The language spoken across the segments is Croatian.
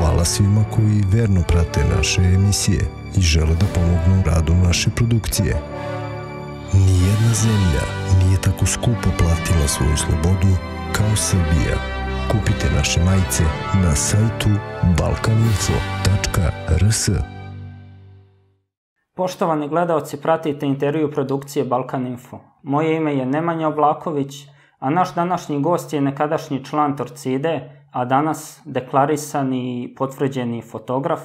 Hvala svima koji verno prate naše emisije i žele da pomognu radom naše produkcije. Nijedna zemlja nije tako skupo platila svoju slobodu kao Srbija. Kupite naše majice na sajtu balkaninfo.rs. Poštovani gledaoci, pratite intervju produkcije Balkan Info. Moje ime je Nemanja Oblaković, a naš današnji gost je nekadašnji član Torcide, a danas deklarisani i potvrđeni fotograf,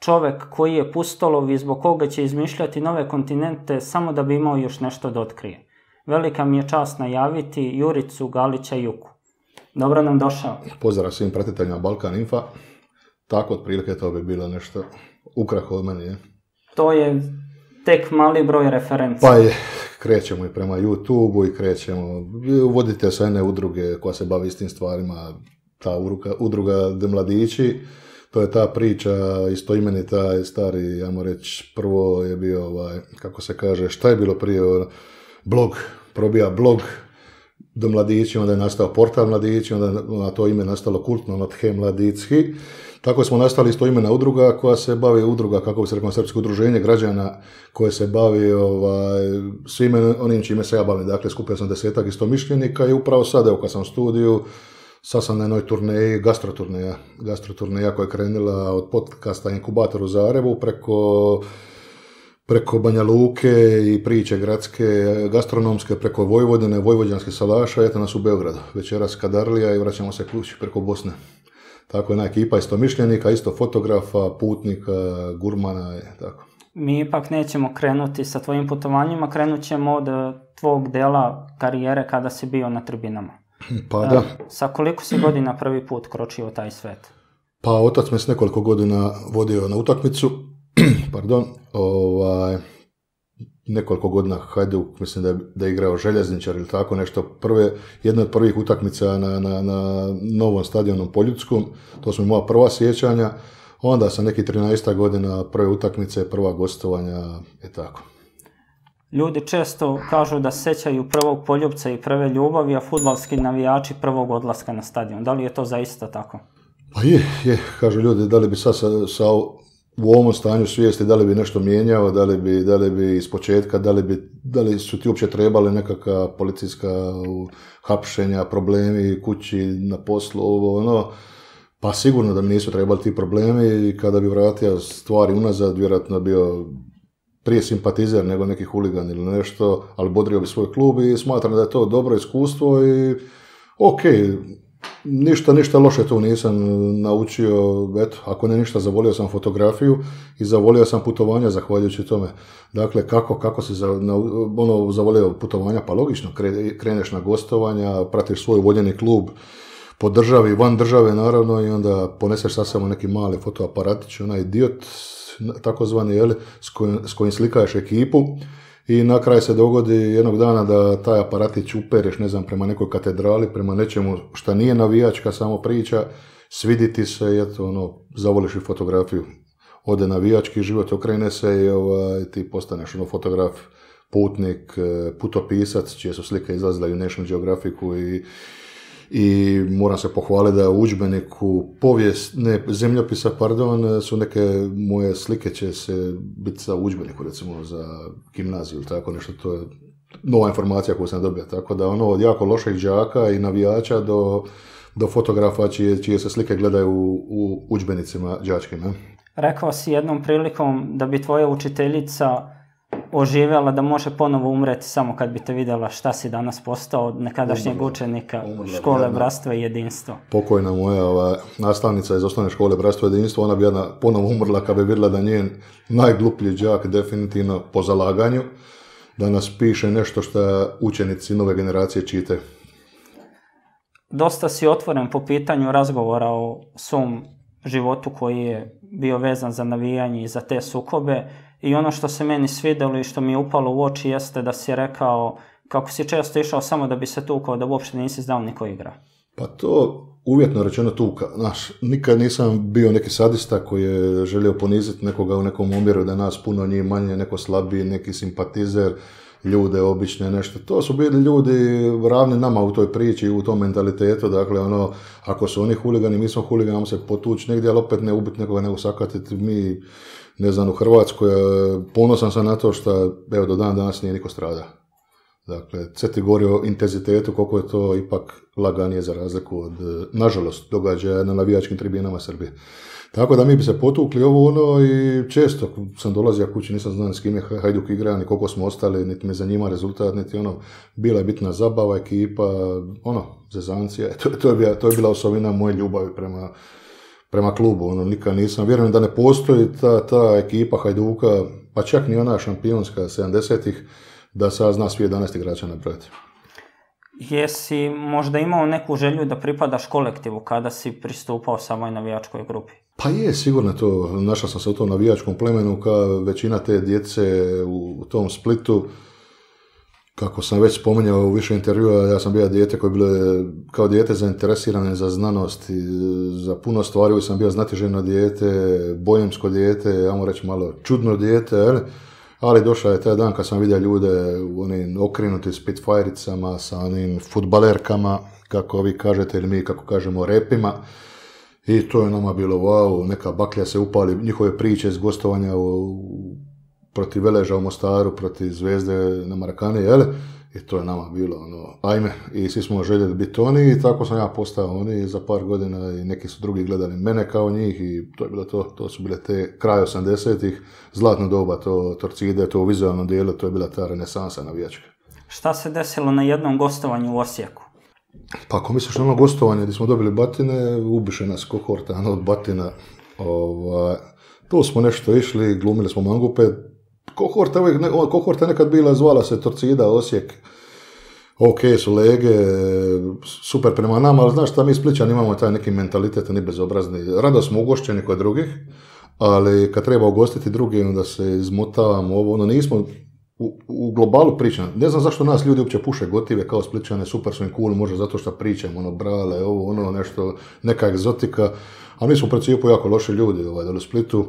čovek koji je pustolov i zbog koga će izmišljati nove kontinente samo da bi imao još nešto da otkrije. Velika mi je čast najaviti Juricu Galića Juku. Dobro nam došao. Pozdrav svim pratiteljima Balkan Infa. Tako otprilike to bi bilo nešto ukratko od mene. To je tek mali broj referenca. Pa je, krećemo i prema YouTube-u i krećemo, uvodite se jedne udruge koja se bavi istim stvarima, ta udruga De Mladići, to je ta priča istoimenita, stari, ja mu reći, prvo je bio, kako se kaže, šta je bilo prije, blog, probija blog De Mladići, onda je nastao portal Mladići, onda je na to ime nastalo kultno, na The Mladići. Tako smo nastali istoimena udruga koja se bavi udruga, kako bi se rekao, srpsko udruženje građana koje se bavi svime onim čime se ja bavim. Dakle, skupio sam 10-ak istomišljenika i upravo sad, evo kad sam u studiju, sad sam na jednoj turneji, gastroturneja koja je krenula od podcasta Inkubator u Zagrebu preko Banja Luke i priče gradske, gastronomske, preko Vojvodine, vojvođanske salaša, eto nas u Beogradu. Večeras Kadarlija i vraćamo se kući preko Bosne. Tako je jedna ekipa istomišljenika, isto fotografa, putnika, gurmana i tako. Mi ipak nećemo krenuti sa tvojim putovanjima, krenut ćemo od tvog dela karijere kada si bio na tribinama. Pa da. Sa koliko si godina prvi put kročio taj svet? Pa otac me s nekoliko godina vodio na utakmicu, pardon, nekoliko godina Hajduk, mislim da je igrao Željezničar ili tako nešto, jedna od prvih utakmica na novom stadionu Poljudskom, to su mi moja prva sjećanja, onda sa neki 13. godina prve utakmice, prva gostovanja i tako. Ljudi često kažu da sećaju prvog poljubca i prve ljubavi, a fudbalski navijači prvog odlaska na stadion. Da li je to zaista tako? Pa je, kažu ljudi, da li bi sad u ovom stanju svijesti, da li bi nešto mijenjao, da li bi iz početka, da li su ti uopće trebali nekakva policijska hapšenja, problemi, kući, na poslu, ovo, ono. Pa sigurno da mi nisu trebali ti problemi i kada bi vratio stvari unazad, vjerojatno bio prije simpatizer nego neki huligan ili nešto, ali bodrio bi svoj klub i smatram da je to dobro iskustvo i okej, ništa loše tu nisam naučio, eto, ako ne ništa, zavolio sam fotografiju i zavolio sam putovanja zahvaljujući tome. Dakle, kako si zavolio putovanja? Pa logično, kreneš na gostovanja, pratiš svoj voljeni klub po državi, van države naravno i onda poneseš sa sobom neki mali fotoaparatić, onaj Diot, takozvani, s kojim slikaješ ekipu i na kraj se dogodi jednog dana da taj aparatić upereš, ne znam, prema nekoj katedrali, prema nečemu šta nije navijačka samo priča, svidi ti se i eto, ono, zavoliš i fotografiju. Ode navijački život, okrene se i ti postaneš, ono, fotograf, putnik, putopisac, čije su slike izlazile i u National Geographicu i moram se pohvaliti da u udžbeniku zemljopisa, pardon, su neke moje slike će se biti sa udžbeniku, recimo za gimnaziju ili tako nešto, to je nova informacija koju sam dobio, tako da ono od jako loših đaka i navijača do fotografa čije se slike gledaju u udžbenicima đačkim. Rekao si jednom prilikom da bi tvoja učiteljica oživjela, da može ponovo umreti samo kad bi te vidjela šta si danas postao od nekadašnjeg učenika škole Bratstva i jedinstva. Pokojna moja nastavnica iz osnovne škole Bratstva i jedinstva, ona bi ponovo umrla kad bi vidjela da njen najgluplji đak definitivno po zalaganju danas piše nešto što učenici nove generacije čite. Dosta si otvoren po pitanju razgovora o svom životu koji je bio vezan za navijanje i za te sukobe. I ono što se meni svidjelo i što mi je upalo u oči jeste da si rekao kako si često išao samo da bi se tukao, da uopšte nisi znao niko igra. Pa to uvjetno rečeno tuka. Znaš, nikad nisam bio neki sadista koji je želio poniziti nekoga u nekom omjeru da nas puno, njih manje, neko slabiji, neki simpatizer. ljude obične, nešto. To su bili ljudi ravni nama u toj priči, u tom mentalitetu, dakle, ono, ako su oni huligani, mi smo huligani, nam se potući negdje, ali opet ne ubiti nekoga, ne usakatiti. Mi, ne znam, u Hrvatskoj, ponosan sam na to što, evo, do dan danas nije niko strada. Dakle, sve ti govori o intenzitetu, koliko je to ipak laganije za razliku od, nažalost, događaja na navijačkim tribinama Srbije. Tako da mi bi se potukli ovo ono i često sam dolazio kući, nisam znao s kim je Hajduk igra, ni koliko smo ostali, niti me zanima rezultat, niti ono, bila je bitna zabava, ekipa, ono, zezancija, to je bila osobina moje ljubavi prema klubu, ono, nikad nisam, vjerujem da ne postoji ta ekipa Hajduka, pa čak ni ona šampionska 70-ih, da sad zna svi 11 igrača napraviti. Jesi možda imao neku želju da pripadaš kolektivu kada si pristupao samoj navijačkoj grupi? Pa je, sigurno to. Našao sam se u tom navijačkom plemenu, kao većina te djece u tom Splitu. Kako sam već spominjao u više intervjua, ja sam bio dijete koje je bilo kao dijete zainteresirane za znanost, za puno stvari, sam bio znatiželjno dijete, bojemsko dijete, ja mu reći malo čudno dijete, jel? Ali došao je taj dan kad sam vidio ljude oni okrenuti Spitfire-icama, sa onim futbalerkama, kako vi kažete ili mi kako kažemo repima. I to je nama bilo wow, neka baklja se upali, njihove priče iz gostovanja protiv Veleža u Mostaru, protiv Zvezde na Marakani, jel? I to je nama bilo ono, ajme, i svi smo željeli biti oni i tako sam ja postao oni za par godina i neki su drugi gledali mene kao njih i to je bilo to su bile te kraje 80-ih, zlatna doba, to Torcide, to u vizualnom dijelu, to je bila ta renesansa navijačka. Šta se desilo na jednom gostovanju u Osijeku? Pa ako misliš na ono gostovanje gdje smo dobili batine, ubiše nas kohorta, ono od batina, tu smo nešto išli, glumili smo mangupe. Kohorta nekad bila, zvala se Torcida, Osijek, ok, su lege, super prema nama, ali znaš šta, mi Splićani imamo taj neki mentalitet, ni bezobrazni, rado smo ugošćeni kod drugih, ali kad treba ugostiti druge, onda se izmotavamo, ovo, ono, nismo u globalu pričani, ne znam zašto nas ljudi uopće puše gotive kao Splićane, super su im cool, možda zato što pričamo, ono, brale, ovo, ono, nešto, neka egzotika, a mi smo u principu jako loši ljudi, dole u Splitu.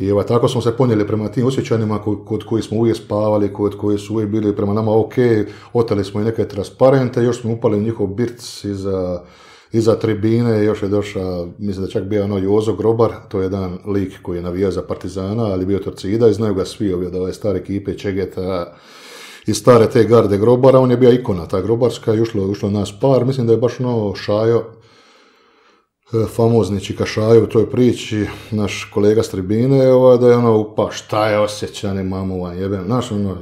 I tako smo se ponijeli prema tim osjećanjima kod koji smo uvijek spavali, kod koji su uvijek bili prema nama ok, oteli smo i neke transparente, još smo upali u njihov birc iza tribine, još je došao, mislim da čak bio ono Jozo Grobar, to je jedan lik koji je navijao za Partizana, ali bio Torcida i znaju ga svi, ovdje da ove stare ekipe, Čegeta i stare te garde Grobara, on je bio ikona, ta grobarska, i ušlo nas par, mislim da je baš ono Šajo, famozni Čikašaju u toj priči, naš kolega s tribine, da je ono, pa šta je Osjećani, mamu vam jebem, znaš, ono,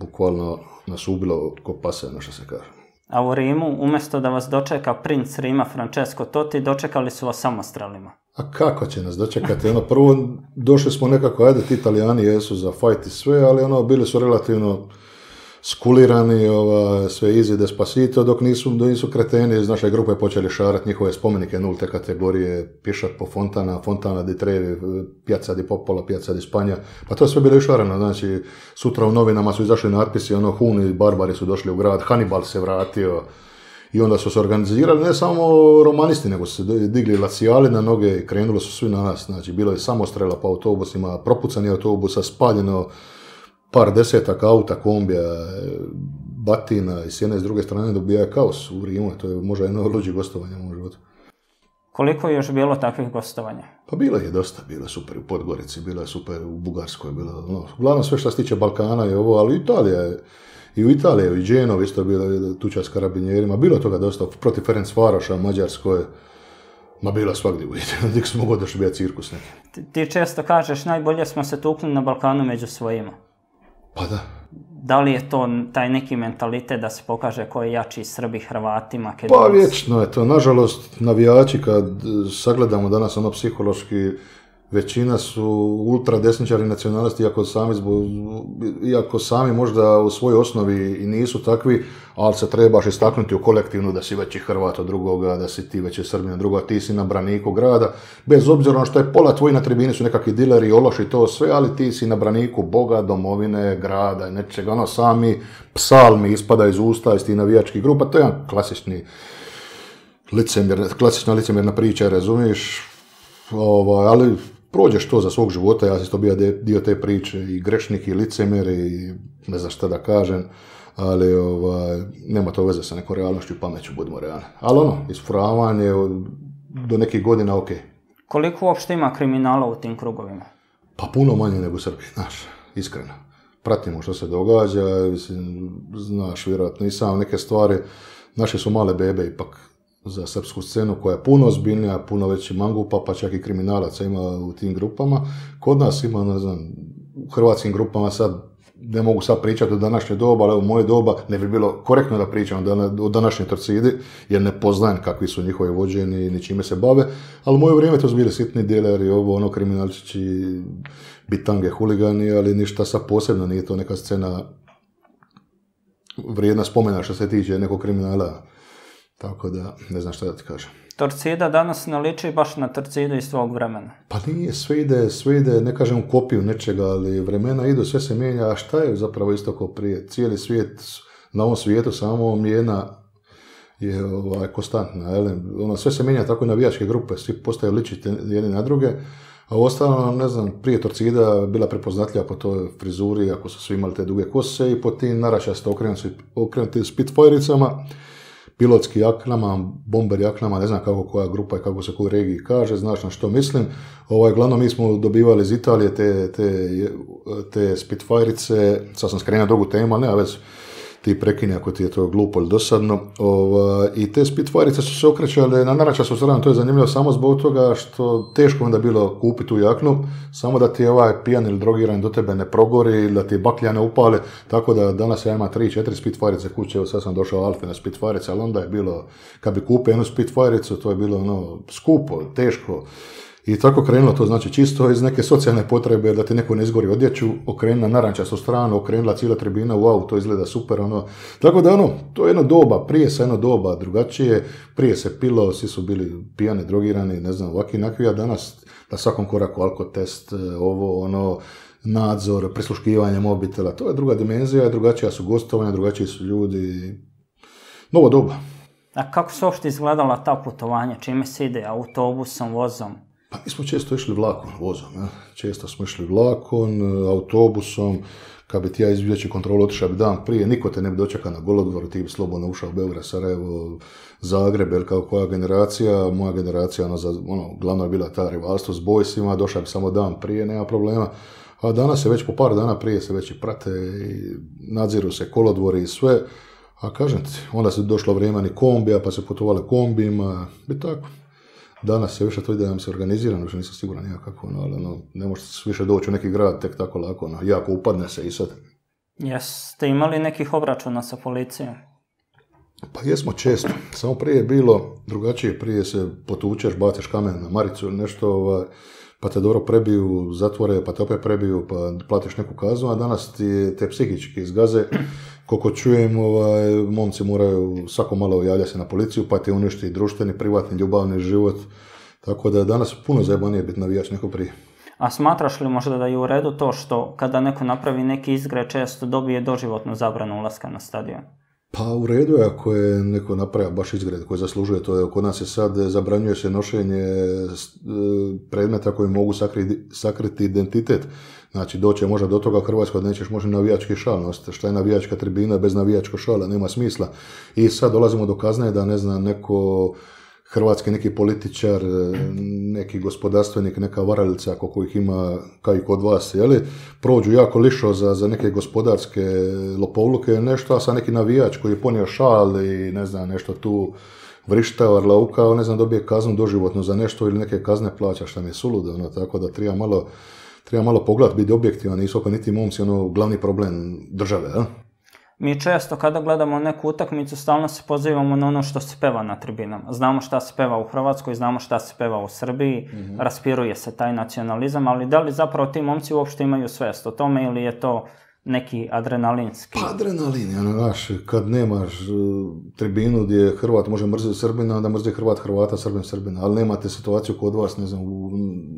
bukvalno nas ubilo ko pase, ono što se kaže. A u Rimu, umjesto da vas dočeka princ Rima Francesco Totti, dočekali su vas samostrelima. A kako će nas dočekati, ono, prvo došli smo nekako, ajde ti Italijani jesu za fajt i sve, ali ono, bili su relativno skulirani, sve easy despacito, dok nisu kreteni iz naše grupe počeli šarati njihove spomenike nulte kategorije, pišat po Fontana di Trevi, Piazza di Popola, Piazza di Spanja, pa to je sve bilo išarano, znači sutra u novinama su izašli natpisi, ono Huni i Barbari su došli u grad, Hannibal se vratio i onda su se organizirali, ne samo romanisti, nego su se digli lacijali na noge i krenuli su svi na nas, znači bilo je samostrela po autobusima, propucanje autobusa, spaljeno, par desetak auta, kombija, batina i s jedne i s druge strane dobija kaos u Rimu, to je možda jedno od luđih gostovanja u mom životu. Koliko je još bilo takvih gostovanja? Pa bilo je dosta, bilo je super u Podgorici, bilo je super u Bugarskoj, bilo, no, uglavnom sve što se tiče Balkana je ovo, ali i u Italiji, u Genovi isto bilo tuča s karabinjerima, bilo toga dosta, protiv Ferencvaroša, Mađarskoj. Ma bila svakdje uvijek, uvijek smo god došli bija cirkus neki. Ti često kažeš, najbolje smo se tukli na Balkanu među svojima. Pa da. Da li je to taj neki mentalitet da se pokaže ko je jači Srbi, Hrvati, Makedonci? Pa vječno je to. Nažalost, navijači kad sagledamo danas ono psihološki, većina su ultradesničari nacionalisti, iako sami možda u svojoj osnovi i nisu takvi, ali se trebaš istaknuti u kolektivnu da si veći Hrvat od drugoga, da si ti veći Srbin od drugoga, ti si na braniku grada, bez obzira na što je pola tvoji na tribini su nekakvi dileri, ološi, to sve, ali ti si na braniku Boga, domovine, grada i nečega, ono sami psalmi ispada iz usta, iz tih navijačkih grupa, to je jedan klasična licemjerna priča, razumiješ? Ali prođeš to za svog života, ja sam isto bio dio te priče, i grešnik, i licemer, i ne znam šta da kažem, ali nema to veze sa nekom realnošću i pameću, budimo realni. Ali isfuravanje do nekih godina, ok. Koliko uopšte ima kriminala u tim krugovima? Pa puno manje nego u Srbiji, znaš, iskreno. Pratimo što se događa, znaš, vjerojatno i sam neke stvari. Naše su male bebe ipak za srpsku scenu koja je puno ozbiljnija, puno veći mangupa, pa čak i kriminalaca ima u tim grupama. Kod nas ima, ne znam, u hrvatskim grupama sad, ne mogu sad pričati o današnje doba, ali u moje doba ne bi bilo korektno da pričam o današnjoj torcidi, jer ne poznajem kakvi su njihovi vođeni, ni čime se bave, ali u moje vrijeme to su bili sitni dileri, kriminalčići, bitange, huligani, ali ništa sad posebno, nije to neka scena vrijedna spomena što se tiče nekog kriminala, tako da ne znam šta da ti kažem. Torcida danas ne liči baš na torcidu iz svog vremena. Pa nije, sve ide, ne kažem kopiju nečega, ali vremena idu, sve se mijenja, a šta je zapravo isto kao prije? Cijeli svijet, na ovom svijetu samo mjena je konstantna, sve se mijenja, tako i navijačke grupe, svi postaju ličiti jedni na druge, a ostalo, ne znam, prije torcida bila prepoznatljiva po toj frizuri, ako su svi imali te duge kose i po tim narašasto okrenuti spitfajricama, pilotski jaknama, bomber jaknama, ne znam kako koja grupa i kako se koji regiji kaže, znaš na što mislim. Glavno mi smo dobivali iz Italije te spitfajrice, sad sam skrenuo drugu temu, ali ne, a već ti prekini ako ti je to glupo ili dosadno. I te spitfajrice su se okrećale na naračastu stranu, to je zanimljivo samo zbog toga što teško onda bilo kupiti tu jaknu, samo da ti pijan ili drogiran do tebe ne progori, da ti baklja ne upale, tako da danas ja imam 3-4 spitfajrice kuće, evo sad sam došao Alfina spitfajrica, ali onda je bilo, kad bi kupio jednu spitfajricu, to je bilo skupo, teško. I tako krenulo to, znači čisto iz neke socijalne potrebe da ti neko ne izgori odjeću, okrenula narančastu stranu, okrenula cijela tribina, wow, to izgleda super, Tako da, to je jedno doba, prije se jedno doba drugačije, prije se pilo, svi su bili pijani, drogirani, ne znam, ovaki nakvi, a danas na svakom koraku alkotest, nadzor, prisluškivanje mobitela, to je druga dimenzija, drugačija su gostovanja, drugačiji su ljudi, novo doba. A kako su uopšte izgledala ta putovanja, čime se ide, autobusom, vozom? Pa mi smo često išli vlakom, vozom, često smo išli vlakom, autobusom, kad bi ti ja izbjeći kontrolu otišao bi dan prije, niko te ne bi dočekao na Golodvoru, ti bi slobodno ušao u Beograd, Sarajevo, Zagreb, ili kao koja generacija, moja generacija, glavno je bila ta rivalstvo s Boysima, došao bi samo dan prije, nema problema, a danas se već po par dana prije se već i prate, nadziru se kolodvori i sve, a kažem ti, onda se došlo vrijeme ni kombija, pa se putovali kombijima, i tako. Danas je više to ide da nam se organizirano, više nisam siguran nikako, ali ne možete više doći u neki grad tek tako lako, jako upadne se i sad. Jeste imali nekih obračuna sa policijom? Pa jesmo često, samo prije je bilo drugačije, prije se potučeš, baciš kamen na maricu ili nešto, pa te dobro prebiju, zatvore, pa te opet prebiju, pa platiš neku kaznu, a danas ti te psihički izgaze, koliko čujem, momci moraju svako malo javljati se na policiju, pa ti uništi društveni, privatni, ljubavni život, tako da je danas puno zajebanije biti navijač neko prije. A smatraš li možda da je u redu to što kada neko napravi neki izgred često dobije doživotnu zabranu ulaska na stadion? Pa u redu je ako je neko napravio baš izgled koji zaslužuje, to je kod nas je sad, zabranjuje se nošenje predmeta koji mogu sakriti identitet. Znači doće možda do toga u Hrvatskoj da nećeš možda navijački šal nositi, šta je navijačka tribina bez navijačko šala, nema smisla. I sad dolazimo do kazne da ne zna neko hrvatski neki političar, neki gospodarstvenik, neka varalica koliko ih ima kao i kod vas, prođu jako lišo za neke gospodarske lopovluke nešto, a sad neki navijač koji je ponio šal i ne znam nešto tu vrišta, varlaukao, ne znam, dobije kaznu doživotno za nešto ili neke kazne plaća, šta mi je suludo, tako da treba malo pogled biti objektivan, nisu opet niti momci glavni problem države, Mi često kada gledamo neku utakmicu stalno se pozivamo na ono što se peva na tribinama. Znamo šta se peva u Hrvatskoj, znamo šta se peva u Srbiji, raspiruje se taj nacionalizam, ali da li zapravo ti momci uopšte imaju svijest o tome ili je to neki adrenalinski? Pa adrenalin, kad nemaš tribinu gdje Hrvat može mrziti Srbina, onda mrzi Hrvat Hrvata, Srbin Srbina, ali nemate situaciju kod vas, ne znam, u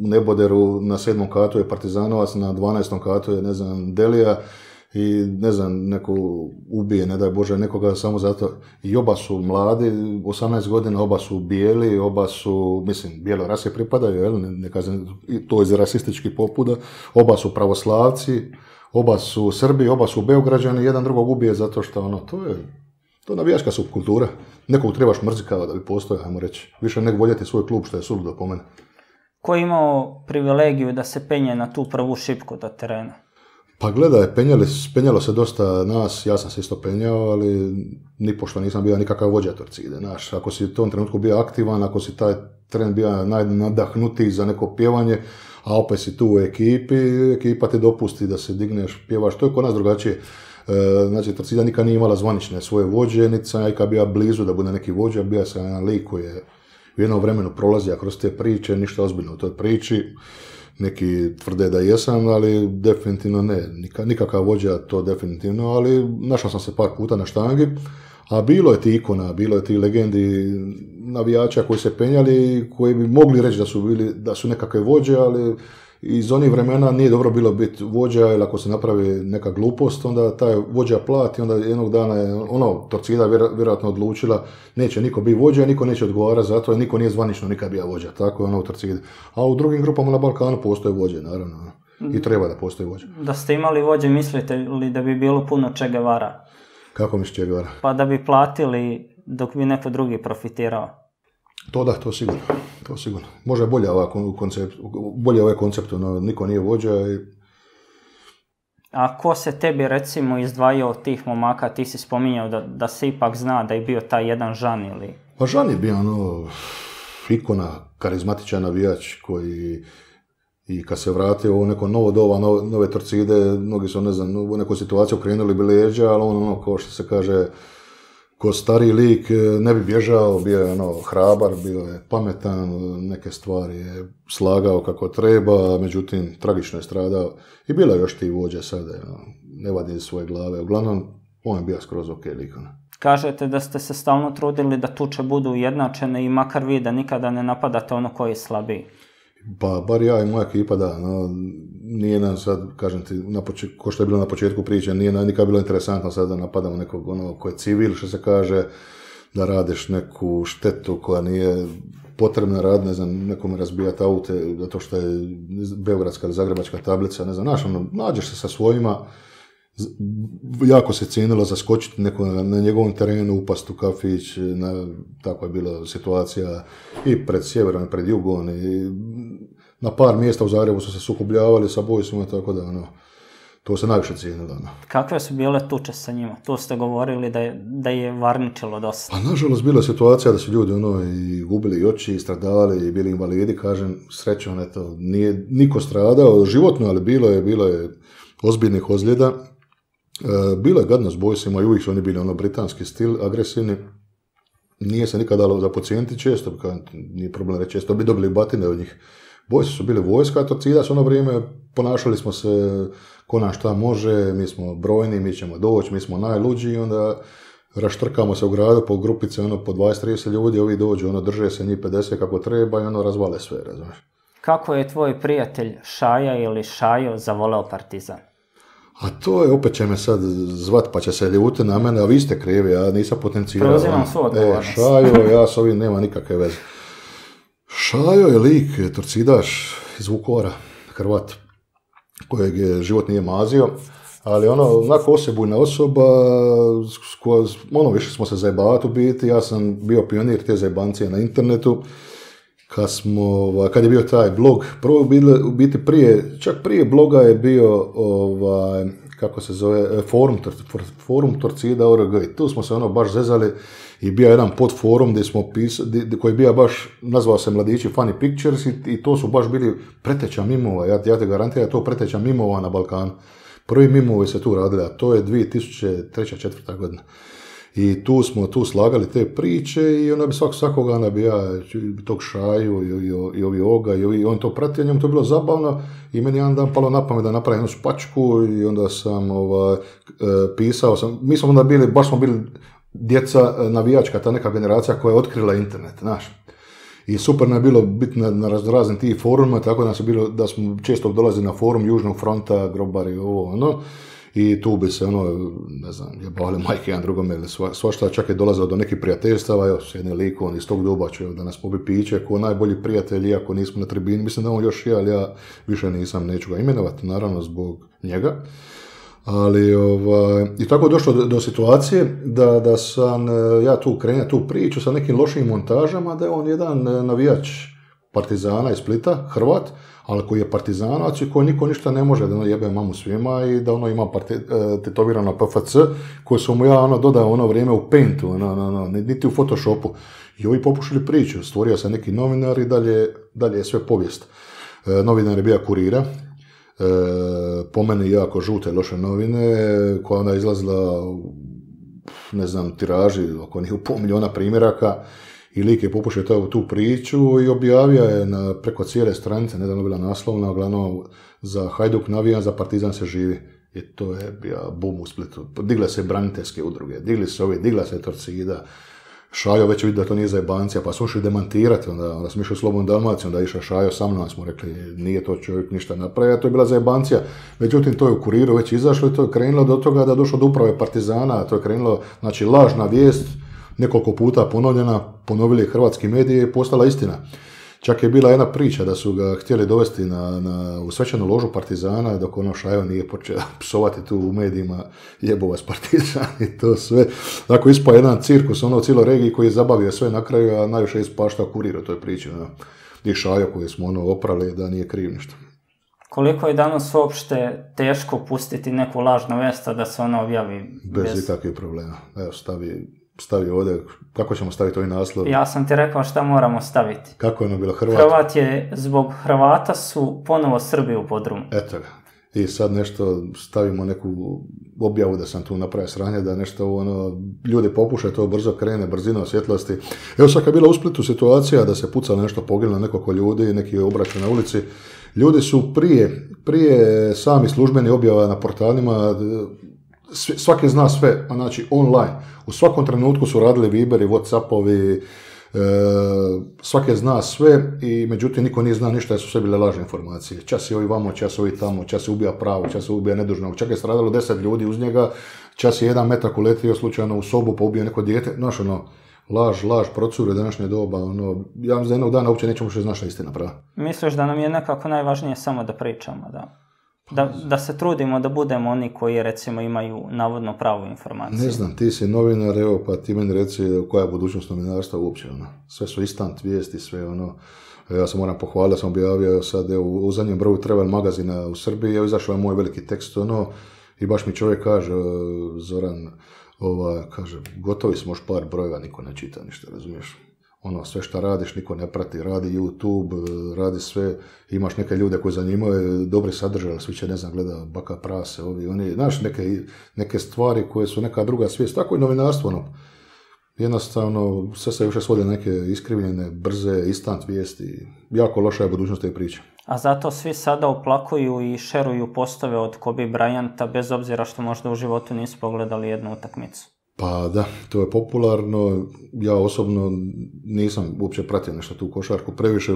Neboderu na 7. katu je Partizanovac, na 12. katu je, ne znam, Delija, i ne znam, neko ubije, ne daj Bože, nekoga samo zato. I oba su mladi, 18 godina, oba su bijeli, oba su, mislim, bijelo rase pripadaju, jel, ne kažem, to iz rasističkih popuda, oba su pravoslavci, oba su Srbi, oba su Beograđani, jedan drugog ubije zato što ono, to je navijačka subkultura. Nekog trebaš mrzikava da bi postoja, ajmo reći. Više nek voljeti svoj klub, što je suludo po mene. Ko je imao privilegiju da se penje na tu prvu šipku do terena? Pa gledaj, penjalo se dosta nas, ja sam se isto penjao, ali nipošto nisam bio nikakav vođa Torcide. Znaš, ako si u tom trenutku bio aktivan, ako si taj tren bio najnadahnutiji za neko pjevanje, a opet si tu u ekipi, ekipa te dopusti da se digneš, pjevaš, to je kod nas drugačije. Znači, Torcida nikad nije imala zvanične svoje vođe, niti sam ja ikad bio blizu da bude neki vođa, bio sam jedan lik koji je u jednom vremenu prolazio kroz te priče, ništa ozbiljno u toj priči. Neki tvrde da jesam, ali definitivno ne, nikakav vođa to definitivno, ali našao sam se par puta na štangi, a bilo je ti ikona, bilo je ti legendi navijača koji se penjali, koji bi mogli reći da su nekakve vođe, ali iz onih vremena nije dobro bilo biti vođa, jer ako se napravi neka glupost, onda taj vođa plati, onda jednog dana je, ono, Torcida vjerojatno odlučila, neće niko biti vođa, niko neće odgovarati za to, jer niko nije zvanično nikad bio vođa, tako je ono u Torcidi. A u drugim grupama na Balkanu postoje vođe, naravno, i treba da postoji vođa. Da ste imali vođe, mislite li da bi bilo puno Che Guevara? Kako misliš Che Guevara? Pa da bi platili dok bi neko drugi profitirao. To da, to sigurno. Možda je bolje ovaj koncept, no niko nije vođa i... A ko se tebi recimo izdvajao od tih momaka, ti si spominjao da se ipak zna da je bio taj jedan Žan ili... Pa Žan je bio ono ikona, karizmatičan navijač koji... I kad se vratio u neko novo doba, nove Torcide, mnogi su, ne znam, u neku situaciju krenuli bi leđa, ali ono ko što se kaže... Ko stariji lik ne bi bježao, bio je ono hrabar, bio je pametan, neke stvari je slagao kako treba, međutim tragično je stradao i bilo je još ti vođe sada, ne vadi svoje glave, uglavnom on je bio skroz ok likona. Kažete da ste se stalno trudili da tuče budu ujednačene i makar vi da nikada ne napadate ono koji je slabiji. Pa, bar ja i moja ekipa, da, no, nije nam sad, kažem ti, ko što je bilo na početku priče, nije nam nikad bilo interesantno sad da napadamo nekog ono ko je civil, što se kaže, da radiš neku štetu koja nije potrebna rad, ne znam, nekom razbijati aute, zato što je beogradska ili zagrebačka tablica, ne znam, znaš, ono, nađeš se sa svojima, jako se cijenilo zaskočiti neko na njegovom terenu, upast u kafić, tako je bila situacija i pred sjeverom i pred jugom i na par mjesta u Zagrebu su se sukobljavali sa bojsima, tako da ono, to se najviše cijenilo. Kakve su bile tuče sa njima? Tu ste govorili da je varničilo dosta. Pa nažalost bila je situacija da su ljudi ono i gubili i oči i stradali i bili invalidi, kažem, srećom eto, nije niko stradao životno, ali bilo je ozbiljnih ozljeda. Bilo je gadno s bojsima i uvijek su oni bili ono britanski stil, agresivni. Nije se nikad dalo zapocijeniti često, nije problem reći često, bi dobili batine od njih. Bojsi su bili vojska, Torcida su ono vrijeme, ponašali smo se ko nam šta može, mi smo brojni, mi ćemo doći, mi smo najluđi i onda raštrkamo se u gradu po grupice, ono po 20-30 ljudi, ovi dođu, ono drže se njih 50 kako treba i ono razvale sve, razumiješ. Kako je tvoj prijatelj Šaja ili Šajo zavoleo Partizan? A to je, opet će me sad zvat, pa će se ljuti na mene, a vi ste krivi, ja nisam potencijal. Preuzimam svoju odgovornost. Šajo, ja s ovim nema nikakve veze. Šajo je lik, torcidaš iz Vukovara, Hrvat, kojeg je život nije mazio, ali ono, onako osebujna osoba, ono, više smo se zajebavati u biti, ja sam bio pionir te zajebancije na internetu. Kad je bio taj blog, prvo u biti čak prije bloga je bio forum Torcida.org i tu smo se ono baš zezali i bio jedan podforum gdje smo koji je bio baš, nazvao se Mladići Funny Pictures i to su baš bili preteča mimova, ja te garantiram to preteča mimova na Balkanu. Prvi mimovi se tu radili, a to je 2003-2004. godina. I tu smo slagali te priče i onda bi svakoga nabija tog Šaju i ovi Oga i on to pratio, njemu to bilo zabavno i meni jedan dan palo na pamet da napravim jednu spačku i onda sam pisao sam, mi smo onda bili, baš smo bili djeca navijačka, ta neka generacija koja je otkrila internet, znaš. I super nam je bilo biti na raznim tih foruma, tako da smo često dolazili na forum Južnog fronta, grobari i ovo, ono. i tu bi se ono, ne znam, jebale majke jedan drugome ili svašta, čak je dolazao do nekih prijateljstava, evo, s jednim likom iz tog Duba će da nas pobi piće, ko najbolji prijatelj, iako nismo na tribini, mislim da on još je, ali ja više nisam, neću ga imenovati, naravno zbog njega. Ali, i tako je došlo do situacije da sam ja tu krenuo tu priču sa nekim lošim montažama, da je on jedan navijač Partizana iz Splita, Hrvat, ali koji je partizanac i koji niko ništa ne može, da ono jebe mamu svima i da ono ima tetovirano PFC, koje su mu ja ono dodao ono vrijeme u Paintu, niti u Photoshopu. I ovi popušili priču, stvorio se neki novinar i dalje je sve povijest. Novinar je bio Kurira, po meni jako žute loše novine, koja onda izlazila ne znam, tiraži oko njih u 500.000 primjeraka i lik je popušio tu priču i objavio je preko cijele stranice, nedavno bila naslovna, uglavnom za Hajduk navija, za Partizan se živi. I to je bio bum u Splitu. Digle se braniteljske udruge, digla se Torcida, Šajo već vidi da to nije za jebancija, pa su ušli demantirati, onda smo išli u Slobodnu Dalmaciju, onda išao Šajo sa mnom, smo rekli nije to čovjek ništa napravio, to je bila za jebancija. Međutim, to je u Kuriru već izašlo i to je krenulo do toga da je došlo do uprave Partizana, to je krenulo, znači lažna vijest, nekoliko puta ponovili hrvatski mediji i postala istina. Čak je bila jedna priča da su ga htjeli dovesti u svečanu ložu Partizana dok ono Šajo nije počeo psovati tu u medijima jebova s Partizan i to sve. Dakle, ispao jedan cirkus ono u cijeloj regiji koji je zabavio sve na kraju, a najviše je ispaštao Kurir u toj priči. I Šajo koji smo ono oprali da nije kriv ništa. Koliko je danas uopšte teško pustiti neku lažnu vest da se ona objavi? Bez ikakvih problema. Evo, stavi ovdje, kako ćemo staviti ovaj naslov? Ja sam ti rekao šta moramo staviti. Kako je ono bilo? Hrvat je, zbog Hrvata su ponovo Srbi u podrumu. Eto ga. I sad nešto stavimo neku objavu da sam tu napravio sranje, da nešto ono, ljudi popušaju, to brzo krene, brzina osjetlosti. Evo sad kad je bila u Splitu situacija da se pucalo nešto, poginulo nekoliko ljudi, neki obračun na ulici. Ljudi su prije sami službeni objava na portalima, svaki zna sve, znači online. U svakom trenutku su radili Viberi, Whatsappovi, svaki zna sve i međutim niko nije zna ništa jer su sve bile lažne informacije. Čas je ovi vamo, čas ovi tamo, čas se ubija pravo, čas se ubija nedužnog. Čak je stradalo 10 ljudi uz njega, čas je jedan metak uletio slučajno u sobu pa ubio neko dijete. Znaš ono, laž procure današnje doba, ono, ja mislim da jednog dana uopće nećemo što znaš na istina prava. Misliš da nam je nekako najvažnije samo da pričamo, da? Da se trudimo da budemo oni koji recimo imaju navodno pravu informaciju. Ne znam, ti si novinar, evo pa ti meni reci koja je budućnost novinarstva uopće. Sve su instant vijesti, sve ono. Ja sam moram pohvaliti, ja sam objavio sad u zadnjem broju Travel magazina u Srbiji, evo izašao je moj veliki tekst ono i baš mi čovjek kaže, Zoran, kaže, gotovi smo još par brojeva, niko ne čita ništa, razumiješ? Ono, sve što radiš, niko ne prati, radi YouTube, radi sve, imaš neke ljude koji zanimaju, dobri sadržaj, ali svi će, ne znam, gleda Baka prase, ovi, oni, znaš, neke stvari koje su neka druga svijest, tako i novinarstvo, ono, jednostavno, sve se više svode neke iskrivljene, brze, instant vijesti, jako loša je budućnost te priče. A zato svi sada oplakuju i šeruju postave od Kobe Bryanta, bez obzira što možda u životu nisu pogledali jednu utakmicu. Pa da, to je popularno, ja osobno nisam uopće pratio nešto tu košarku, previše,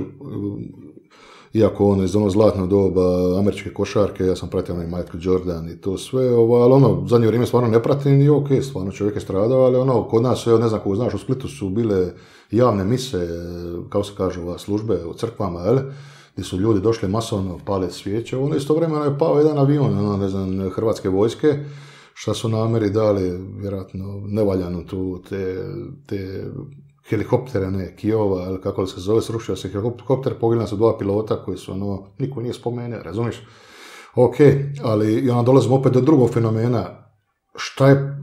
iako ono iz ono zlatno doba američke košarke, ja sam pratio onaj Michael Jordan i to sve, ali ono, zadnje vrijeme stvarno ne pratim i ok, stvarno čovjek je stradao, ali ono, kod nas, ne znam kako znaš, u Splitu su bile javne mise, kao se kaže, službe u crkvama, jel? Gdje su ljudi došli masovno paliti svijeće, ono istovremeno je pao jedan avion, ono, ne znam, hrvatske vojske, šta su namjeri dali, vjerojatno, nevaljano tu te helikoptere, ne, Kijova, ili kako li se zove, srušio se helikopter, pogledali su dva pilota koji su, ono, niko nije spomenuo, razumiješ? Ok, ali onda dolazimo opet do drugog fenomena,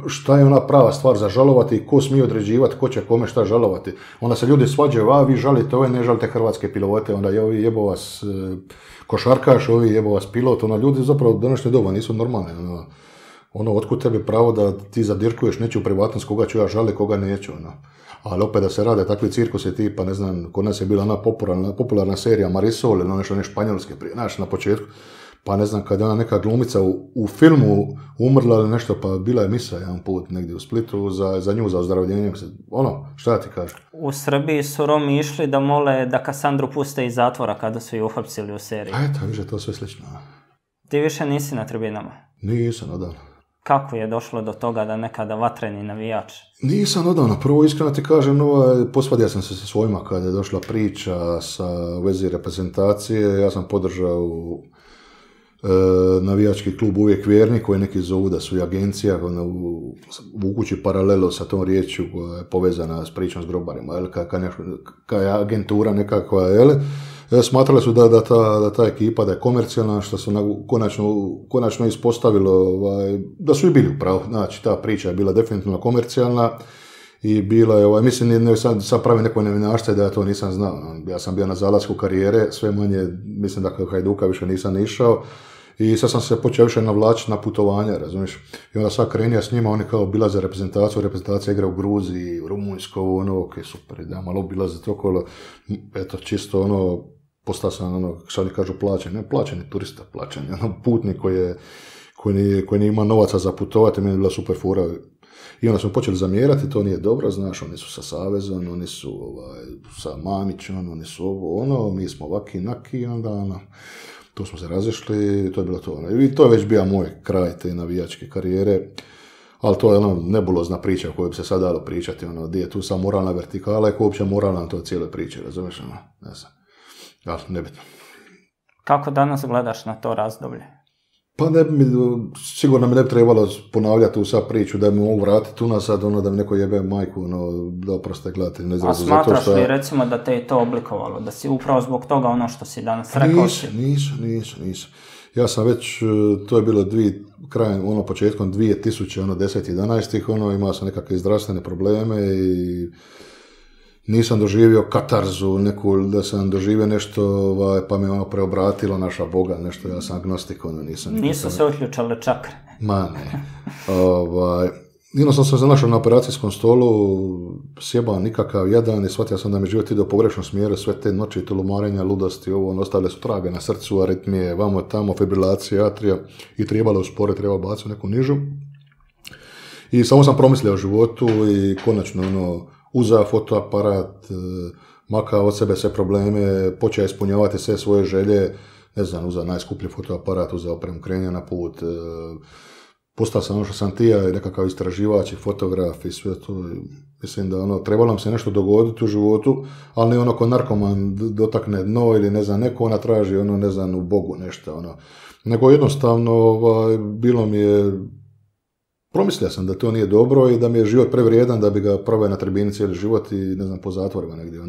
šta je ona prava stvar za žalovati i ko smije određivati, ko će kome šta žalovati. Onda se ljudi svađaju, a vi žalite ove, ne žalite hrvatske pilote, onda je ovi jebo vas košarkaš, ovi jebo vas pilot, onda ljudi zapravo današnje doba nisu normalne, ono. Ono, otkud tebi pravo da ti zadirkuješ nečiju privatnost, koga ću ja žaliti, koga neću, ono. Ali opet da se rade takvi cirkusi tipa, ne znam, kod nas je bila ona popularna serija Marisol, ili nešto ne španjolske prije, znaš, na početku. Pa ne znam, kad je ona neka glumica u filmu umrla ili nešto, pa bila je misa jedan put negdje u Splitu za nju, za ozdravljenje. Ono, šta ja ti kažem? U Srbiji su Romi išli da mole da Kasandru puste iz zatvora kada su ju uhapsili u seriji. A eto, više to sve slično. Ti više nisi na tribinama. Nisam odavno. Kako je došlo do toga da nekada vatreni navijač? Nisam odavno. Prvo iskreno ti kažem, posvadio sam se sa svojima kada je došla priča sa vezi reprezentacije. Ja sam podržao navijački klub Uvijek Vjerni, koji neki zovu da su i agencija, vukući paralelo sa tom riječju koja je povezana s pričom s grobarima, kada je agentura nekakva, smatrali su da ta ekipa da je komercijalna, što se konačno ispostavilo da su i bili upravo. Znači, ta priča je bila definitivno komercijalna i bila je, mislim, sad pravi neko nevinašce da ja to nisam znao. Ja sam bio na zalasku karijere, sve manje, mislim da kod Hajduka više nisam išao. I sad sam se počeo više navlačiti na putovanja, razumiješ? I onda sad krenija s njima, oni kao bila za reprezentaciju, reprezentacija igra u Gruziji, u Rumunjsku, ok, super, da, malo bila za to kolo, eto, čisto postao sam, sad mi kažu plaćen, ne plaćeni turista, plaćeni, putnik koji ne ima novaca za putovati, meni je bila super fura. I onda smo počeli zamjerati, to nije dobro, znaš, oni su sa Savezom, oni su sa Mamićom, oni su ovo, mi smo ovaki, naki, onda, tu smo se razišli, to je bilo to. I to je već bio moj kraj te navijačke karijere, ali to je nebulozna priča o kojoj bi se sad dalo pričati, gdje je tu sam moralna vertikala i koja je uopće moralna na toj cijeloj priči, razumiješ? Ne znam, ali nebitno. Kako danas gledaš na to razdoblje? Pa sigurno mi ne bi trebalo ponavljati u sad priču da mi mogu vratiti tu nasad, da mi neko jebe majku, da oproste gledati. A smatraš li recimo da te je to oblikovalo, da si upravo zbog toga ono što si danas rekao? Nisam. Ja sam već, to je bilo krajem, početkom 2000, 10-11, imao sam nekakve zdravstvene probleme i nisam doživio katarzu, da sam doživio nešto, pa me preobratilo naša Boga, nešto, ja sam agnostik, Nisu se uključale čakre. Ma ne. Jednostavno sam se našao na operacijskom stolu, sjebao nikakav jedan i shvatio sam da mi život ide u pogrešnom smjeru, sve te noći, tulumarenja, ludosti, ostale su trage na srcu, aritmije, vamo tamo, fibrilacija, atrija i trebalo usporiti, trebalo baciti u neku nižu. I samo sam promislio o životu i konačno, uzao fotoaparat, makao od sebe sve probleme, počeo ispunjavati sve svoje želje, ne znam, uzao najskuplji fotoaparat, uzao opremu, krenja na put, postao sam ono što sam ti, nekakav istraživač i fotograf i sve to. Mislim da trebalo nam se nešto dogoditi u životu, ali ne ko narkoman dotakne dno ili ne znam, neko ona traži, ne znam, u Bogu nešto, nego jednostavno bilo mi je. Promislio sam da to nije dobro i da mi je život prevrijedan da bi ga proveo na tribini cijeli život i ne znam, po zatvorima negdje.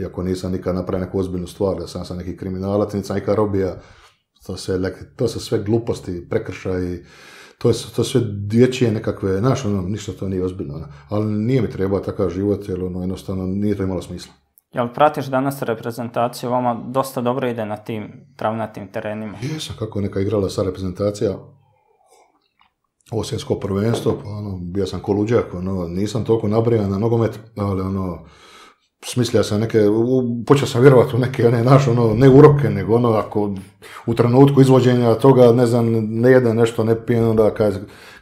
Iako nisam nikad napravio neku ozbiljnu stvar, da sam neki kriminalac, nisam nikad robija. To su sve gluposti, prekršaj, to su sve dječje nekakve, znaš, ništa to nije ozbiljno. Ali nije mi trebao takav život jer jednostavno nije to imalo smisla. Jel pratiš danas reprezentaciju, vama dosta dobro ide na tim travnatim terenima? Jesam, kako neka igrala sa reprezentacija. Osjetsko prvenstvo, pa bio sam koluđak, nisam toliko nabrijan na nogomet, ali smislio sam počeo sam vjerovati u neke, naš, ne uroke, nego ako u trenutku izvođenja toga, ne znam, ne jedem nešto, ne pijem, onda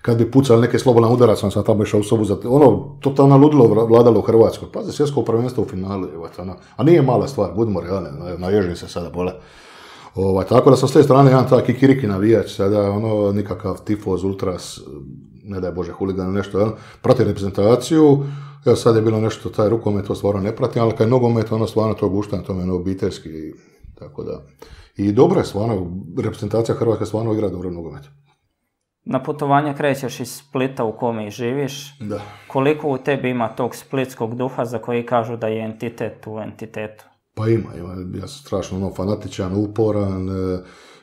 kad bi pucali neke slobodan udarac, sam tamo išao u sobu, totalno ludilo vladalo u Hrvatskoj, pa za svjetsko prvenstvo u finalu, a nije mala stvar, budimo realni, naježim se sada bole. Tako da sam s te strane jedan taj kikiriki navijač, sada nikakav tifoz, ultras, ne daj Bože huligan ili nešto, prati reprezentaciju, sad je bilo nešto, taj rukomet to stvarno ne prati, ali kaj nogomet, stvarno to guštan, to mi je obiteljski, tako da. I dobro je stvarno, reprezentacija Hrvatske stvarno igra dobro nogomet. Na putovanja krećeš iz Splita u kome i živiš, koliko u tebi ima tog splitskog duha za koji kažu da je entitet u entitetu? Pa ima, ja sam strašno fanatičan, uporan,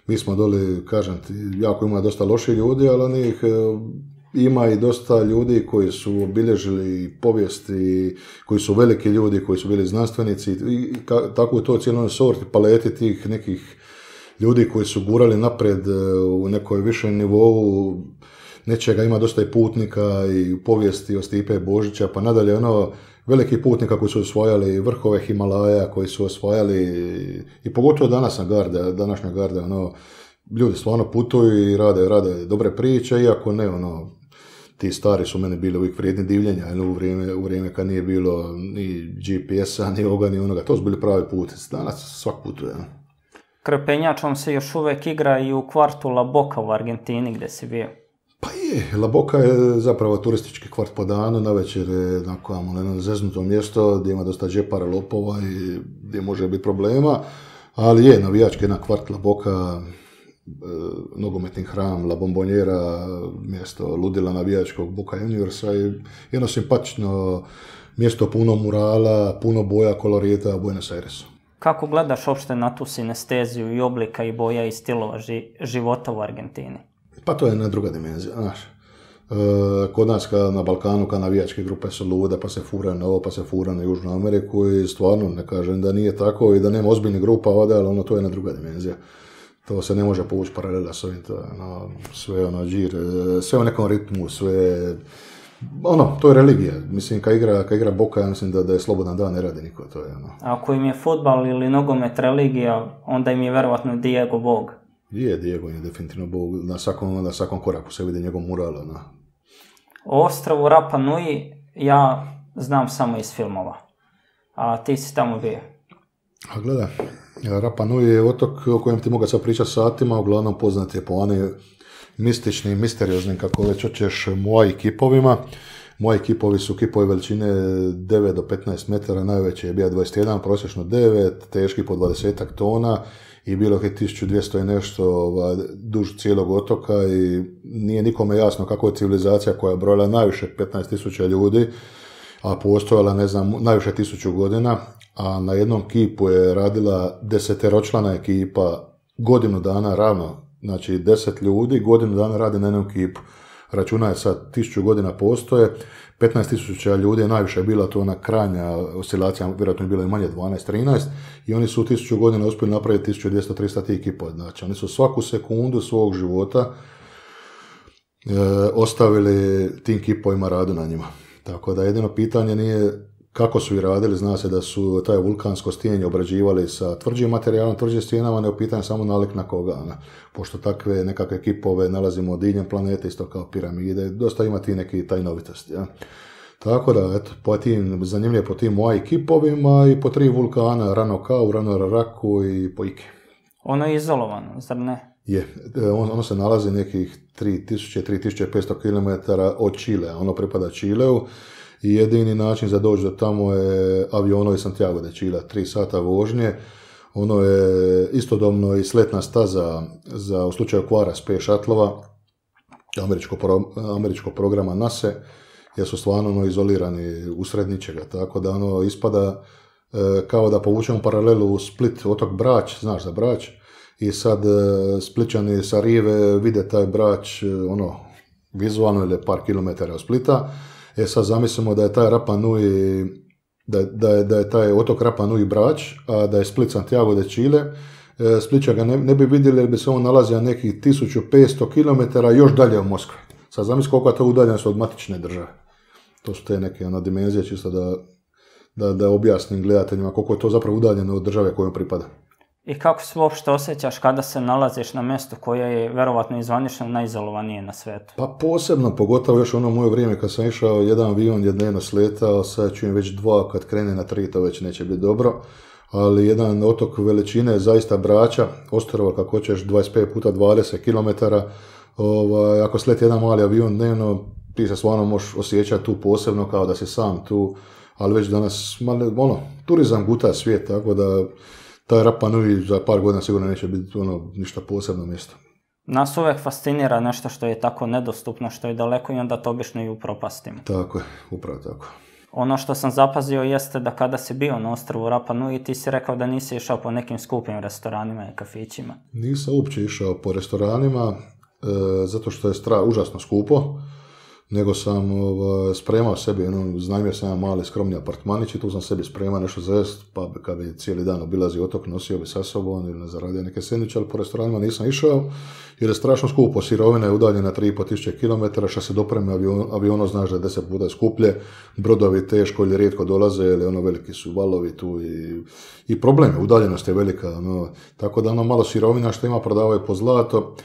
mi smo doli, kažem ti, jako ima dosta loših ljudi, ali onih ima i dosta ljudi koji su obilježili povijesti, koji su veliki ljudi, koji su bili znanstvenici, i tako je to cijelo sorti, paleti tih nekih ljudi koji su gurali napred u nekoj višem nivou, nečega ima dosta i putnika i povijesti od Stipe Božića, pa nadalje veliki putnika koji su osvajali vrhove Himalaja, koji su osvajali i pogotovo današnja garda, ljudi stvarno putuju i rade dobre priče, iako ne, ti stari su meni bili uvijek vrijedni divljenja, u vrijeme kad nije bilo ni GPS-a, ni ovoga, ni onoga, to su bili pravi put, danas svak putuje. Krpenjačom se još uvek igra i u kvartu La Boca u Argentini gde si bio. Pa je, La Boca je zapravo turistički kvart po danu, na večer je jedno zeznuto mjesto gdje ima dosta džepara, lopova i gdje može biti problema, ali je navijački jedan kvart La Boca, nogometni hram, La Bombonjera, mjesto ludila navijačkog Boca Juniorsa i jedno simpatično mjesto puno murala, puno boja, kolorijeta u Buenos Airesu. Kako gledaš uopšte na tu sinesteziju i oblika i boja i stilova života u Argentini? Pa to je jedna druga dimenzija, znaš. Kod nas na Balkanu kad navijačke grupe su lude, pa se fura na ovo, pa se fura na Južnu Ameriku i stvarno ne kažem da nije tako i da nema ozbiljnih grupa ovdje, ali ono to je jedna druga dimenzija. To se ne može povući paralela s ovim, sve ono džir, sve u nekom ritmu, sve... Ono, to je religija. Mislim, kad igra Boca, ja mislim da je slobodan dan, ne radi niko, to je ono. A ako im je fudbal ili nogomet religija, onda im je verovatno Diego Bog. Je, Diego je definitivno Bog. Na svakom koraku se vidi njegov mural, ono. O ostrvu Rapa Nui ja znam samo iz filmova. A ti si tamo bio? A gledaj, Rapa Nui je otok o kojem ti mogu sad pričati satima, uglavnom poznat je po one... mistični i misterioznim, kako već hoćeš, moai kipovima. Moai kipovi su kipovi veličine 9 do 15 metara, najveći je bio 21, prosječno 9, teški po 20 tona i bilo je 1200 i nešto duž cijelog otoka i nije nikome jasno kako je civilizacija koja je brojila najviše 15.000 ljudi, a postojala, ne znam, najviše 1000 godina, a na jednom kipu je radila 10-ročlana ekipa godinu dana ravno. Znači, 10 ljudi godinu dana rade na jednom kipu. Računa je sad, 1000 godina postoje, 15.000 ljudi, najviše je bila to ona krajnja oscilacija, vjerojatno je bilo i manje, 12-13, i oni su 1000 godina uspjeli napraviti 1200-300 tih kipova. Znači, oni su svaku sekundu svog života ostavili tim kipovima radu na njima. Tako da jedino pitanje nije kako su i radili, zna se da su taj vulkansko stijenje obrađivali sa tvrđim materijalom, tvrđim stijenama, ne upitam samo nalik na koga. Pošto takve nekakve kipove nalazimo diljem planete, isto kao piramide, dosta ima ti neki tajnovitosti. Tako da, eto, zanimljivo je po tim moai kipovima i po 3 vulkana, Rano Kau, Rano Raraku i po Iki. Ono je izolovano, zar ne? Je, ono se nalazi nekih 3000-3500 km od Čilea, ono pripada Čileu. I jedini način za doći do tamo je aviono iz Santiago de Chile, 3 sata vožnje. Ono je istodobno i sletna staza za, u slučaju kvara s 5 šatlova, američkog programa NASA, jer su stvarno izolirani usred ničega. Tako da ono ispada kao da povučemo paralelu u Split, otok Brač, znaš za Brač, i sad Spličani sa rive vide taj Brač ono, vizualno ili par kilometara od Splita. E sad zamislimo da je taj Rapa Nui, da je taj otok Rapa Nui Brač, a da je Split Santiago de Chile. Splića ga ne bi vidjeli jer bi se on nalazio nekih 1500 km još dalje u Moskvi. Sad zamislimo koliko je to udaljenost od matične države. To su te neke dimenzije, čisto da objasnim gledateljima koliko je to zapravo udaljeno od države kojom pripada. I kako se uopšte osjećaš kada se nalaziš na mjestu koje je verovatno izvanično najizolovanije na svetu? Pa posebno, pogotovo još ono moje vrijeme kad sam išao jedan avion je dnevno sletao, sad čujem već 2, kad krene na 3 to već neće biti dobro, ali jedan otok veličine zaista Brača, ostrvo kako hoćeš 25 puta 20 km, ako sleti jedan mali avion dnevno ti se stvarno možeš osjećati tu posebno kao da si sam tu, ali već danas, ono, turizam guta svijet, tako da taj Rapa Nui za par godina sigurno neće biti ništa posebno mjesto. Nas uvijek fascinira nešto što je tako nedostupno, što je daleko i onda to obično i upropastimo. Tako je, upravo tako. Ono što sam zapazio jeste da kada si bio na ostrvu Rapa Nui ti si rekao da nisi išao po nekim skupim restoranima i kafićima. Nisam uopće išao po restoranima zato što je užasno skupo, nego sam spremao sebi, iznajmio sam jedan mali skromni apartmanić i tu sam sebi spremao nešto za jest, pa kad bi cijeli dan obilazio otok, nosio bi sa sobom ili zaradio neke sendviče, ali po restoranima nisam išao, jer je strašno skupo, sirovina je udaljena 3500 km, što se dopreme aviono znaš da je 10 puta skuplje, brodovi teško ili rijetko dolaze, ili ono veliki su valovi tu i probleme, udaljenost je velika, tako da ono malo sirovina što ima prodavaju po zlato,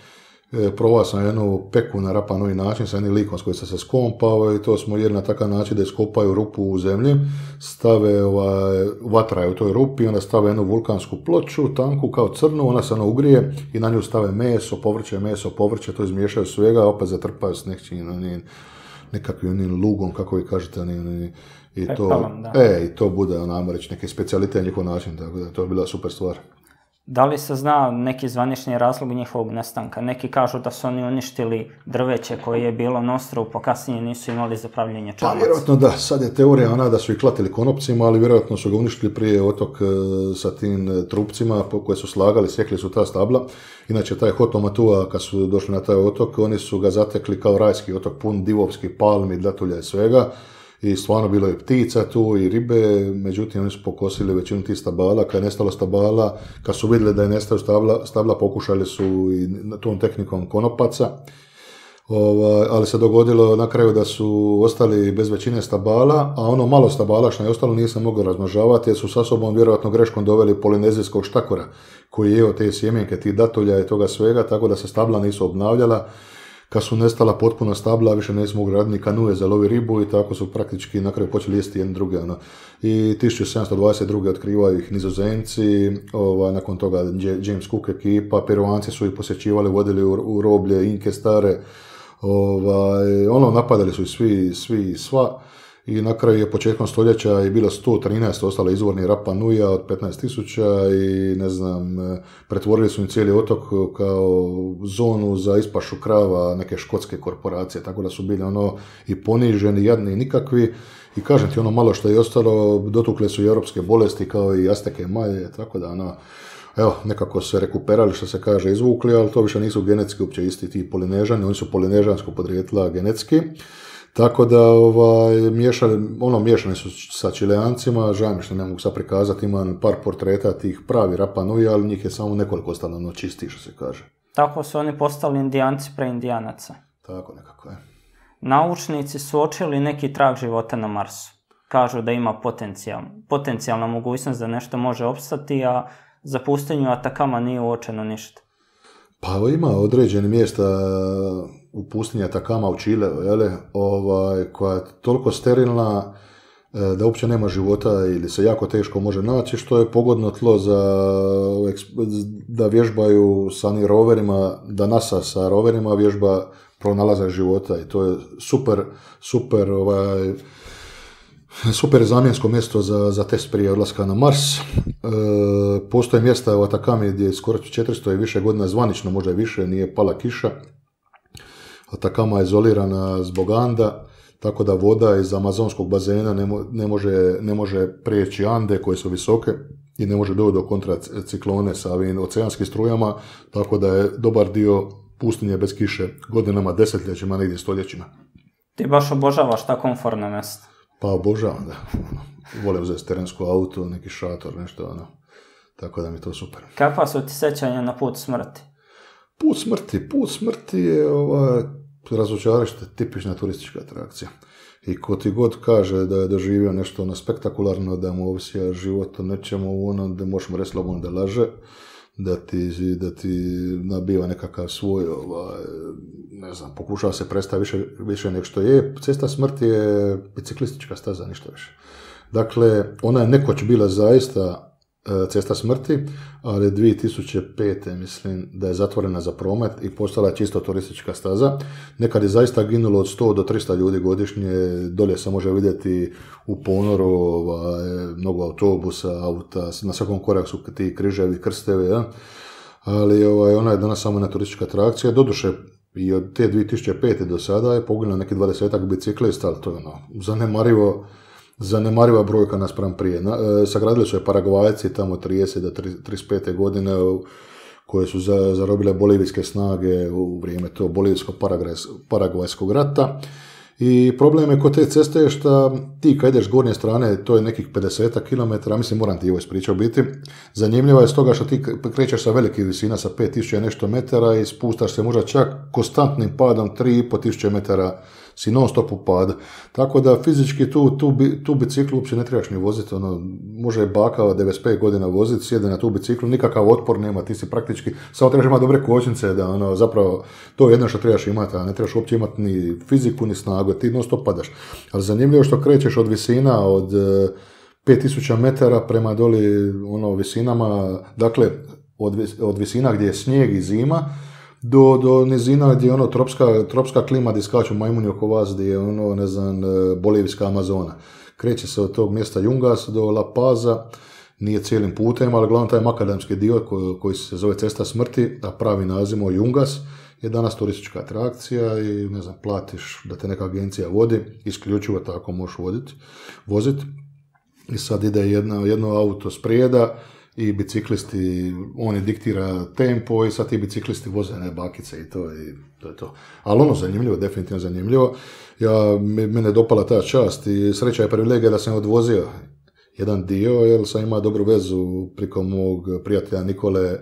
Provao sam jednu peku na Rapa Nui način sa jednim likom s kojim sam se skompao i to smo jeli na takav način da iskopaju rupu u zemlji, stave vatra u toj rupi, onda stave jednu vulkansku ploču, tanku kao crnu, ona se ugrije i na nju stave meso, povrće, to izmiješaju svega, opet zatrpaju s nekakvim lugom, kako vi kažete, i to bude, nam reći, neki specijalitet njihov način, tako da to je bila super stvar. Da li se zna neki zvanični razlog njihovog nestanka? Neki kažu da su oni uništili drveće koje je bilo na ostrvu, pa kasnije nisu imali za pravljenje čamaca. Pa vjerojatno da, sad je teorija ona da su ih klatili konopcima, ali vjerojatno su ga uništili prije otok sa tim trupcima koje su slagali, sjekli su ta stabla. Inače, taj Hotomatua, kad su došli na taj otok, oni su ga zatekli kao rajski otok, pun divovskih palmi, dlatulja i svega. I stvarno bilo je ptica tu i ribe, međutim oni su pokosili većinu tih stabala. Kad je nestalo stabala, kad su vidjeli da je nestalo stabla, pokušali su i tom tehnikom konopaca. Ali se dogodilo na kraju da su ostali bez većine stabala, a ono malo stabala što je ostalo nisam mogao razmnožavati jer su sa sobom vjerojatno greškom doveli polinezijskog štakora koji je jeo te sjemenke, tih datulja i toga svega, tako da se stabla nisu obnavljala. Kad su nestala potpuno stabla, više nismo mogli raditi ni kanue za lovi ribu i tako su praktički na kraju počeli jesti jedne druge. I 1722. otkrivaju ih Nizozemci, nakon toga James Cook ekipa, Peruanci su ih posjećivali, vodili u roblje, Inke stare, napadali su ih svi i sva. I na kraju je početkom stoljeća je bilo 113 ostale izvorni Rapa Nuija od 15.000 i pretvorili su im cijeli otok kao zonu za ispašu krava neke škotske korporacije, tako da su bili i poniženi, jadni i nikakvi. I kažem ti, malo što je ostalo, dotukle su i europske bolesti kao i Azteke, Maje, tako da evo, nekako se rekuperali, što se kaže, izvukli, ali to više nisu genetski uopće isti ti polinežani, oni su polinežansko podrijetla genetski. Tako da, miješani su sa Čileancima, žao mi što ne mogu sad prikazati, imam par portreta tih pravi Rapa Nui, ali njih je samo nekoliko ostalo čisti, što se kaže. Tako su oni postali Indijanci pre Indijanaca. Tako nekako je. Naučnici su uočili neki trag života na Marsu. Kažu da ima potencijalna mogućnost da nešto može opstati, a za pustinju Atakama nije uočeno ništa. Pa ima određene mjesta u pustinji Atakama u Čileu, koja je toliko sterilna da uopće nema života ili se jako teško može naći, što je pogodno tlo da vježbaju sa onim roverima, da NASA sa roverima vježba pronalazak života i to je super zamjensko mjesto za test prije odlaska na Mars. Postoje mjesta u Atakami gdje je skoro 400 i više godina zvanično, možda i više, nije pala kiša. Atakama je izolirana zbog Anda, tako da voda iz amazonskog bazena ne može prijeći Ande koje su visoke i ne može doći do kontraciklone sa ovim oceanskim strujama, tako da je dobar dio pustinje bez kiše godinama, desetljećima, negdje stoljećima. Ti baš obožavaš ta komfortna mjesta? Pa obožavam, da. Vole uzeti terensko auto, neki šator, nešto, tako da mi je to super. Kakva su ti sjećanja na put smrti? Put smrti je razočaralište, tipična turistička atrakcija. I ko ti god kaže da je doživio nešto spektakularno, da mu ovisija život o nečemu, da možemo reći slobodno da laže, da ti nabiva nekakav svoj, pokušava se predstaviti više nego što je. Cesta smrti je biciklistička staza, ništa više. Dakle, ona je nekoć bila zaista cesta smrti, ali 2005. mislim da je zatvorena za promet i postala čisto turistička staza. Nekad je zaista ginulo od 100 do 300 ljudi godišnje, dolje se može vidjeti u ponoru mnogo autobusa, auta, na svakom koraku su ti križevi, krstevi, ali ona je danas samo na turistička atrakcija. Doduše, i od te 2005. do sada je poginulo neki 20-ak biciklista, ali to je zanemariva brojka naspram prije. Sagradili su je Paragvajci tamo 30 do 35. godine koje su zarobile bolivijske snage u vrijeme to bolivijsko-paragvajskog rata. I problem je kod te ceste je što ti kad ideš s gornje strane, to je nekih 50 km, mislim moram ti ovo ispričao biti, zanimljiva je s toga što ti krećeš sa velikih visina, sa 5000 nešto metara i spustaš se možda čak konstantnim padom 3500 metara si non stop upada. Tako da fizički tu biciklu uopće ne trebaš ni voziti, ono, može je baka 95 godina voziti, sjede na tu biciklu, nikakav otpor nema, ti si praktički, samo trebaš imati dobre kočnice, da ono, zapravo to je jedno što trebaš imati, a ne trebaš uopće imati ni fiziku ni snagu, ti non stop padaš. Ali zanimljivo što krećeš od visina, od 5000 metara prema doli ono, visinama, dakle, od visina gdje je snijeg i zima, do nizina gdje je ono tropska klima gdje skaču majmuni oko vas, gdje je ono, ne znam, bolivijska Amazona. Kreće se od tog mjesta Jungas do La Paza, nije cijelim putem, ali glavno taj makadamski dio koji se zove Cesta smrti, a pravi naziv je Jungas, je danas turistička atrakcija i ne znam, platiš da te neka agencija vodi, isključivo tako možeš voziti. I sad ide jedno auto sprijeda i biciklisti, on je diktira tempo i sad ti biciklisti voze ne bakice i to je to. Ali ono zanimljivo, definitivno zanimljivo. Mene je dopala ta čast i sreća je privilegija da sam odvozio jedan dio, jer sam imao dobru vezu priko mog prijatelja Nikole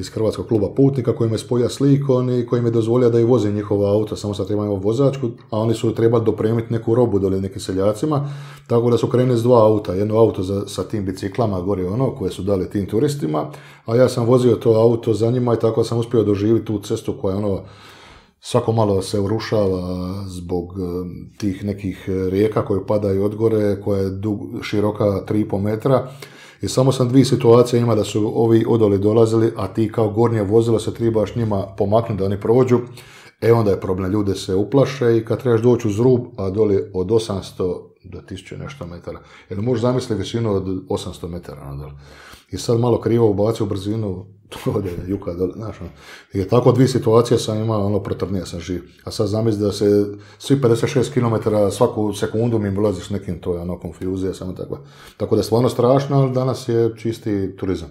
iz Hrvatskog kluba putnika koji me spoja s Likom i koji mi je dozvolio da i vozim njihova auto, samo sad trebamo vozačku, a oni su trebali dopremiti neku robu dole nekim seljacima, tako da su krenuli s dva auta, jedno auto sa tim biciklama gore ono, koje su dali tim turistima, a ja sam vozio to auto za njima i tako sam uspio doživjeti tu cestu koja ono, svako malo se urušava zbog tih nekih rijeka koje padaju od gore, koja je široka 3,5 metra, i samo sam dvije situacije ima da su ovi odoli dolazili, a ti kao gornje vozilo se trebaš njima pomaknuti da oni prođu, e onda je problem, ljude se uplaše i kad trebaš doći uz rub, a doli od 800 do 1000 nešto metara. Jer možeš zamisliti visinu od 800 metara nadal. I sad malo krivo ubacio brzinu, to je juka dole, znaš. I tako dvije situacije sam imao, ono protrnija sam živ. A sad zamisli da se svi 56 km svaku sekundu mi ulaziš nekim, to je ono konfuzija, samo tako. Tako da je stvarno strašno, ali danas je čisti turizam.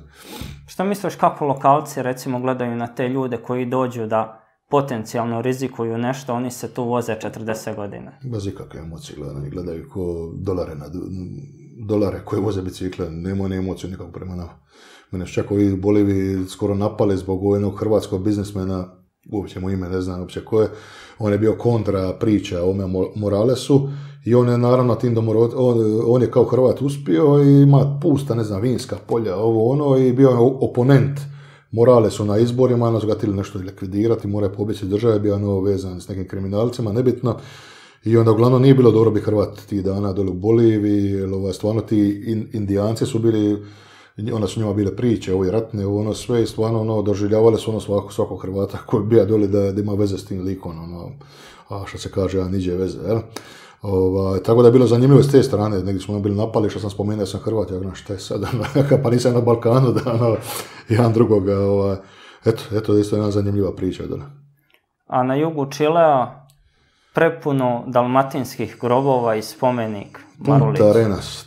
Šta misliš kako lokalci recimo gledaju na te ljude koji dođu da potencijalno rizikuju nešto, oni se tu voze 40 godina? Bez ikakve emocije gledaju ko dolare koje voze bicikle, nema ni emociju nikako prema nama. Mene su čak ovi Bolivi skoro napali zbog jednog hrvatskog biznismena, uopće mu ime ne znam uopće ko je, on je bio kontra priča o Moralesu i on je naravno tim on je kao Hrvat uspio i ima pusta, ne znam, vinska polja, ovo ono, i bio je oponent Morale su na izborima, nas ga tili nešto likvidirati, mora je pobjeći države, bio ono vezan s nekim kriminalcima, nebitno. I onda uglavnom nije bilo dobro bi Hrvat tih dana dole u Boliviji, jer stvarno ti indijanci su bili, onda su njima bile priče, ovi ratne, ono sve, i stvarno ono, doživljavali su ono svakog Hrvata koji bija dole da ima veze s tim Likom, ono, a što se kaže, a niđe veze, jel? Tako da je bilo zanimljivo s te strane, negdje smo bili napali, što sam spomenuo, ja sam Hrvat, ja gledam šta je sad, pa nisam na Balkanu, da ono, jedan drugoga, eto, isto je jedna zanimljiva priča. A na jugu Čilea prepuno dalmatinskih grobova i spomenik Marulicu. Punta Arenas,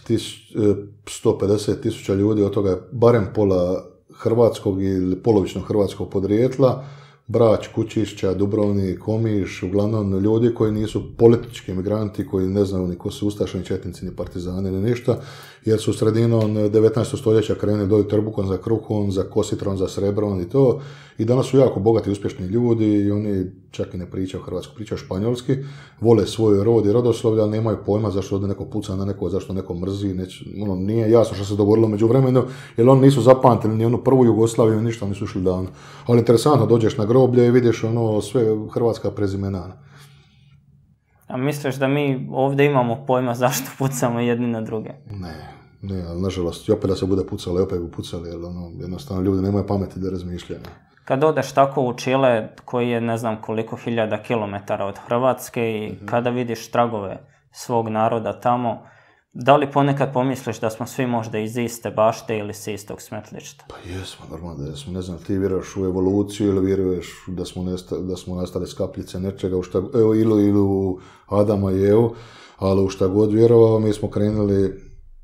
150.000 ljudi, od toga je barem pola hrvatskog ili polovično hrvatskog podrijetla, Brač, Kučišća, Dubrovnik, Komiš, uglavnom ljudi koji nisu politički migranti, koji ne znaju ni ko su ustaše, ni četnici, ni partizani, ni ništa, jer su sredinom 19. stoljeća krenuli doli trbukom za kruhom, za kositrom, za srebrom i to, i danas su jako bogati uspješni ljudi i oni čak i ne pričaju hrvatsko, pričaju španjolski, vole svoj rod i rodoslovlja, nemaju pojma zašto ovdje neko puca na neko, zašto neko mrzi, ono, nije jasno što se dogodilo među vremenu, jer oni nisu zapamtili ni onu prvu Jugoslaviju, ništa, oni su išli davno. Ali interesantno, dođeš na groblje i vidiš ono sve hrvatska prezimena. A misliš da mi ovdje imamo pojma zašto pucamo jedni na druge? Ne, ali nažalost, opet da se bude pucali, opet bi pucali, jer ono, jednostavno ljudi nemaju pameti da razmišljaju. Kad odeš tako u Čile, koji je ne znam koliko hiljada kilometara od Hrvatske, i kada vidiš tragove svog naroda tamo, da li ponekad pomisliš da smo svi možda iz iste bašte ili s istog smetlišta? Pa jesmo, normalno da jesmo. Ne znam, ti vjeruješ u evoluciju ili vjeruješ da smo nastali s kapljice nečega ili u Adama i Evu, ali u šta god vjerovao, mi smo krenuli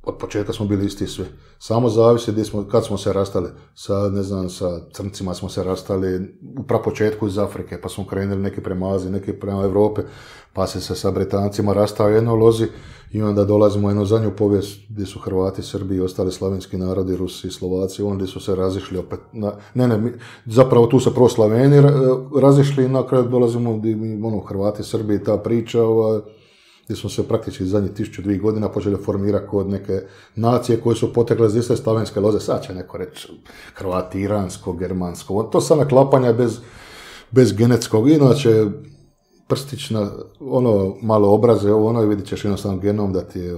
od početka smo bili isti svi. Samo zavisi kad smo se rastali. Sa, ne znam, sa crncima smo se rastali u prapočetku iz Afrike, pa smo krenuli neki prema Aziji, neki prema Europe, pa se sa Britancima rastao jedno lozi i onda dolazimo u jednu zadnju povijest gdje su Hrvati, Srbi i ostali slavenski narodi, Rusi i Slovaci, onda su se razišli opet. Zapravo tu se prvo Slaveni razišli i na kraju dolazimo ono, Hrvati, Srbi i ta priča, gdje smo se praktički zadnjih 1002 godina počeli formirati kod neke nacije koje su potekle iz iste slavenske loze. Sad će neko reći Hrvati, iransko, germansko. To su naklapanja bez genetskog. Inače, prstična, ono, malo obraze, i vidit ćeš jednostavno genom da ti je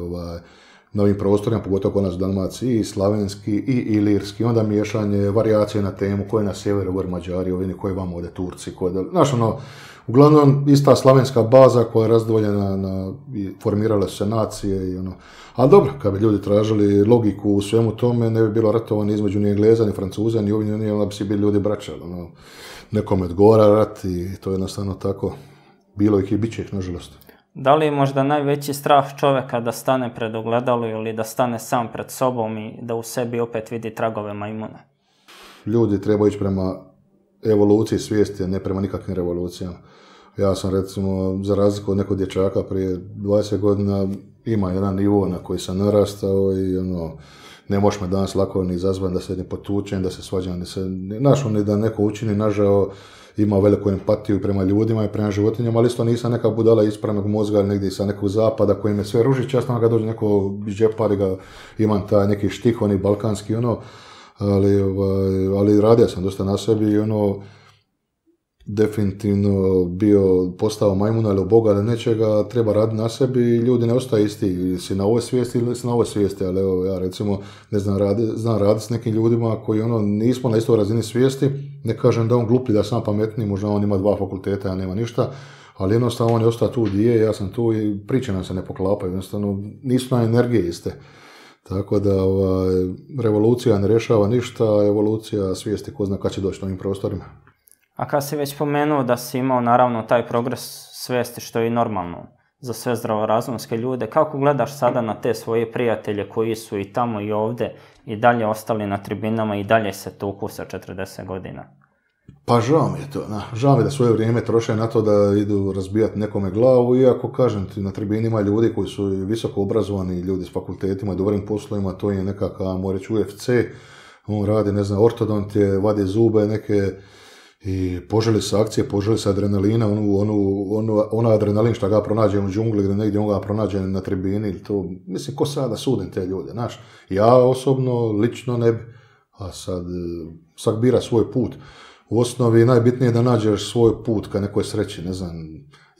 na ovim prostorima, pogotovo kod nas u Dalmaciji, i slavenski i ilirski. Onda miješanje, varijacije na temu, koje na sjeveru, gore Mađari, koje vam ovdje Turci, znaš ono, uglavnom, ista slavenska baza koja je razdvoljena i formirale su se nacije i ono. Ali dobro, kad bi ljudi tražili logiku u svemu tome, ne bi bilo ratova ni između ni Engleza, ni Francuza, ni ovdje, ni onda bi si bili ljudi braća. Ono, nekome odgovara rat i to je jednostavno tako. Bilo ih i bit će ih, nažalost. Da li je možda najveći strah čoveka da stane pred ogledalu ili da stane sam pred sobom i da u sebi opet vidi tragove majmuna? Ljudi treba ići prema evoluciji svijesti, a ne prema nikakvim revolucijama. Ja sam, recimo, za razliku od nekog dječaka prije 20 godina, ima jedan nivo na koji sam narastao i ono, ne možeš me danas lako ni izazvati da se ne potučem, da se svađam, ni da neko učini, nažao, ima veliku empatiju prema ljudima i prema životinjama, ali isto nisam neka budala ispravnog mozga ili negdje sa nekog zapada koji me sve ruži, časno ga dođe neko džepar i ga imam taj neki štih, oni balkanski, ono, ali radio sam dosta na sebi i ono, definitivno bio postao majmuna ili boga ili nečega, treba raditi na sebi i ljudi ne ostaje isti, ili si na ovoj svijesti ili si na ovoj svijesti, ali evo ja recimo ne znam raditi s nekim ljudima koji ono nismo na istoj razini svijesti, ne kažem da on gluplji, da sam pametniji, možda on ima 2 fakulteta, ja nema ništa, ali jednostavno on je ostao tu gdje je, ja sam tu i priče nam se ne poklapaju, jednostavno nisu na energije iste. Tako da revolucija ne rješava ništa, evolucija svijesti ko zna kad će doći na ovim prostorima. A kad si već spomenuo da si imao naravno taj progres svijesti što je i normalno za sve zdravorazumske ljude, kako gledaš sada na te svoje prijatelje koji su i tamo i ovdje i dalje ostali na tribinama i dalje se tuku sa 40 godina? Pa žao mi je to, žao mi je da svoje vrijeme troše na to da idu razbijati nekome glavu, iako kažem ti na tribinima ljudi koji su visoko obrazovani, ljudi s fakultetima i dobrim poslovima, to je nekakav, moram reći, UFC, on radi, ne znam, ortodontije, vadi zube, neke i poželi se akcije, poželi se adrenalina, ona adrenalin što ga pronađe u džungli ili negdje on ga pronađe na tribini, to, mislim, ko sada sudim te ljude, znaš, ja osobno, lično ne bi, a sad bira svoj put. U osnovi najbitnije je da nađeš svoj put ka nekoj sreći, ne znam,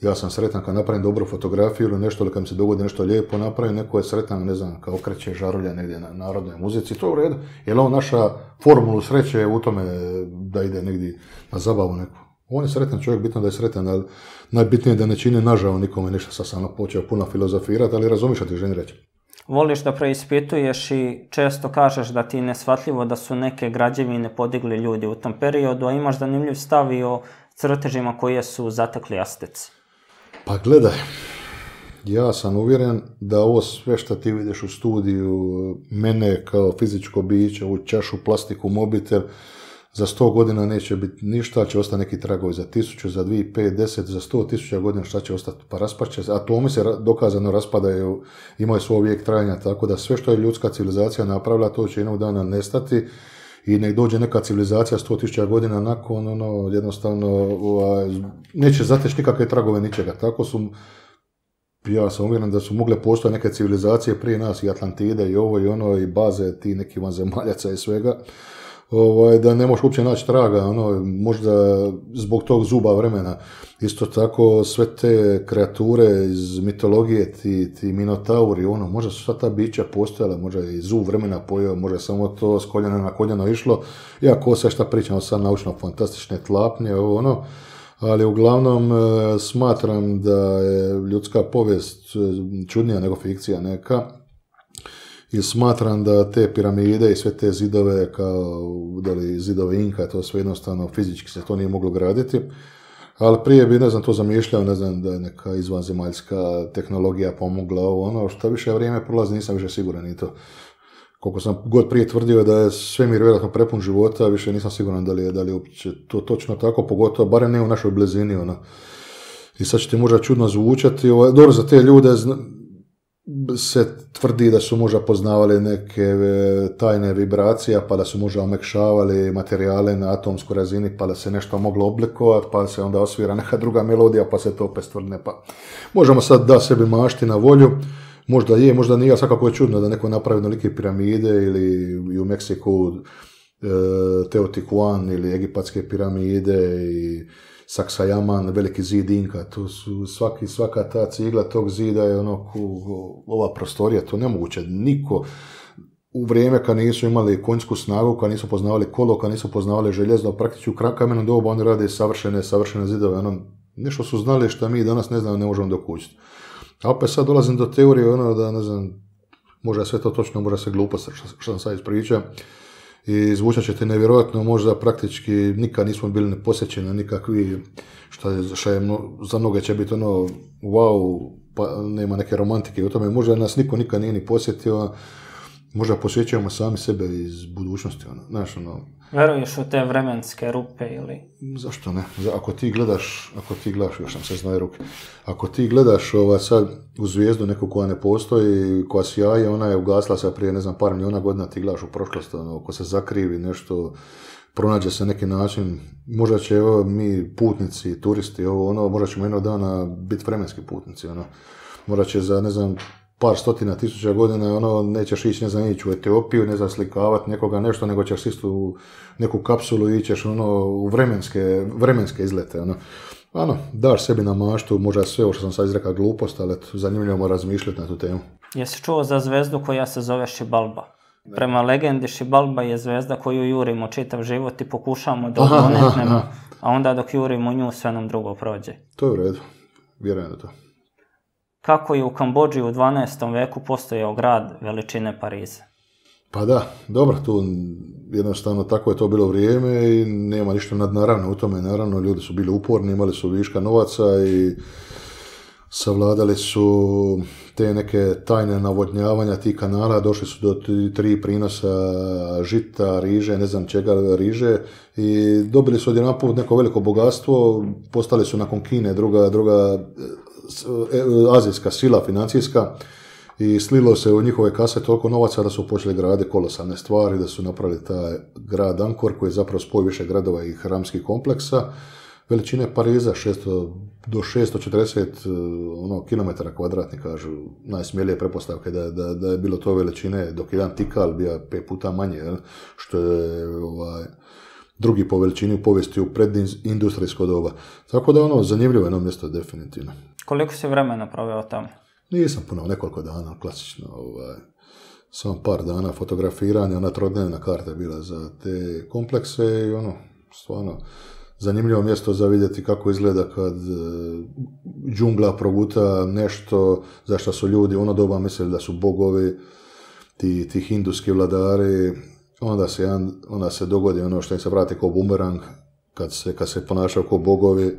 ja sam sretan kad napravim dobru fotografiju ili nešto, ili kad mi se dogodi nešto lijepo napravim, neko je sretan, ne znam, kad okreće žarulja negdje na narodnoj muzici, to je u redu, jer on naša formulu sreće je u tome da ide negdje na zabavu neku. On je sretan čovjek, bitno da je sretan, ali najbitnije je da ne čini nažao nikome ništa, sad sam počeo puno filozofirati, ali razumiš što ti želim reći. Voliš da preispituješ i često kažeš da ti je neshvatljivo da su neke građevine podigli ljudi u tom periodu, a imaš zanimljiv stav i o crtežima koje su zatekli Asteci. Pa gledaj, ja sam uvjeren da ovo sve što ti vidiš u studiju, mene kao fizičko biće, u čašu, plastiku, mobitel, za 100 godina neće biti ništa, će ostati neki tragovi za 1000, za 2500, 10, za 100.000 godina šta će ostati, pa raspaće se, atomi se dokazano raspadaju, imaju svoj vijek trajanja, tako da sve što je ljudska civilizacija napravila, to će jednog dana nestati i nek dođe neka civilizacija 100.000 godina nakon, ono, jednostavno, neće zateći nikakve tragove ničega, tako su, ja sam uvjeren da su mogle postoje neke civilizacije prije nas, i Atlantide, i ovo, i ono, i baze, ti neki vanzemaljaca i svega, da ne možeš uopće naći traga, ono, možda zbog tog zuba vremena. Isto tako sve te kreature iz mitologije, ti minotauri, ono, možda su sva ta bića postojala, možda i zub vremena pojeo, možda je samo to s koljena na koljeno išlo, iako sve šta pričamo sad naučno fantastične tlapnje, ovo ono, ali uglavnom smatram da je ljudska povijest čudnija nego fikcija neka, i smatram da te piramide i sve te zidove, kao zidove Inka, to sve jednostavno fizički se to nije moglo graditi. Ali prije bi, ne znam, to zamišljao, ne znam, da je neka izvanzemaljska tehnologija pomogla ovo, ono, što više vrijeme prolazi, nisam više siguran i to. Koliko sam god prije tvrdio da je svemir vjerojatno prepun života, više nisam siguran da li je uopće to točno tako, pogotovo, barem ne u našoj blizini, ono. I sad će ti možda čudno zvučati, ovo, dobro, za te ljude se tvrdi da su možda poznavali neke tajne vibracije, pa da su možda omekšavali materijale na atomskoj razini, pa da se nešto moglo oblikovati, pa se onda osvira neka druga melodija, pa se to opet stvrdne. Pa možemo sad da sebi mašti na volju, možda je, možda nije, svakako je čudno da neko napravi nolike piramide ili u Meksiku Teotihuacan ili egipatske piramide i Saksajaman, veliki zid Inka, to su svaka ta cigla tog zida je ono, ova prostorija, to nemoguće, niko u vrijeme kad nisu imali konjsku snagu, kad nisu poznavali kolo, kad nisu poznavali željezno, praktički u kamenom dobu oni rade savršene zidove, ono, nešto su znali što mi danas ne znamo, ne možemo dokućiti. A opet sad dolazim do teorije, ono, da ne znam, možda je sve to točno, možda je sve glupost što sam sad ispričao, i zvučat ćete nevjerojatno, možda praktički nikad nismo bili posjećeni nikakvi, što je za mnoge će biti ono, wow, pa nema neke romantike u tome, možda nas niko nikad nije ni posjetio, možda posjećujemo sami sebe iz budućnosti, ono, znaš, ono... Veruješ u te vremenske rupe ili... Zašto ne? Ako ti gledaš, još nam se znaju ruke, ako ti gledaš sad u zvijezdu neku koja ne postoji, koja sjaje, ona je ugasla se prije, ne znam, par milijuna godina, ti gledaš u prošlost, ono, ko se zakrivi nešto, pronađe se neki način, možda će evo, mi putnici, turisti, ovo, ono, možda ćemo jednog dana biti vremenski putnici, ono, možda će za, ne znam, par stotina tisuća godina, ono, nećeš ići, ne znam, ići u Etiopiju, ne znam, slikavati nekoga nešto, nego ćeš ići u neku kapsulu i ćeš, ono, u vremenske izlete, ono. Ano, daš sebi na maštu, možda sve ovo što sam sad izrekao glupost, ali zanimljivo razmišljati na tu temu. Jesi čuo za zvezdu koja se zove Šibalba? Ne. Prema legendi Šibalba je zvezda koju jurimo čitav život i pokušamo da odgonetnemo, a onda dok jurimo nju sve nam drugo prođe. To je u redu, vjerujem da to. Kako je u Kambodži u 12. veku postojao grad veličine Pariza? Pa da, dobro, tu jednostavno tako je to bilo vrijeme i nema ništa nadnaravno u tome, naravno ljudi su bili uporni, imali su viška novaca i savladali su te neke tajne navodnjavanja tih kanala, došli su do 3 prinosa žita, riže, ne znam čega, riže i dobili su odjedanput neko veliko bogatstvo, postali su nakon Kine druga azijska sila financijska i slilo se u njihove kase toliko novaca da su počeli graditi kolosalne stvari, da su napravili taj grad Angkor koji je zapravo spoj više gradova i hramskih kompleksa veličine Pariza, 600 do 640 ono, kilometara kvadratni, kažu, najsmjelije prepostavke da je bilo to veličine, dok jedan tikal bio 5 puta manje, što je drugi po veličini u povijesti u predindustrijsko doba. Tako da, ono, zanimljivo je jedno mjesto, definitivno. Koliko si vremena proveo tamo? Nisam puno, nekoliko dana, klasično, samo par dana fotografiranja, ona trodnevna karta je bila za te komplekse i ono, stvarno, zanimljivo mjesto za vidjeti kako izgleda kad džungla proguta nešto za što su ljudi u ono doba mislili da su bogovi, ti hinduski vladari, onda se dogodi ono što im se vrati kao bumerang, kad se ponašao kao bogovi,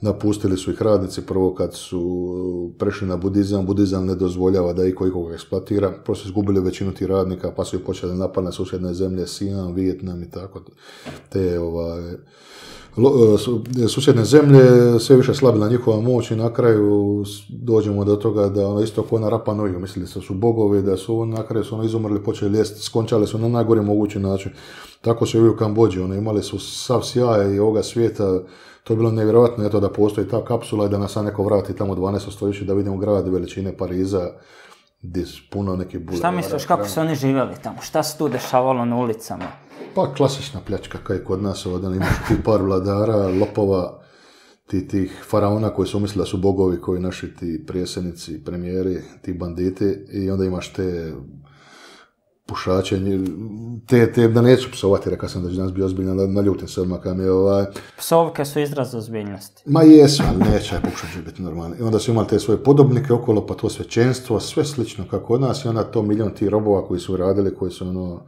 napustili su ih radnici prvo kad su prešli na budizam ne dozvoljava da ikoga eksploatira, prosto izgubili većinu tih radnika pa su ih počeli napadne susjedne zemlje, Sijan, Vijetnam i tako te susjedne zemlje, sve više slabila njihova moć i na kraju dođemo do toga da ono isto ko na Rapa Nuiju, mislili su bogovi, da su na kraju su ono izumrli, počeli jest, skončali su na najgori mogući način. Tako su i u Kambodži, ono, imali su sav sjaj i ovoga svijeta, to je bilo nevjerojatno eto, da postoji ta kapsula i da nas sad neko vrati tamo 12. stoljeće da vidimo grad veličine Pariza, gdje su puno neki bulevara. Šta misliš, kako su oni živjeli tamo? Šta se tu dešavalo na ulicama? Pa klasična pljačka, kao i kod nas, ovdje imaš ti par vladara, lopova, tih faraona koji su mislili da su bogovi, koji naši ti prijesednici, premijeri, ti banditi, i onda imaš te pušače, da neću psovati, rekao sam da će nas bio ozbiljno, naljutim se odmah kam je Psovke su izraz ozbiljnosti. Ma jesu, ali neće, pokušat biti normalni. I onda su imali te svoje podobnike okolo, pa to svećenstvo, sve slično kako kod nas, i onda to milion ti robova koji su radili, koji su ono...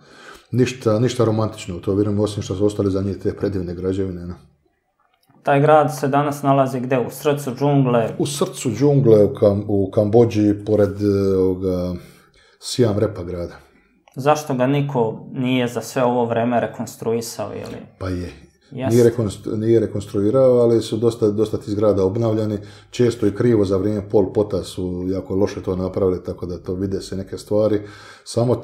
Ništa romantično u to, vjerujem, osim što su ostali za njih te predivne građevine. Taj grad se danas nalazi gde? U srcu džungle? U srcu džungle u Kambođi, pored Siem Reapa grada. Zašto ga niko nije za sve ovo vreme rekonstruisao? Pa je. Nije rekonstruirao, ali su dosta ti zgrada obnavljani. Često i krivo za vrijeme Pol Pota su jako loše to napravili, tako da to vide se neke stvari. Samo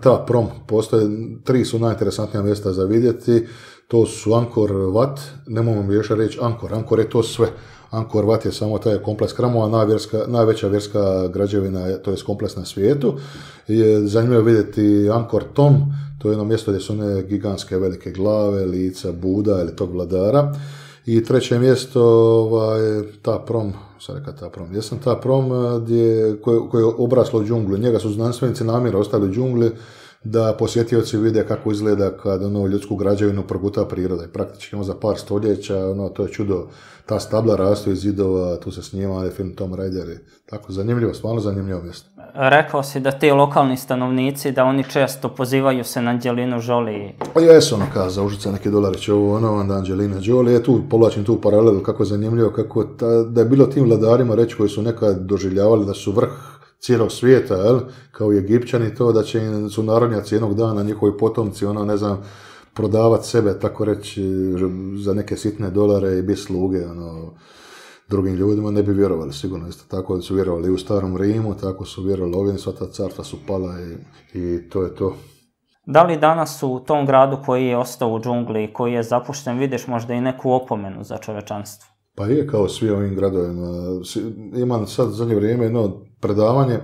ta prom postoje, tri su najinteresantnija mjesta za vidjeti. To su Angkor Wat, ne mogu još reći Angkor, Angkor je to sve. Angkor Wat je samo taj kompleks hramova, najveća vjerska građevina, to je kompleks na svijetu. Zanimljivo je vidjeti Angkor Thom, to je jedno mjesto gdje su one gigantske velike glave, lica Buda ili tog vladara. I treće mjesto, ta prom koje je obraslo u džunglu. Njega su znanstvenici namjerno ostavili u džungli da posjetioci vide kako izgleda kad ljudsku građevinu proguta priroda. Praktički za par stoljeća, to je čudo, ta stabla rastu iz zidova, tu se snima film Tom Raider. Tako, zanimljivo, stvarno zanimljivo mjesto. Rekao si da ti lokalni stanovnici, da oni često pozivaju se na Anđelinu Jolie. Pa jesu, za užice neki dolarić, onda Anđelina Jolie, povlačim tu paralelu, kako je zanimljivo, kako da je bilo tim vladarima reći koji su nekad doživljavali da su vrh cijelog svijeta, kao i Egipćani, to da će su narodnjaci jednog dana, njihovi potomci, prodavati sebe, tako reći, za neke sitne dolare i biti sluge, drugim ljudima, ne bi vjerovali sigurno, isto tako su vjerovali i u starom Rimu, tako su vjerovali ovim, sva ta carstva su pala i to je to. Da li danas u tom gradu koji je ostao u džungli, koji je zapušten, vidiš možda i neku opomenu za čovečanstvo? Pa je, kao svi ovim gradovima. Imam sad zadnje vrijeme jedno predavanje,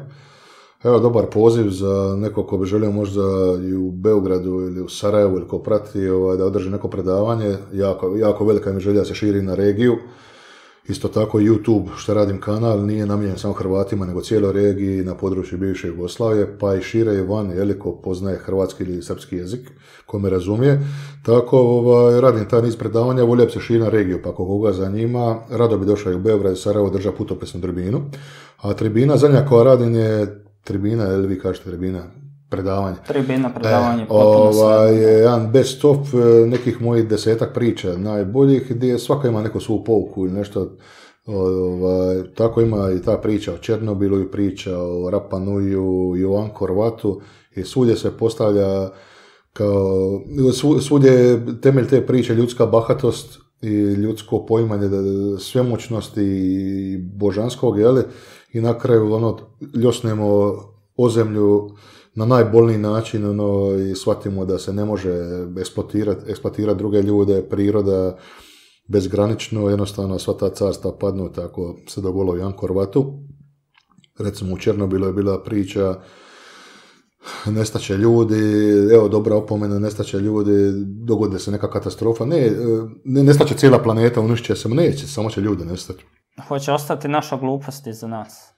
evo dobar poziv za neko ko bi želio možda i u Beogradu ili u Sarajevu ili ko prati da održi neko predavanje, jako velika mi želja se širi na regiju. Isto tako YouTube, što radim kanal, nije namijenjen samo Hrvatima, nego cijeloj regiji na području bivše Jugoslavije, pa i šire i van, ko poznaje hrvatski ili srpski jezik, ko me razumije. Tako radim taj niz predavanja, volio bi se širina regiju, pa koga zanima, rado bi došao i u Beograd i Sarajevo drža putopisnu tribinu. A tribina, zadnja koja radim je tribina, ili vi kažete tribina, predavanje. Tribina, predavanje, potpuno sve. Jedan best of nekih mojih 10-ak priča najboljih, gdje svaka ima neku svu pouku ili nešto. Tako ima i ta priča o Černobilu i priča o Rapa Nuiju i o Angkor Watu. I svudje se postavlja kao... Svudje je temelj te priče ljudska bahatost i ljudsko poimanje svemoćnosti i božanskog, i na kraju ljosnemo ozemlju na najbolniji način i shvatimo da se ne može eksploatirati druge ljude, priroda bezgranično, jednostavno sva ta carstva padnu, tako se dogodilo i Angkor Watu. Recimo u Černobilu je bila priča nestaće ljudi, evo dobra opomena, nestaće ljudi, dogode se neka katastrofa, ne nestaće cijela planeta, unišće se, neće, samo će ljudi nestati. Hoće ostati naša glupost iza nas.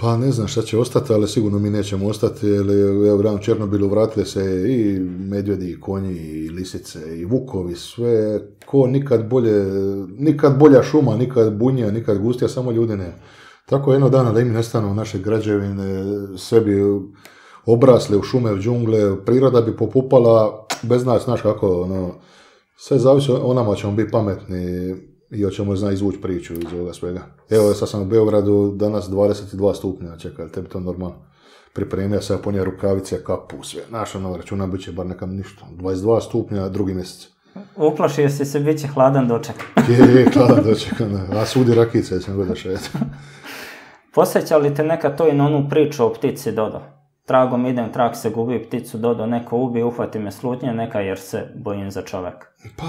Pa ne znam šta će ostati, ali sigurno mi nećemo ostati, jer u Černobilu vratili se i medvjedi, i konji, i lisice, i vukovi, sve, ko nikad bolja šuma, nikad bunja, nikad gustija, samo ljudi ne. Tako jednog dana da im nestanu naše građevine, sve bi obrasle u šume, u džungle, priroda bi popupala, bez nas, znaš kako, sve zavisi o nama, ćemo biti pametni i hoćemo izvući priču iz ovoga svega. Evo, sad sam u Beogradu, danas 22 stupnja, čekaj, tebi to normalno. Pripremio sam ponija rukavice, kapu, sve. Znaš, računa bit će bar nekam ništa. 22 stupnja, drugi mjesec. Uplašio si se, bit će hladan doček. Je, hladan doček, a sudi rakice, ja sam gledaš. Posjeća li te neka to i na onu priču o ptici Dodo? Tragom idem, trag se gubi, pticu Dodo, neko ubije, uhvati me slutnje, neka jer se bojim za čoveka. Pa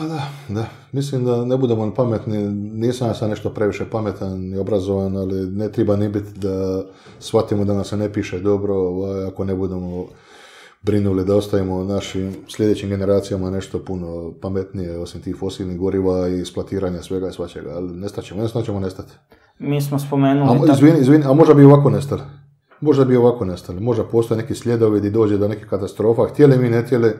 da, mislim da ne budemo pametni, nisam ja sam nešto previše pametan i obrazovan, ali ne treba ni biti da shvatimo da nam se ne piše dobro, ako ne budemo brinuli da ostavimo našim sljedećim generacijama nešto puno pametnije, osim tih fosilnih goriva i eksploatiranja svega i svačega, ali nestaćemo nestati. Mi smo spomenuli... Izvini, a možda bi ovako nestali? Možda bi ovako nestali, možda postoje neki sljedovi gdje dođe do neke katastrofa, htjeli mi, ne htjeli,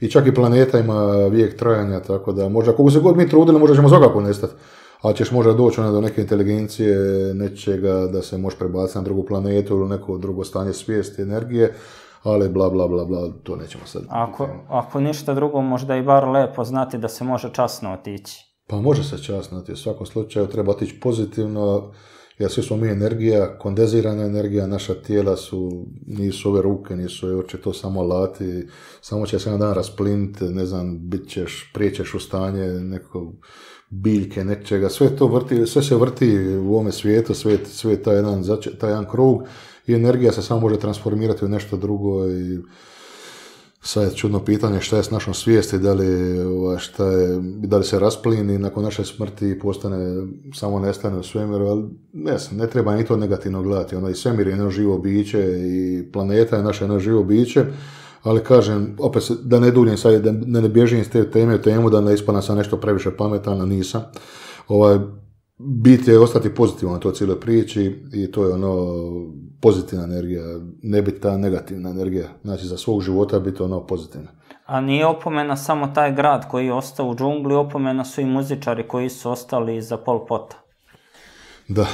i čak i planeta ima vijek trajanja, tako da možda, koliko se god mi trudili, možda ćemo svakako nestati, ali ćeš možda doći do neke inteligencije, nečega da se može prebaciti na drugu planetu ili neko drugo stanje svijesti, energije, ali bla bla bla bla, to nećemo sad. Ako ništa drugo, možda i bar lepo znati da se može časno otići. Pa može se časnati, u svakom slučaju treba otići pozitivno, jer svi smo mi energija, kondenzirana energija, naša tijela su, nisu ove ruke, nisu oči, to samo alati, samo će se jedan dan raspliniti, ne znam, bit ćeš, prijećeš u stanje nekog biljke, nečega, sve to vrti, sve se vrti u ovome svijetu, sve taj jedan krug i energija se samo može transformirati u nešto drugo i sad je čudno pitanje šta je s našom svijesti, da li se rasplini nakon naše smrti i postane, samo nestane u svemiru, ali ne treba ni to negativno gledati. Onda i svemir je jedno živo biće i planeta je naše jedno živo biće, ali kažem, opet da ne duljim sad, da ne bježim iz te teme u temu, da ne ispadam sam nešto previše pametan, a nisam. Bit je ostati pozitivno na toj cijeloj priči i to je pozitivna energija, ne biti ta negativna energija. Znači za svog života biti pozitivna. A nije opomena samo taj grad koji je ostao u džungli, opomena su i muzičari koji su ostali iza Pol Pota. Da,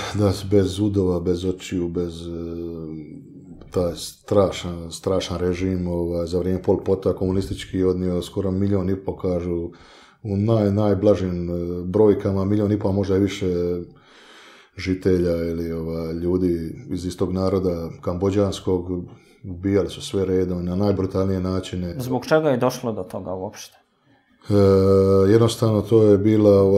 bez udova, bez očiju, bez taj strašan režim. Za vrijeme Pol Pota komunistički odnio skoro 1,5 miliona, kažu, u najblažim brojkama, 1,5 miliona, možda je više žitelja ili ljudi iz istog naroda kambođanskog, ubijali su sve redom na najbrutalnije načine. Zbog čega je došlo do toga uopšte? Jednostavno to je bila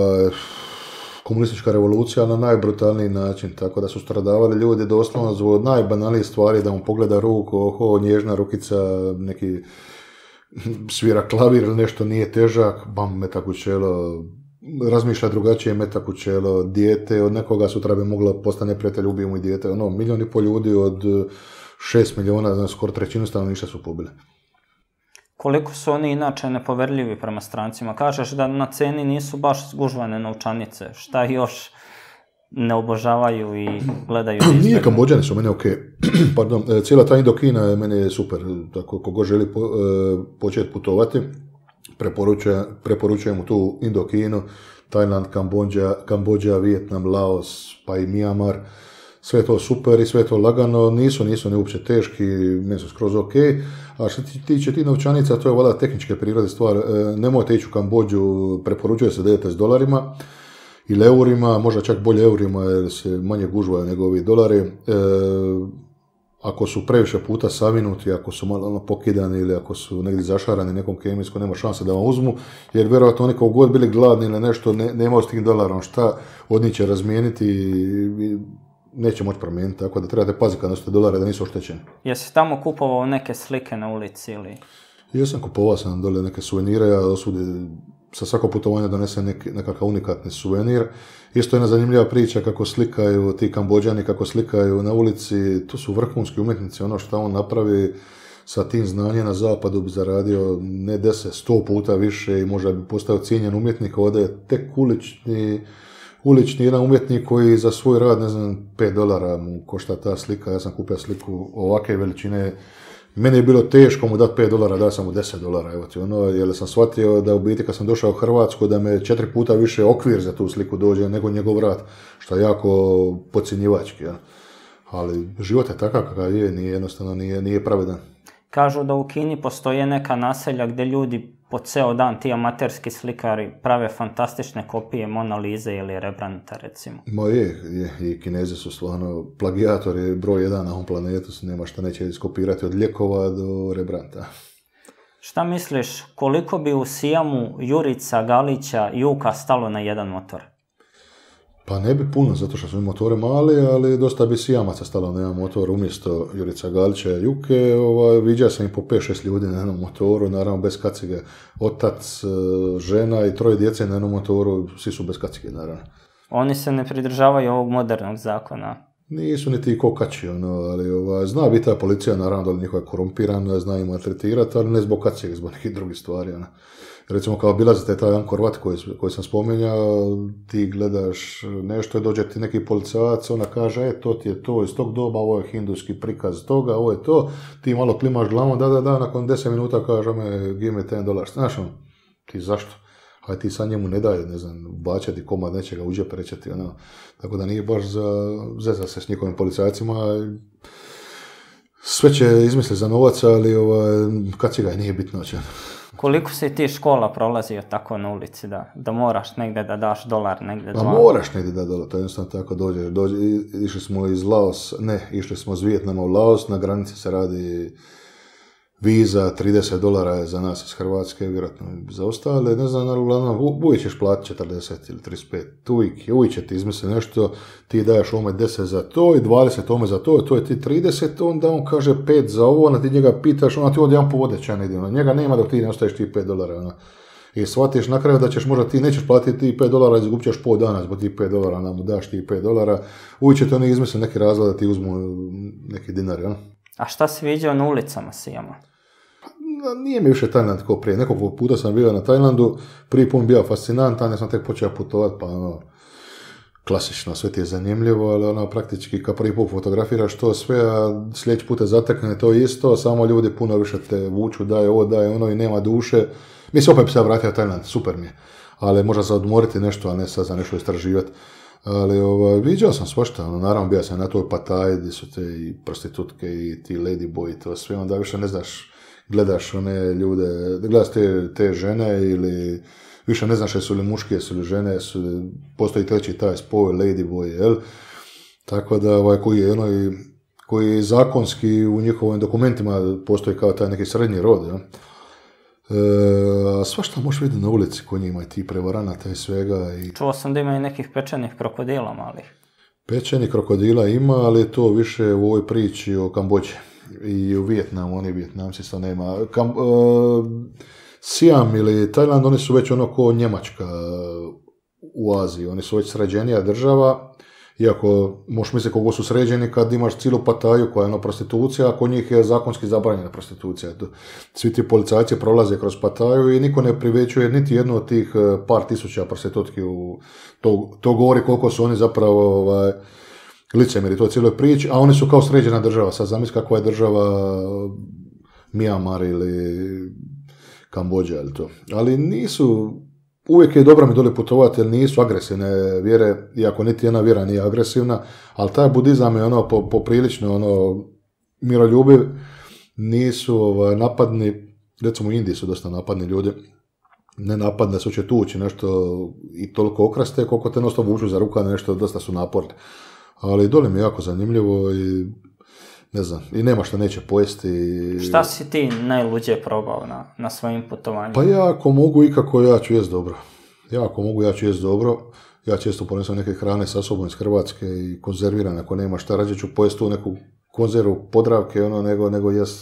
komunistička revolucija na najbrutalniji način, tako da su stradavali ljudi doslovno zbog najbanalnijih stvari, da mu pogleda ruku, nježna rukica, neki svira klavir ili nešto, nije težak, bam, metak u čelo, razmišlja drugačije, metak u čelo, dijete, od nekoga sutra bi mogla postane neprijatelj, ubije mu i dijete, 1,5 miliona ljudi od 6 miliona, znači skoro trećinu stanovništva su pobile. Koliko su oni inače nepoverljivi prema strancima? Kažeš da na ceni nisu baš zgužvane novčanice, šta još ne obožavaju i gledaju izbjegno? Nije, Kambođani su meni okej. Pardon, cijela ta Indokina meni je super, tako kogo želi početi putovati, preporučujem mu tu Indokinu, Tajland, Kambođa, Vijetnam, Laos, pa i Myanmar. Sve to super i sve to lagano, nisu ni uopće teški, meni su skroz okej. A što tiče ti novčanica, to je valjda tehničke prirode stvar. Nemojte ići u Kambođu, preporučuje se da idete s $, ili eurima, možda čak bolje eurima jer se manje gužvaju nego ovi dolari. Ako su previše puta savinuti, ako su malo pokidani ili ako su negdje zašarani nekom kemijskom, nema šanse da vam uzmu, jer vjerojatno oni kako god bili gladni ili nešto, nemaju s tim $, šta od njih će razmijeniti i neće moći promijeniti, tako da trebate paziti kad nosite $, da nisu oštećeni. Jesi tamo kupovao neke slike na ulici ili? Jesam, kupovao sam dole neke suvenire, ja sa svako putovanja donese nekakav unikatni suvenir. Isto je jedna zanimljiva priča kako slikaju ti Kambođani, kako slikaju na ulici. To su vrhunski umjetnici, ono što on napravi sa tim znanjem na zapadu bi zaradio ne 10, 100 puta više i možda bi postao cijenjen umjetnik. Ovdje je tek ulični jedan umjetnik koji za svoj rad, ne znam, $5 mu košta ta slika. Ja sam kupio sliku ovake veličine. Meni je bilo teško mu dati $5, dao sam mu $10, evo ti jer sam shvatio da u biti kad sam došao u Hrvatsku da me 4 puta više okvir za tu sliku dođe nego njegov vrat, što je jako podcjenjivački, ali život je takav kakav je, jednostavno nije pravedan. Kažu da u Kini postoje neka naselja gdje ljudi po ceo dan, ti amaterski slikari, prave fantastične kopije Mona Lise ili Rembrandta, recimo. Ma je, i Kinezi su stvarno plagijatori, broj 1 na ovom planetu, nema šta neće iskopirati od Ljekova do Rembrandta. Šta misliš, koliko bi u Sijamu Jurica, Galića i Uka stalo na jedan motor? Pa ne bi puno, zato što su motore mali, ali dosta bi Sijamaca stalo na jedan motor umjesto Jurica, Galića i Juke. Viđao sam i po 5-6 ljudi na jednom motoru, naravno bez kacige. Otac, žena i 3 djece na jednom motoru, svi su bez kacige, naravno. Oni se ne pridržavaju ovog modernog zakona? Nisu niti kokači, ali zna biti ta policija, naravno da li njihova je korumpirana, zna im atretirati, ali ne zbog kacige, zbog nekih drugih stvari. Recimo kao bilazite taj jedan Korvat koji sam spominjao, ti gledaš nešto i dođe ti neki policajac, ona kaže, to ti je to iz tog doba, ovo je hinduski prikaz toga, ovo je to, ti malo klimaš glavom, da, nakon 10 minuta kaže me, give me $10, znaš on, ti zašto? A ti sad njemu ne daje, ne znam, bačati komad nečega, uđe prečati, tako da nije baš zezati se s njihovim policajcima. Sve će izmisliti za novac, ali kaciga nije bitno. Koliko si ti škola prolazio tako na ulici da moraš negdje da daš dolar, negdje dva? Moraš negdje da dolar, to jednostavno tako dođe. Išli smo iz Vijetnama u Laos, na granici se radi viza, $30 je za nas iz Hrvatske, vjerojatno za ostale, ne znam, ali uglavnom uvijek ćeš platiti 40 ili 35, uvijek će ti izmisli nešto, ti daješ ome 10 za to i 20 ome za to, to je ti 30, onda on kaže 5 za ovo, onda ti njega pitaš, onda ti odjedan po vodeća negdje, njega nema dok ti ne ostaješ ti $5, i shvatiš na kraju da ćeš možda ti nećeš platiti ti $5, izgubit ćeš pol dana zbog ti $5, onda mu daš ti $5, uvijek će ti oni izmisli neki razlog da ti uzmu neki dinar, ja. A šta si viđao na ulicama Sijama? Nije mi više Tajland kao prije. Nekoliko puta sam bio na Tajlandu, prvi pun bio fascinantan, ja sam tek počeo putovati, pa ono, klasično, sve ti je zanimljivo, ali ono, praktički kad prvi put fotografiraš to sve, a sljedeći put te zatekne to isto, samo ljudi puno više te vuču, daje ovo, daje ono i nema duše. Mi se opet bi se vratio Tajland, super mi je, ali možda za odmoriti nešto, a ne sad za nešto istraživati. Ali viđao sam svašta, naravno bio sam na toj Pataji gdje su te i prostitutke i ti ladyboy i to sve, onda više ne znaš, gledaš one ljude, gledaš te žene ili više ne znaš jesu li muške, jesu li žene, postoji treći taj spoj, ladyboy, jel? Tako da koji je zakonski u njihovim dokumentima postoji kao taj neki srednji rod, jel? Svašta možeš vidjeti na ulici ko njima i ti prevaranata i svega. Čuo sam da ima i nekih pečenih krokodila malih. Pečenih krokodila ima, ali je to više u ovoj priči o Kambođi i u Vijetnamu, oni Vijetnamci sad nema. Sijam ili Tajland, oni su već ono ko Njemačka u Aziji, oni su već sređenija država, iako možeš misliti koliko su sređeni kad imaš cijelu Pataju koja je ono prostitucija, a kod njih je zakonski zabranjena prostitucija. Svi ti policajci prolaze kroz Pataju i niko ne privećuje niti jednu od tih par tisuća prostitutki. To govori koliko su oni zapravo licemjeri toj cijeloj priči, a oni su kao sređena država. Sad zamisli kakva je država Myanmar ili Kambođa ili to. Ali nisu... Uvijek je dobro mi dole putovati jer nisu agresivne vjere, iako niti jedna vjera nije agresivna, ali taj budizam je ono poprilično ono miroljubiv, nisu napadni, recimo u Indiji su dosta napadni ljudi, ne napadne su će tući nešto i toliko okraste koliko te nosto vuču za ruka, nešto dosta su naporni, ali dole mi je jako zanimljivo i ne znam, i nema što neće pojesti. Šta si ti najluđe probao na svojim putovanjima? Pa ja ako mogu ikako, ja ću jest dobro. Ja često ponesem neke hrane sa sobom iz Hrvatske i konzerviran, ako nema šta, rađe ću pojesti tu neku konzervu, podravke, ono, nego jest...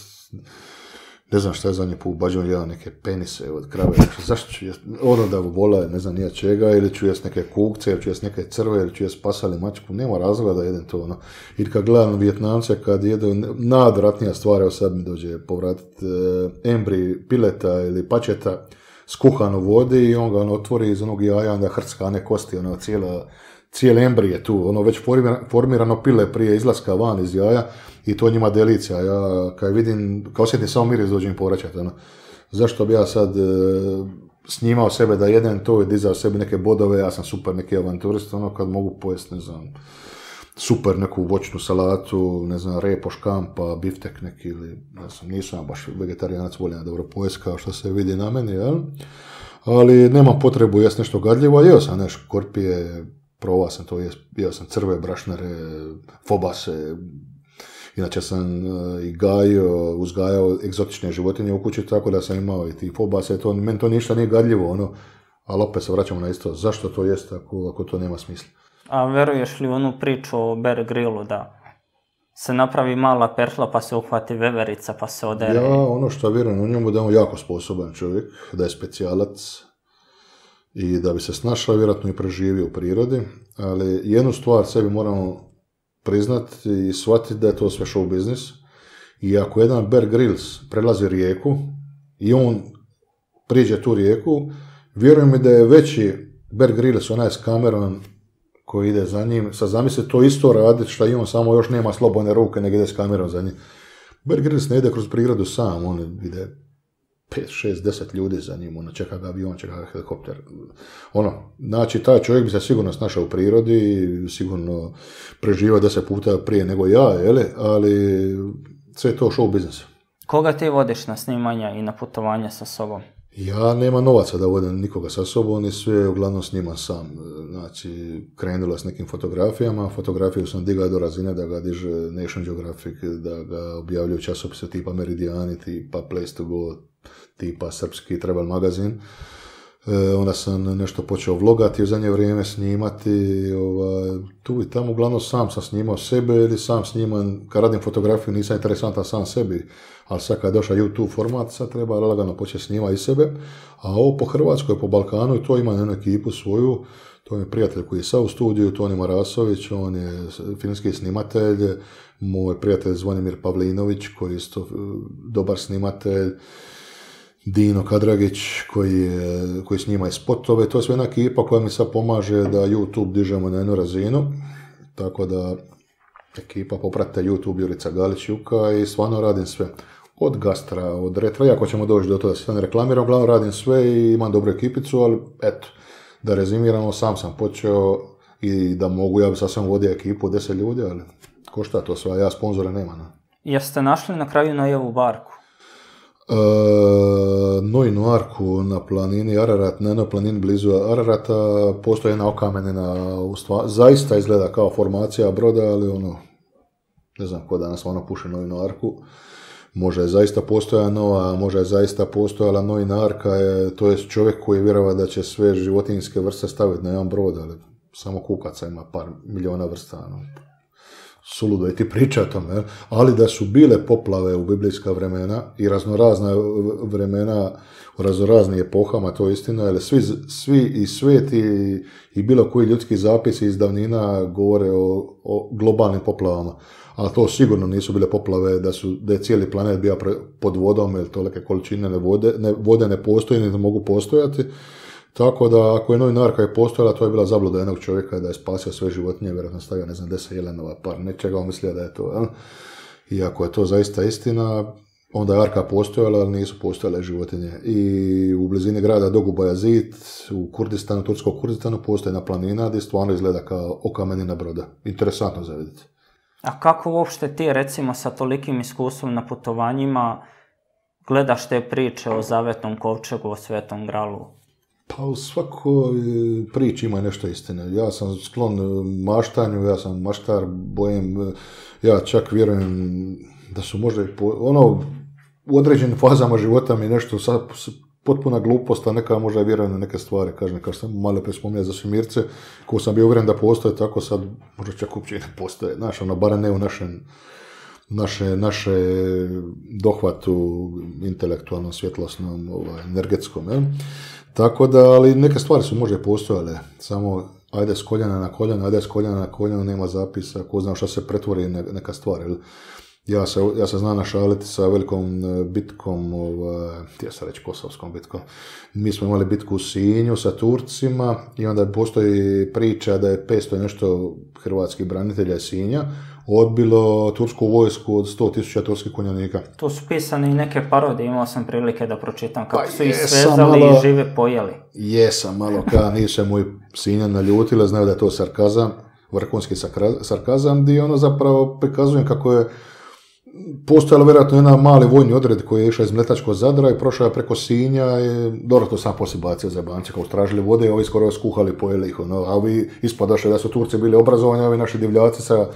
Ne znam šta je zadnji put, bađom ja neke penise od krave, zašto ću jest, ono da vola, ne znam nija čega, ili ću jest neke kukce, ili ću jest neke crve, ili ću jest pasali mačku, nema razloga da jedem to, ono. Ili kad gledam Vijetnamce, kad jedu nadvratnija stvar, evo sad mi dođe povratiti embri pileta ili pačeta, skuhan u vodi i on ga ono otvori iz onog jaja, onda hrcka, ne kosti, ono, cijele embri je tu, ono već formirano pile prije izlaska van iz jaja i to njima delicija, ja kad vidim, kad osjetim samo miris dođem povraćati, ono. Zašto bi ja sad snimao sebe da jedem to i dizao sebi neke bodove, ja sam super neki avanturist, ono kad mogu pojesti, ne znam, super neku voćnu salatu, ne znam, repo, škampa, biftek neki ili, ne znam, nisam baš vegetarijanac, volim dobro pojesti kao što se vidi na meni, jel? Ali nemam potrebu jest nešto gadljivo, jeo sam nešto škorpije, provao sam to, jeo sam crve, brašnare, fobase, inače sam i uzgajao egzotične životinje u kući, tako da sam imao i ti fobase, to, meni to ništa nije gadljivo, ono, ali opet se vraćamo na isto, zašto to jest ako to nema smisla. A veruješ li u onu priču o Bear Gryllu da se napravi mala perla pa se uhvati veverica pa se odere? Ja ono što vjerujem u njemu da je on jako sposoban čovjek, da je specijalac, i da bi se snašao, vjerojatno i preživio u prirodi, ali jednu stvar sebi moramo priznati i shvatiti da je to sve show biznis. I ako jedan Bear Grylls prelazi rijeku i on priđe tu rijeku, vjerujem mi da je veći Bear Grylls, onaj s kamerom koji ide za njim, sad zamisli to isto raditi što i on, samo još nema slobodne ruke nego ide s kamerom za njim. Bear Grylls ne ide kroz prirodu sam, on ide 5, 6, 10 ljudi za njim, ono, čeka ga avion, čeka ga helikopter. Ono, znači, taj čovjek bi se sigurno snašao u prirodi i sigurno preživao 10 puta prije nego ja, jele, ali sve to show biznis. Koga ti vodiš na snimanja i na putovanja sa sobom? Ja nema novaca da vodem nikoga sa sobom, ni sve uglavnom snimam sam. Znači, krenulo s nekim fotografijama, fotografiju sam digao do razine da ga diže National Geographic, da ga objavljuju časopise tipa Meridiani, tipa Place to Go, tipa Srpski Travel magazin. Onda sam nešto počeo vlogati u zadnje vrijeme, snimati, tu i tamo, uglavnom sam snimao sebe ili sam snimam, kad radim fotografiju nisam interesantan sam sebi, ali sad kad je došao YouTube format, sad treba lagano početi snimati i sebe, a ovo po Hrvatskoj, po Balkanu, i to ima jednu ekipu svoju, to je prijatelj koji je sad u studiju, Toni Marasović, on je filmski snimatelj, moj prijatelj Zvonimir Pavlinović, koji je isto dobar snimatelj, Dino Kadragić koji snima i spotove, to je sve jedna ekipa koja mi sad pomaže da YouTube dižemo na jednu razinu, tako da ekipa popratite YouTube Jurica Galić Juka i stvarno radim sve. Od gastra, od retra, iako ćemo doći do toga da se ne reklamiram, uglavnom radim sve i imam dobru ekipicu, ali eto, da rezimiramo, sam počeo i da mogu, ja bi sad sam vodio ekipu od 10 ljudi, ali košta to sve, ja sponzora nemam. Jeste našli na kraju Nojevu barku? Nojnu arku na planini Ararat, na jednoj planini blizu Ararata, postoji jedna okamenjena, zaista izgleda kao formacija broda, ali ono, ne znam ko danas ono puši Nojnu arku. Možda je zaista postojala nova, možda je zaista postojala Nojna arka, to je čovjek koji vjeruje da će sve životinjske vrste staviti na jedan brod, ali samo kukaca ima par miliona vrsta, no. Suludo i ti priča tome, ali da su bile poplave u biblijska vremena i raznorazna vremena u raznoraznim epohama, to je istina, jer svi i sveti i bilo koji ljudski zapisi iz davnina govore o globalnim poplavama, ali to sigurno nisu bile poplave da je cijeli planet bio pod vodom, jer tolike količine vode ne postoje, niti mogu postojati. Tako da, ako je novinarka je postojala, to je bila zabluda jednog čovjeka da je spasio sve životinje, vjerojatno stavio, ne znam, 10 jelenova, par nečega, on mislio da je to, jel? I ako je to zaista istina, onda je arka postojala, ali nisu postojale životinje. I u blizini grada Dogubaja Zid, u Kurdistanu, Turskog Kurdistanu, postoji jedna planina gdje stvarno izgleda kao okamenjena broda. Interesantno za vidjeti. A kako uopšte ti, recimo, sa tolikim iskustvom na putovanjima gledaš te priče o Zavetnom kovčegu, o Svetom gralu? Pa u svakoj priči ima nešto istine. Ja sam sklon maštanju, ja sam maštar, bojim, ja čak vjerujem da su možda u određenim fazama života mi nešto potpuna glupost, a neka možda vjerujem na neke stvari, kažem, kao što sam malo prespominjao za svemirce, ko sam bio uvjeren da postoje, tako sad možda čak uopće i ne postoje, znaš, ono, bar ne u naše dohvatu intelektualnom, svjetlosnom, energetskom, je. Tako da, ali neke stvari su možda postojale, samo ajde s koljena na koljeno, nema zapisa, ko zna šta se pretvori neka stvar. Ja se znam našaliti sa velikom bitkom, ja sam reći kosovskom bitkom, mi smo imali bitku u Sinju sa Turcima i onda postoji priča da je 500 nešto hrvatskih branitelja iz Sinja odbilo tursku vojsku od 100.000 turskih konjanika. Tu su pisane i neke parodije, imao sam prilike da pročitam kako su ih svezali i žive pojeli. Jesam, malo kada nisu moji Sinjani naljutili, znaju da je to sarkazam, vrhunski sarkazam, gdje ono zapravo prikazujem kako je postojala vjerojatno jedna mali vojni odred koji je išao iz Mletačkog Zadra i prošao je preko Sinja i dobro to sam poslije bacio za banci kao stražili vode i ovi skoro skuhali, pojeli ih, ono, a ovi ispadaše da su Turci bili obrazovani, ovi naši divljaci sa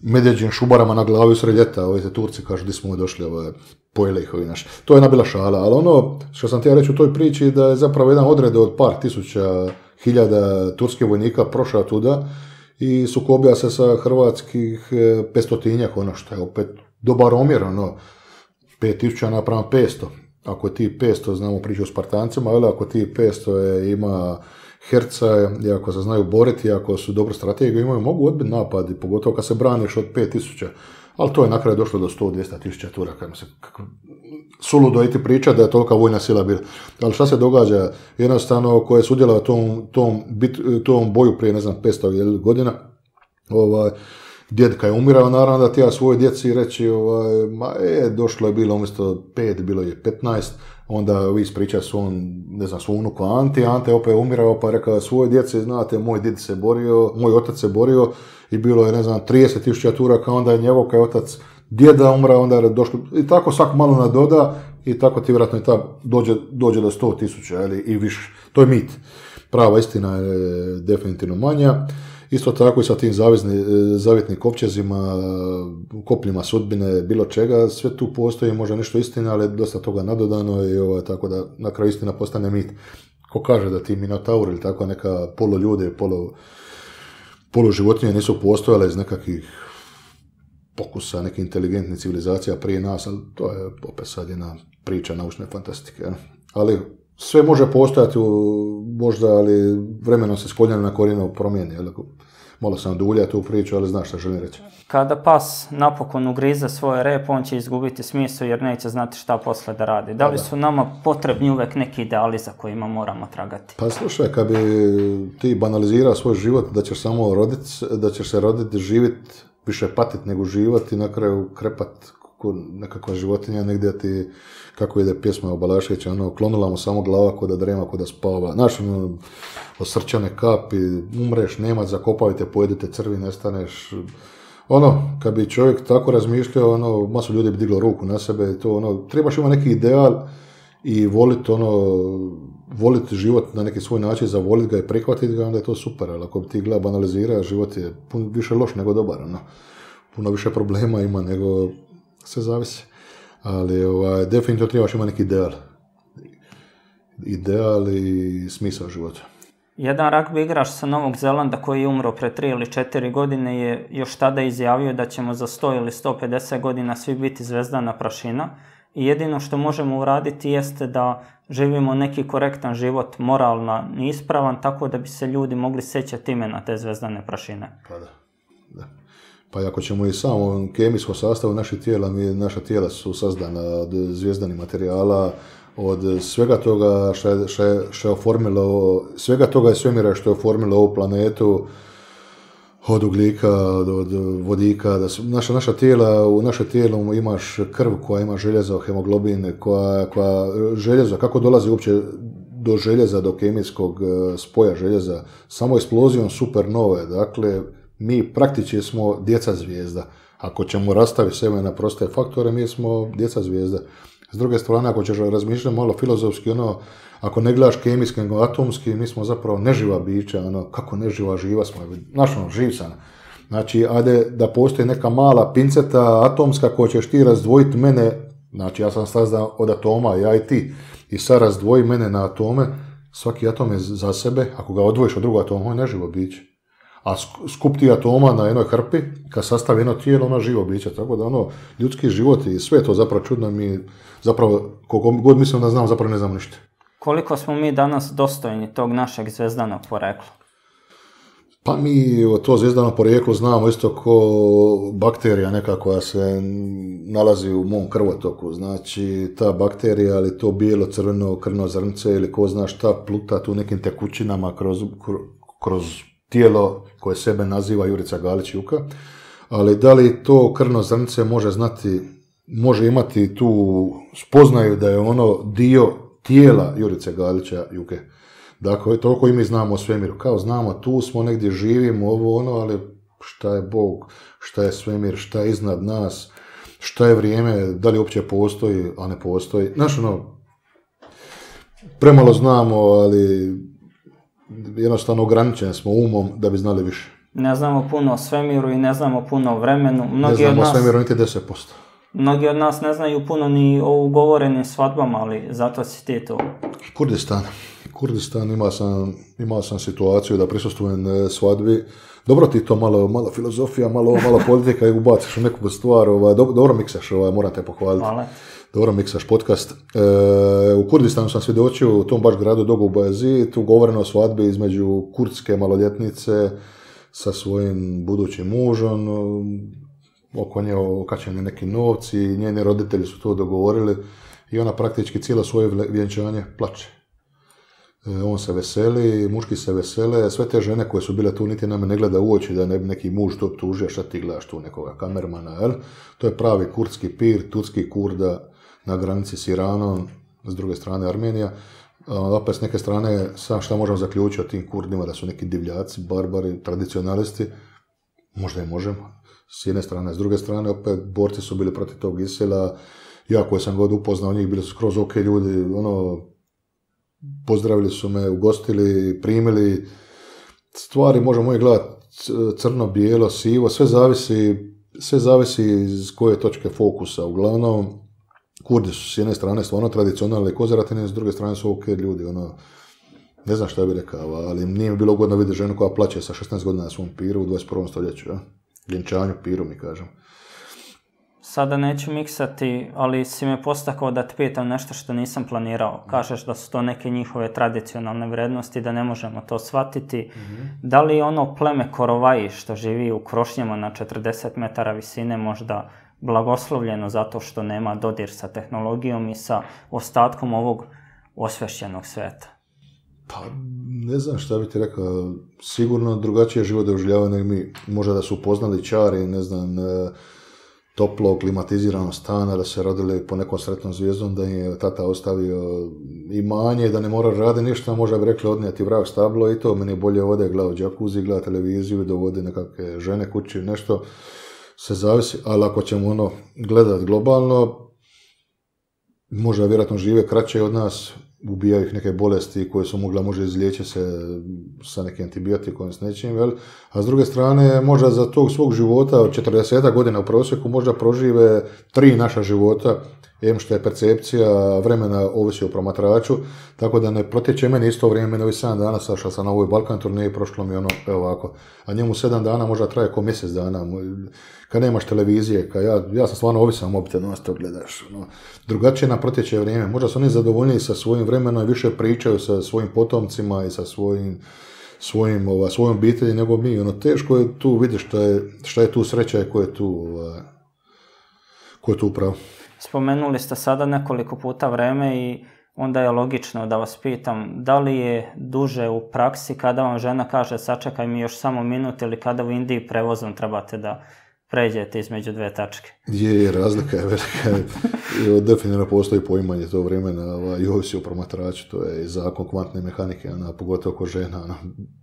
medjeđim šubarama na glavi usred ljeta, ovi te Turci kažu gdje smo došli, pojeli ih ovi naši. To je jedna bila šala, ali ono što sam ti ja reći u toj priči da je zapravo jedan odred od par tisuća hiljada turskih vojnika prošao tuda i sukobija se sa hrvatskih 500-tinjak, ono što je opet dobar omjer, ono, 5000 napravam 500. Ako ti 500, znamo priču o Spartancima, ali ako ti 500 ima herca, i ako se znaju boriti, ako su dobro strategiju imaju, mogu odbiti napadi, pogotovo kad se braniš od 5000. Ali to je na kraju došlo do 100-200.000 Turaka. Suludo je ti priča da je tolika vojna sila bila. Ali šta se događa? Jednostavno, ko je sudjelovao tom boju prije, ne znam, 500 godina, djedka je umirao, naravno da ti ja svojoj djeci reći, došlo je bilo, umjesto 5, bilo je 15, onda vi ispričaju svom unuku Anti, Ante opet je umirao, pa rekao svoje djece, znate, moj djed se borio, moj otac se borio i bilo je, ne znam, 30.000 Turaka, onda je njegov, kao otac djeda umrao, onda je došlo, i tako svak malo nadoda i tako ti vjerojatno i ta dođe do 100.000 i više. To je mit. Prava istina je definitivno manja. Isto tako i sa tim zavjetnim kopčezima, kopljima sudbine, bilo čega, sve tu postoji možda nešto istina, ali dosta toga nadodano i tako da na kraju istina postane mit. Ko kaže da ti minotauri ili tako neka polo ljude, polo životinje nisu postojale iz nekakvih pokusa, neke inteligentne civilizacija prije nas, ali to je opet sad jedna priča naučne fantastike. Ali sve može postojati, možda, ali vremenom se skoljeno na korijenu promijeni. Malo sam dulja tu priču, ali znaš šta želim reći. Kada pas napokon ugrize svoje rep, on će izgubiti smisao jer neće znati šta posle da radi. Da li su nama potrebni uvek neki ideali za kojima moramo tragati? Pa slušaj, kad bi ti banalizirao svoj život da ćeš samo roditi, da ćeš se roditi, živjeti, više patiti nego živati i na kraju krepati nekakva životinja, negdje ti, kako ide pjesma o Balaševića, ono, klonula mu samo glava ko da drema, ko da spava. Znaš, ono, osrčane kapi, umreš, nema, zakopavite, pojedite crvi, nestaneš. Ono, kad bi čovjek tako razmišljao, ono, masu ljudi bi diglo ruku na sebe i to, ono, trebaš imati neki ideal i voliti, ono, voliti život na neki svoj način, zavoliti ga i prihvatiti ga, onda je to super, ali ako ti gleda banalizira, život je puno više loš nego dobar, ono. Puno više problema ima nego... Sve zavisi, ali definitivno trebaš imati neki ideal. Ideal i smisao života. Jedan ragbi igrač sa Novog Zelanda koji je umro pre 3 ili 4 godine je još tada izjavio da ćemo za 100 ili 150 godina svi biti zvezdana prašina i jedino što možemo uraditi jeste da živimo neki korektan život, moralna, ispravan, tako da bi se ljudi mogli sjećati imena te zvezdane prašine. Pa da, da. Pa ako ćemo i samo kemijsko sastavu naših tijela, naša tijela su sazdana od zvijezdanih materijala, od svega toga što je oformilo, svega toga je svemira što je oformilo ovu planetu, od ugljika, od vodika, naša tijela, u našem tijelu imaš krv koja ima željezo, hemoglobin, koja željezo, kako dolazi uopće do željeza, do kemijskog spoja željeza, samo eksplozijom supernove, dakle, mi praktički smo djeca zvijezda. Ako ćemo rastaviti sebe na proste faktore, mi smo djeca zvijezda. S druge strane, ako ćeš razmišljati malo filozofski, ono, ako ne gledaš kemijski, nego atomski, mi smo zapravo neživa bića, ono, kako neživa, živa smo, znaš, ono, živ sam. Znači, ajde da postoji neka mala pinceta atomska koja ćeš ti razdvojiti mene, znači ja sam sazdan od atoma, ja i ti, i sad razdvoji mene na atome, svaki atom je za sebe, ako ga odvojiš od drugog atoma, on je neživo biće. A skup ti atoma na jednoj hrpi, kad sastavi jedno tijelo, ona živo biće. Tako da, ono, ljudski život i sve to zapravo čudno mi, zapravo, koliko god mislim da znam, zapravo ne znam ništa. Koliko smo mi danas dostojni tog našeg zvezdanog porekla? Pa mi to zvezdano porijeklo znamo isto kao bakterija neka koja se nalazi u mom krvotoku. Znači, ta bakterija, ali to bijelo crveno krvno zrnce ili ko zna šta, pluta tu nekim tekućinama kroz tijelo koje sebe naziva Jurica Galić Juka, ali da li to krvno zrnce može znati, može imati tu spoznaju da je ono dio tijela Jurice Galića Juke. Dakle, toliko i mi znamo o svemiru. Kao znamo, tu smo, negdje živimo, ovo ono, ali šta je Bog, šta je svemir, šta je iznad nas, šta je vrijeme, da li uopće postoji, a ne postoji. Znaš, ono, premalo znamo, ali... jednostavno ograničeni smo umom da bi znali više. Ne znamo puno o svemiru i ne znamo puno o vremenu. Ne znamo o svemiru niti 10%. Mnogi od nas ne znaju puno ni o ugovorenim svadbama, ali zato si ti to. Kurdistan. Kurdistan, imao sam situaciju da prisustvujem svadbi. Dobro ti to malo filozofija, malo politika i ubaciš u neku stvar. Dobro miksaš, moram te pohvaliti. Dobro miksaš podcast. U Kurdistanu sam svjedočio, u tom baš gradu Dogu Bajazid, ugovoreno o svadbi između kurdske maloljetnice sa svojim budućim mužom. Oko nje okačeni neki novci, njeni roditelji su to dogovorili i ona praktički cijelo svoje vjenčanje plače. On se veseli, muški se vesele, sve te žene koje su bile tu niti nam ne gleda u oči da ne bi neki muž to optužio, šta ti gledaš tu nekoga kamermana, jel? To je pravi kurdski pir, turski Kurda na granici s Iranom, s druge strane Armenija. Opet s neke strane, šta možemo zaključiti o tim Kurdima, da su neki divljaci, barbari, tradicionalisti, možda i možemo. S jedne strane, s druge strane, opet borci su bili protiv tog Isila ja koje sam god upoznao njih, bili su skroz ok ljudi, ono, pozdravili su me, ugostili, primili, stvari možemo uvijek gledati crno, bijelo, sivo, sve zavisi iz koje točke fokusa. Uglavnom, Kurdi su s jedne strane stvarno tradicionalni konzervativni, s druge strane su ok ljudi, ono, ne znam šta bi rekao, ali nije mi bilo ugodno vidjeti ženu koja plaće sa 16 godina na svom piru u 21. stoljeću, ja? Ljenčanju, piru mi kažem. Sada neću miksati, ali si me postakao da te pitam nešto što nisam planirao. Kažeš da su to neke njihove tradicionalne vrijednosti, da ne možemo to shvatiti. Da li ono pleme Korovaji što živi u krošnjama na 40 metara visine možda blagoslovljeno zato što nema dodir sa tehnologijom i sa ostatkom ovog osvješćenog svijeta? Pa, ne znam šta bi ti rekao. Sigurno drugačije život doživljavaju nego mi. Možda da su upoznali čari, ne znam, toplo, klimatizirano stana, da se rodili po nekom sretnom zvijezdom, da im je tata ostavio imanje, da ne mora raditi ništa, možda bi rekli odnijeti vrag stablo i to, meni je bolje ovdje gleda u džakuzi, gleda televiziju, dovodi nekakve žene kući, nešto, se zavisi, ali ako ćemo ono gledati globalno, možda vjerojatno žive kraće od nas, ubijaju ih neke bolesti koje su mogla možda izliječiti se sa nekim antibiotikom i s nečim, jel? A s druge strane, možda za tog svog života od 40 godina u prosjeku možda prožive 3 naša života, em što je percepcija vremena ovisi o promatraču, tako da ne protječe meni isto vrijeme, ovi 7 dana što sam na ovoj Balkan turneji, prošlo mi ono, evo ovako, a njemu 7 dana možda traje ko mjesec dana, kad nemaš televizije, kad ja sam stvarno ovisan mobitelom, to gledaš, no. Drugačije nam protječe vrijeme, možda su oni zadovoljniji sa svojim vremenom i više pričaju sa svojim potomcima i sa svojom obitelji nego mi, ono, teško je tu vidiš šta je tu sreća i ko je tu upravo. Spomenuli ste sada nekoliko puta vreme i onda je logično da vas pitam, da li je duže u praksi kada vam žena kaže sačekaj mi još samo minut ili kada u Indiji prevozom trebate da pređete između 2 tačke? Je, razlika je velika. Definitivno postoji poimanje to vremena i ovisi o promatraču, to je zakon kvantne mehanike, pogotovo kod žena,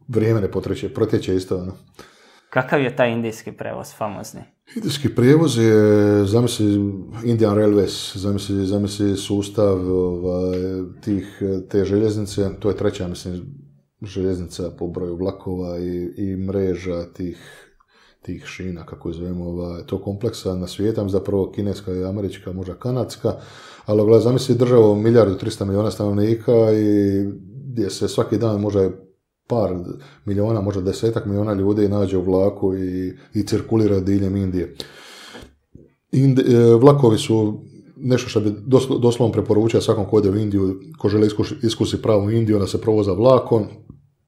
vrijeme ne protječe isto. Kakav je taj indijski prevoz famozni? Indijski prevoz je, zamisli Indian Railways, zamisli sustav te željeznice, to je 3. mislim željeznica po broju vlakova i mreža tih šina, kako zovemo, to kompleksa na svijetu, zapravo kineska i američka, možda kanadska, ali zamisli državu 1.300.000.000 stanovnika i gdje se svaki dan možda par miliona, možda 10-tak miliona ljudi nađe u vlaku i cirkulira diljem Indije. Vlakovi su nešto što bi doslovno preporučio svakom ko ide u Indiju, ko žele iskusi pravu Indiju, da se provoza vlakom.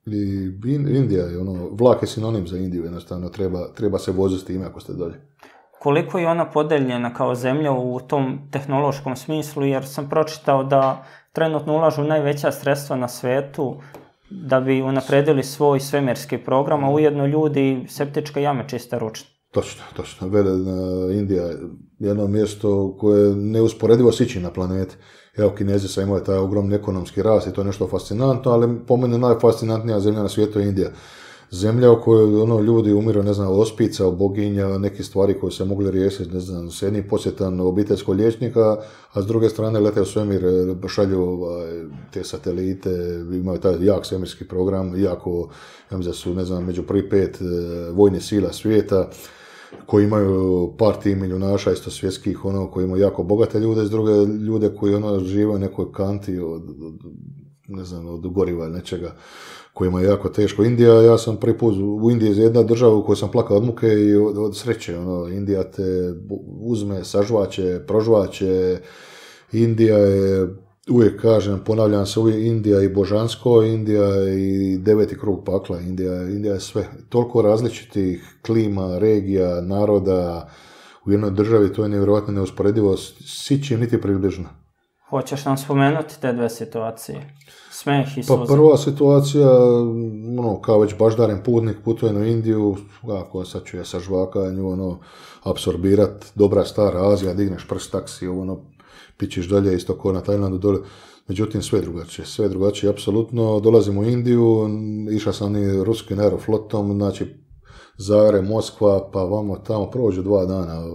I Indija je ono, vlak je sinonim za Indiju, jednostavno treba se voziti s time ako ste dolje. Koliko je ona podeljena kao zemlja u tom tehnološkom smislu, jer sam pročitao da trenutno ulažu najveća sredstva na svetu da bi unapredili svoj svemirski program, a ujedno ljudi septičke jame čiste ručno. Točno. Velika Indija je jedno mjesto koje je neusporedivo sići na planet. Evo, Kinezi sad imaju taj ogromni ekonomski rast i to je nešto fascinantno, ali po mene najfascinantnija zemlja na svijetu je Indija. Zemlja u kojoj ljudi umiru, ne znam, ospica, boginja, neke stvari koje se mogli riješiti, ne znam, s jednim posjetan obiteljskog liječnika, a s druge strane lete u svemir, šalju te satelite, imaju taj jak svemirski program, iako su, ne znam, među prvi 5 vojne sila svijeta, koji imaju par tih milijunaša isto svjetskih, koji imaju jako bogate ljude, s druge ljude koji žive u nekoj kanti od ne znam, od goriva ili nečega, kojima je jako teško. Indija, ja sam prvi put u Indiji je jedna država u kojoj sam plakao od muke i od sreće. Indija te uzme, sažvaće, prožvaće. Indija je, uvijek kažem, ponavljam se, uvijek Indija i božansko, Indija i 9. krug pakla, Indija je sve. Toliko različitih klima, regija, naroda u jednoj državi, to je nevjerojatno neusporedivo s ičim niti približno. Hoćeš nam spomenuti te 2 situacije? Smeh i suze. Pa prva situacija, kao već baždaren putnik, putujem u Indiju, ako sad ću je sa žvakanju, apsorbirat, dobra stara Azija, digneš prst, taksi, pićiš dalje, isto ko na Tajlandu dole. Međutim, sve drugačije, apsolutno. Dolazim u Indiju, išao sam i ruskim aeroflotom, znači Zagreb, Moskva, pa vamo tamo, prođu 2 dana.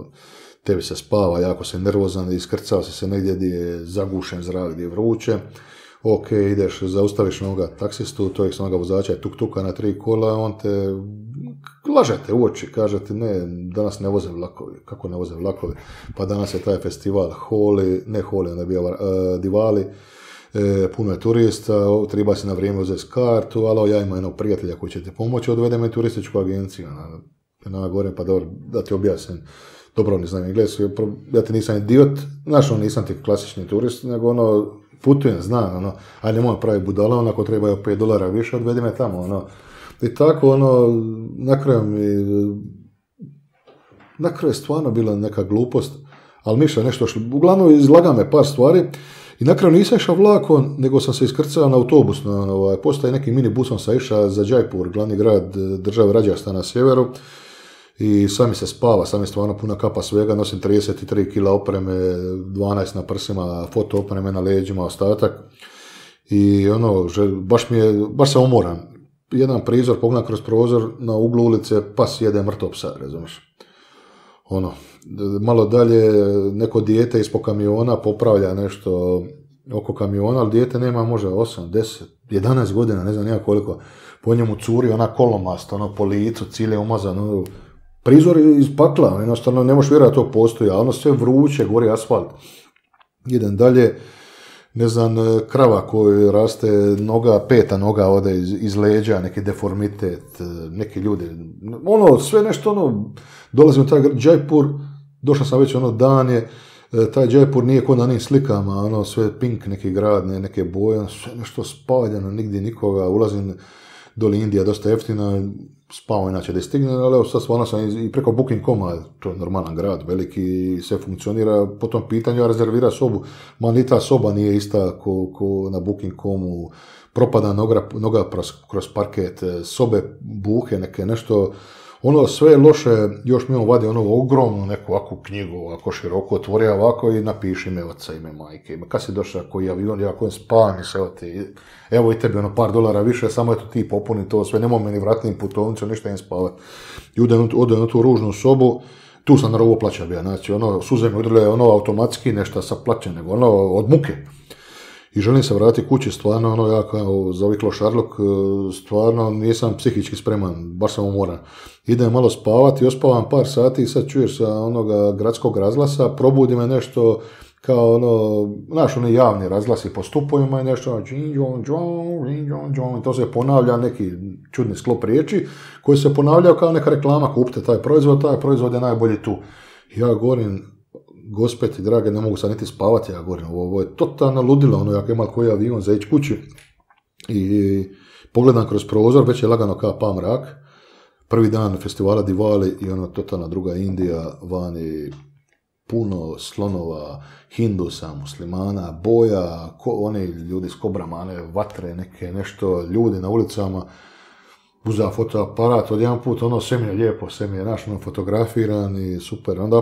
tebi se spava, jako se nervozan, iskrcao se negdje gdje je zagušen zrak, gdje je vruće. Ok, ideš, zaustaviš noga taksistu, tojeg se noga vozača je tuk-tuka na 3 kola, on te lažete u oči, kažete ne, danas ne voze vlakovi. Kako ne voze vlakovi? Pa danas je taj festival Divali, puno je turista, treba si na vrijeme uzeti kartu, ali ja imam jednog prijatelja koji će ti pomoći, odvede me turističku agenciju. Ja govorim, pa dobro, da ti objasnim. Dobro, ne znam engleski, ja ti nisam idiot, znaš, nisam ti klasični turist, nego putujem, znam, ali nemoj praviti budala, ako treba je $5 više, odvedi me tamo, I tako, na kraju je stvarno bila neka glupost, ali mišlja nešto, uglavnom izlaga me par stvari, i na kraju nisam išao vlakom, nego sam se iskrcao na autobus, postaje nekim minibusom sam išao za Jaipur, glavni grad države Rajastana na sjeveru, i sad mi se spava, sad mi stvarno puna kapa svega, nosim 33 kila opreme, 12 na prsima, foto opreme na leđima, ostatak, i baš sam umoran. Jedan prizor, pogledam kroz prozor, na uglu ulice pas jede mrtvo psa, razumiješ. Malo dalje, neko dijete ispod kamiona popravlja nešto oko kamiona, ali dijete nema možda 8, 10, 11 godina, ne znam nijak koliko. Po njemu curi ona kolomast, po licu, cile umazan, prizor iz pakla, jednostavno ne možeš vjerati da to postoji, a sve vruće, gori asfalt. Idem dalje. Ne znam, krava koju raste noga, 5. noga ode iz leđa, neki deformitet, neki ljudi, sve nešto, dolazim u taj Jaipur, došao sam već dan je, taj Jaipur nije kod na njim slikama, sve pink neki grad, neke boje, sve nešto spaljeno, nigdje nikoga, ulazim doli Indija, dosta jeftina, spao inače da stigne, ali evo sad stvarno sam i preko Booking.com-a, to je normalan grad, veliki, sve funkcionira, po tom pitanju rezervira sobu, ma ni ta soba nije ista ko na Booking.com-u, propada noga kroz parket, sobe buhe, nešto, sve loše, još mi vadi ogromnu neku ovakvu knjigu, ovako široko, otvori ovako i napiši ime oca, ime majke, kad si došao koji avion, ja kojem spavam se, evo i tebi $par više, samo eto ti popuni to sve, nemoj meni vratiti im putovnicu, ništa im spavat. I odem u tu ružnu sobu, tu sam naravno plaća bio, znači suze mi udrle automatski, nešto sa plaćem, nego od muke. I želim se vratiti kući, stvarno, ja kao zaviklo Šarlok, stvarno nisam psihički spreman, baš sam umoran. Idem malo spavati, ospavam par sati i sad čuješ sa onoga gradskog razglasa, probudi me nešto kao znaš, javni razglasi po stupovima i nešto, i to se ponavlja neki čudni sklop riječi, koji se ponavljao kao neka reklama, kupite taj proizvod je najbolji tu. Ja govorim, gospeti, drage, ne mogu sad niti spavati, ja govorim, ovo je totalno ludilo, jako ima koji avion za ići kući. I pogledam kroz prozor, već je lagano kapa mrak, prvi dan festivala Divali i totalna druga Indija, vani puno slonova, hindusa, muslimana, boja, oni ljudi s kobrama, vatre, nešto, ljudi na ulicama, uza fotoaparat, odjedan put, sve mi je lijepo, sve mi je fotografiran i super, onda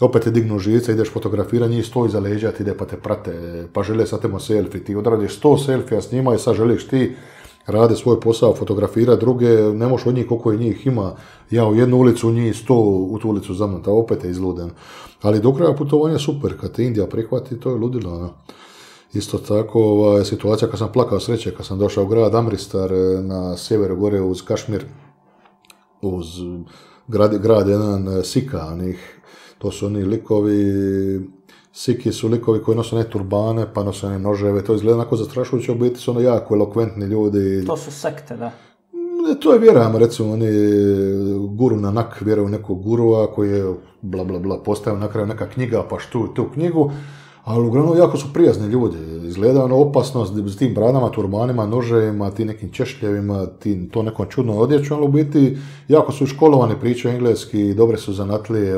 opet te dignu žice, ideš fotografiran, njih stoji za leđa, ti ide pa te prate, pa žele sa temo selfie, ti odradiš 100 selfija s njima i sad želiš ti radi svoj posao, fotografira druge, ne možeš od njih koliko je njih ima, ja u jednu ulicu, njih 100 u tu ulicu za mnom, ta opet je izluden. Ali do kraja putovanja super, kad te Indija prihvati, to je ludilo. Isto tako situacija kad sam plakao sreće, kad sam došao u grad Amristar na sjeveru gore uz Kašmir, uz grad jedan Sika, to su oni likovi, Siki su likovi koji nose ne turbane, pa nose ne noževe, to izgleda onako zastrašujuće, u biti su jako elokventni ljudi. To su sekte, da? To je, vjerujem, recimo, oni guru Nanak, vjeruju nekog gurua koji je bla bla bla postavio na kraju neka knjiga, pa štuju tu knjigu. Ali uglavnom jako su prijazni ljudi, izgleda opasnost s tim branama, turbanima, noževima, ti nekim češljevima, to nekom čudnom odjeću, ali u biti jako su školovani, pričaju engleski, dobre su zanatlije,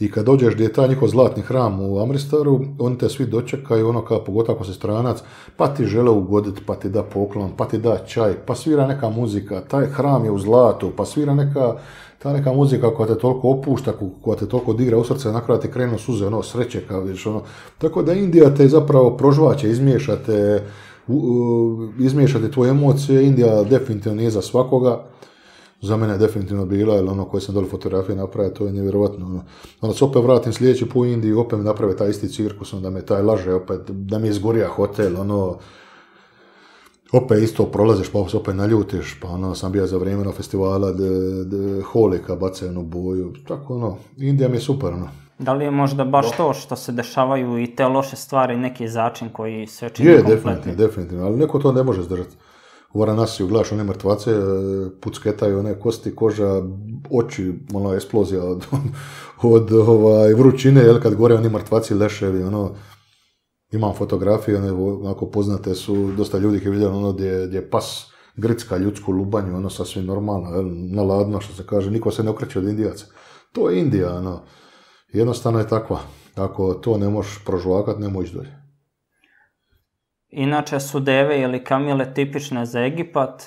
i kad dođeš gdje je taj njihov zlatni hram u Amristaru, oni te svi dočekaju, kao pogotovo ako si stranac, pa ti žele ugoditi, pa ti da poklon, pa ti da čaj, pa svira neka muzika, taj hram je u zlatu, pa svira neka muzika koja te toliko opušta, koja te toliko digra u srce, nakon da ti krenu suze, sreće, kao vidiš, Tako da Indija te zapravo prožvaće, izmiješate tvoje emocije, Indija definitivno nije za svakoga. za mene je definitivno bila, jer ono koje sam dole fotografije napravio, to je nevjerojatno. Onda se opet vratim sljedeći put u Indiju, opet mi naprave taj isti cirkus, onda me taj laže, opet da mi je izgorija hotel, ono, opet isto prolaziš, pa se opet naljutiš, pa ono, sam bio za vrijeme festivala Holika, bacaju onu boju, tako ono, Indija mi je super, ono. Da li je možda baš to što se dešavaju i te loše stvari, neki začin koji sve čini kompletni? Je, definitivno, ali neko to ne može zdržati. U Varanasiju gledaš one mrtvace, pucketaju one kosti, koža, oči, ono, eksplozija od vrućine, jel, kad gore oni mrtvaci, leševi, ono, imam fotografije, onako poznate su, dosta ljudi koji vidjeli ono gdje pas gricka ljudsku lubanju, ono, sasvim normalno, jel, naladno, što se kaže, niko se ne okreće od Indijaca. To je Indija, ono, jednostavno je takva, ako to ne možeš prožvakat, ne možeš dolje. Inače su deve ili kamile tipične za Egipat,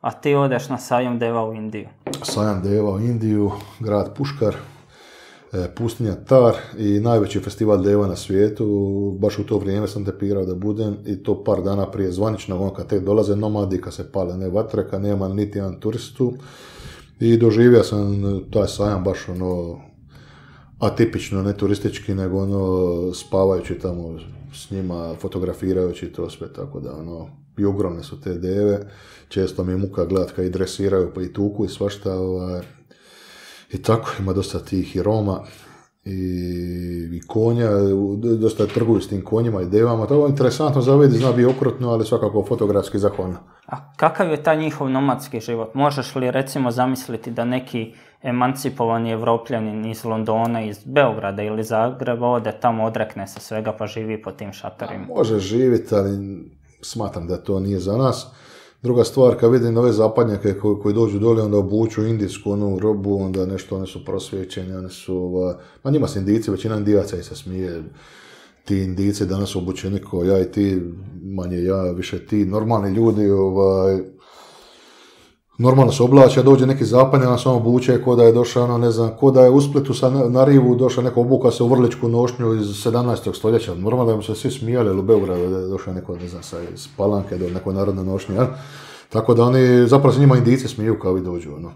a ti odeš na sajam deva u Indiju. Sajam deva u Indiju, grad Puškar, pustinja Tar i najveći festival deva na svijetu. Baš u to vrijeme sam tepirao da budem i to par dana prije zvaničnog, ono kad te dolaze nomadi, kad se pale ne vatre, kad nema niti jedan turistu. I doživio sam taj sajam baš ono atipično, ne turistički, nego ono spavajući tamo s njima, fotografirajući to sve, tako da ono, i ogromne su te deve, često mi muka gledat kad i dresiraju pa i tuku i svašta, i tako, ima dosta tih i Roma i konja, dosta trguju s tim konjima i devama, to je interesantno za vidi, zna bi okrutno, ali svakako fotografski zahvalno. A kakav je taj njihov nomadski život? Možeš li recimo zamisliti da neki emancipovani Evropljanin iz Londona, iz Beograda ili Zagreba ode tamo, odrekne se svega pa živi po tim šatorima? Može živjeti, ali smatram da to nije za nas. Druga stvar, kad vidim ove zapadnjake koji dođu dole, onda obuču indijsku onu robu, onda nešto, one su prosvjećeni, one su, ma njima se Indijci, većina Indijaca i se smije. Ti Indijci danas su obučeni kao ja i ti, manje ja, više ti, normalni ljudi, normalno se oblače, dođe neki zapadnjak, on samo obuče ko da je došao, ono, ne znam, ko da je u Splitu sa na rivu došao neko, obuka se u vrličku nošnju iz 17. stoljeća. Normalno da mu se svi smijali, ili u Beogradu da je došao neko, ne znam, sa iz Palanke do nekoj narodne nošnje, ja? Tako da oni, zapravo se njima Indijci smiju kao i dođu, ono.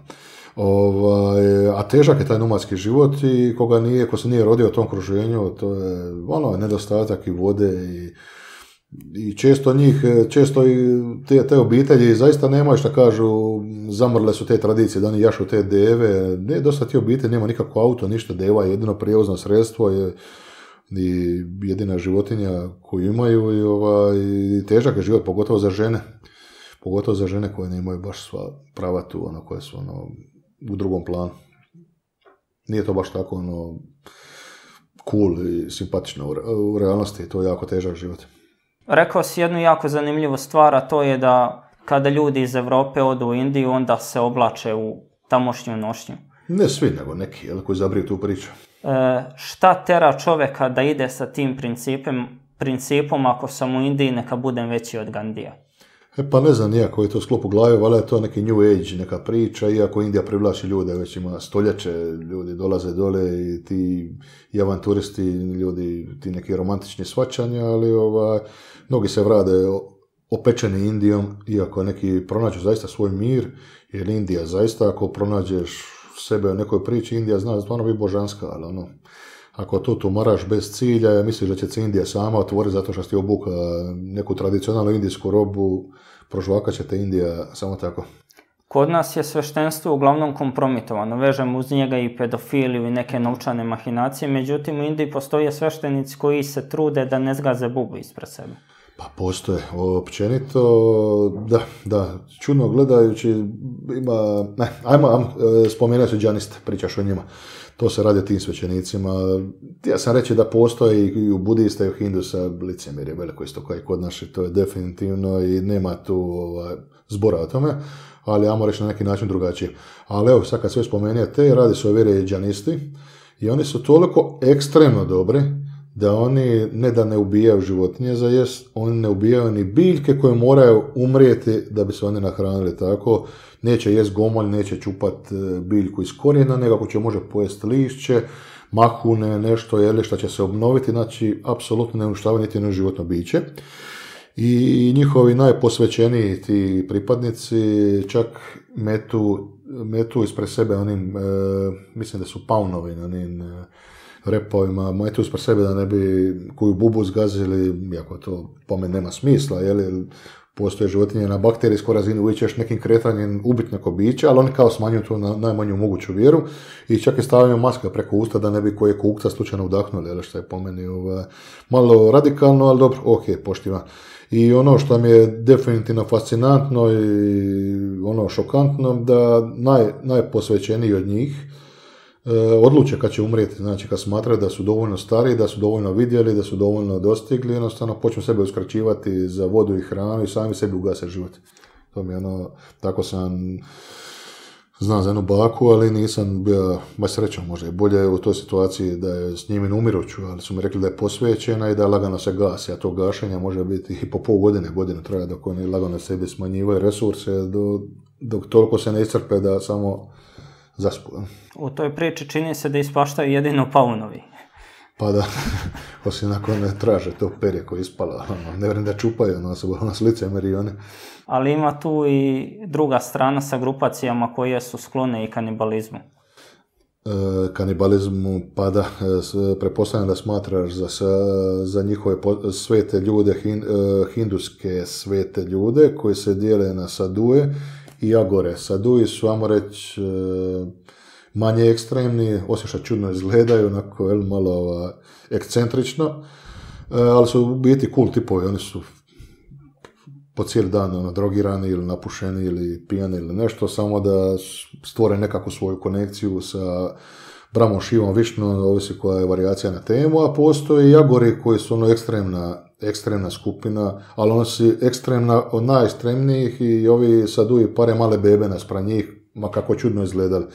A težak je taj nomadski život i ko se nije rodio u tom okruženju, to je, ono, nedostatak i vode i često i te obitelji zaista nemaju šta kažu, zamrle su te tradicije, da oni jašu te deve, ne, dosta ti obitelj, nema nikako auto, ništa, deva je jedino prijevozno sredstvo i jedina životinja koju imaju i težak je život, pogotovo za žene koje nemaju baš sva prava tu, ono, koje su ono, u drugom planu. Nije to baš tako ono, cool i simpatično u realnosti, to je jako težak život. Rekao si jednu jako zanimljivu stvar, a to je da kada ljudi iz Europe odu u Indiju, onda se oblače u tamošnju nošnju. Ne svi, nego neki, jel, koji zabriju tu priču. Šta tera čovjeka da ide sa tim principom, ako sam u Indiji, neka budem veći od Gandija? Pa ne znam nijako je to sklop u glavi, ali je to neki new age, neka priča, iako Indija privlači ljude, već ima stoljeće, ljudi dolaze dole i ti i avanturisti, ljudi, ti neki romantični svačanja, ali mnogi se vrade opečeni Indijom, iako neki pronađu zaista svoj mir, jer Indija zaista, ako pronađeš sebe u nekoj priči, Indija zna, stvarno bi božanska, ali ono, ako to tumaraš bez cilja, misliš da će se Indija sama otvoriti zato što ti obuka neku tradicionalnu indijsku robu, prožvaka će te Indija samo tako. Kod nas je sveštenstvo uglavnom kompromitovano, vežemo uz njega i pedofiliju i neke novčane mahinacije, međutim u Indiji postoje sveštenici koji se trude da ne zgaze bubu ispred sebe. Pa postoje, općenito, da, čudno gledajući, ima, ne, ajmo, spomenuti džaniste, pričaš o njima. To se radi o tim svećenicima. Ja sam reći da postoje i u budista i u hindusa licemjerje veliko isto kao i kod naših, to je definitivno i nema tu zbora o tome, ali ajmo reći na neki način drugačije. Ali evo, sad kad sve spomenijete, radi se o vjeri džanisti i oni su toliko ekstremno dobri da oni ne da ne ubijaju životinje za jest, oni ne ubijaju ni biljke koje moraju umrijeti da bi se oni nahranili tako. Neće jest gomolj, neće čupat biljku iz korijena, nego ako će može pojesti lišće, mahune, nešto jeli što će se obnoviti, znači apsolutno ne uništavaju niti jedno životno biće. I njihovi najposvećeniji ti pripadnici čak metu metu ispred sebe onim, mislim da su paunovi na onim repovima, metu ispred sebe da ne bi koju bubu zgazili, jako to po meni nema smisla, jel, postoje životinje na bakterijskoj razini, uvijek ćeš nekim kretanjem ubiti neko biće, ali oni kao smanjuju tu na najmanju moguću vjeru i čak i stavljaju maske preko usta da ne bi koje kukca slučajno udahnuli, jel, što je po meni malo radikalno, ali dobro, ok, poštiva. I ono što mi je definitivno fascinantno i ono šokantno, da najposvećeniji od njih odluče kad će umrijeti, znači kad smatraju da su dovoljno stari, da su dovoljno vidjeli, da su dovoljno dostigli, jednostavno počnu sebe uskraćivati za vodu i hranu i sami sebi ugase život. To mi je ono, tako sam znam za jednu baku, ali nisam bio, baš srećom možda je bolje u toj situaciji da je s njimi umiruću, ali su mi rekli da je posvećena i da lagano se gasi, a to gašenje može biti i po pol godine, godinu traja dok oni lagano sebi smanjivaju resurse, dok toliko se ne iscrpe da samo zaspu. U toj priči čini se da ispaštaju jedino paunovi. Pa da, osim ako ne traže to perje koje je ispala, ne vjerujem da čupaju nas licemeri. Ali ima tu i druga strana sa grupacijama koje su sklone i kanibalizmu. Kanibalizmu, pa da, prepostavljam da smatraš za njihove svete ljude, hinduske svete ljude koji se dijele na saduje i agore. Saduji su, ajmo reći, manje ekstremni, osim što čudno izgledaju, onako, malo ekscentrično, ali su u biti cool tipovi, oni su po cijeli dan drogirani ili napušeni ili pijani ili nešto, samo da stvore nekakvu svoju konekciju sa Bramom, Šivom, Višnom, ovisi koja je varijacija na temu, a postoje i agori koji su ekstremna skupina, ali ona si ekstremna od najekstremnijih i ovi saduji pare male bebe naspram njih, ma kako čudno izgledali.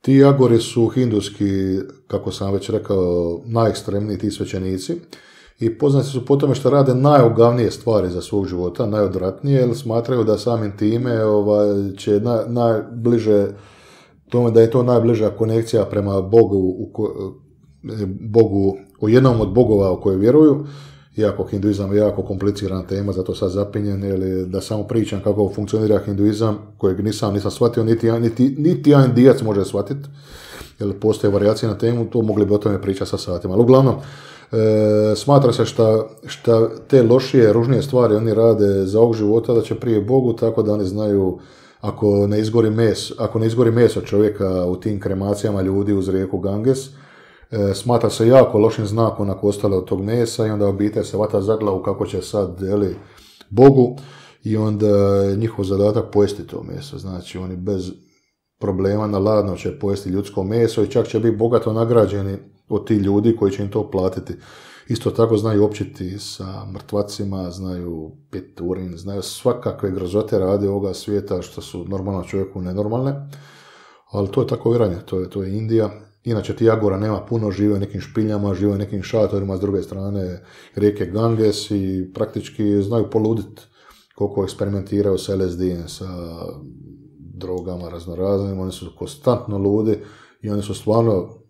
Ti agori su hinduski, kako sam već rekao, najekstremniji ti svećenici i poznati su po tome što rade najogavnije stvari za svog života, najodvratnije, jer smatraju da samim time će najbliže tome, da je to najbliža konekcija prema Bogu, o jednom od bogova u koje vjeruju. Jako hinduizam je jako komplicirana tema, zato sad zapinjen, jer da samo pričam kako funkcionira hinduizam, kojeg nisam shvatio, niti jedan indijac može shvatiti, jer postoje varijacije na temu, to mogli bi o tome pričati sa satima. Ali uglavnom, smatra se šta te lošije, ružnije stvari oni rade za ovog života, da će prije Bogu, tako da oni znaju, ako ne izgori meso čovjeka u tim kremacijama ljudi uz rijeku Ganges, smatra se jako lošim znakom ako ostale od tog mesa i onda obitelj se vata za glavu kako će sad Bogu i onda njihov zadatak pojesti to meso. Znači oni bez problema na ladno će pojesti ljudsko meso i čak će biti bogato nagrađeni od tih ljudi koji će im to platiti. Isto tako znaju općiti sa mrtvacima, znaju piti urin, znaju svakakve grozote rade ovoga svijeta što su normalno čovjeku nenormalne, ali to je tako vjeranje, to je Indija. Inače ti agora nema puno, žive u nekim špiljama, žive u nekim šatorima s druge strane rijeke Ganges i praktički znaju poluditi koliko eksperimentiraju s LSD-em, sa drogama raznoraznim, oni su konstantno ludi i oni su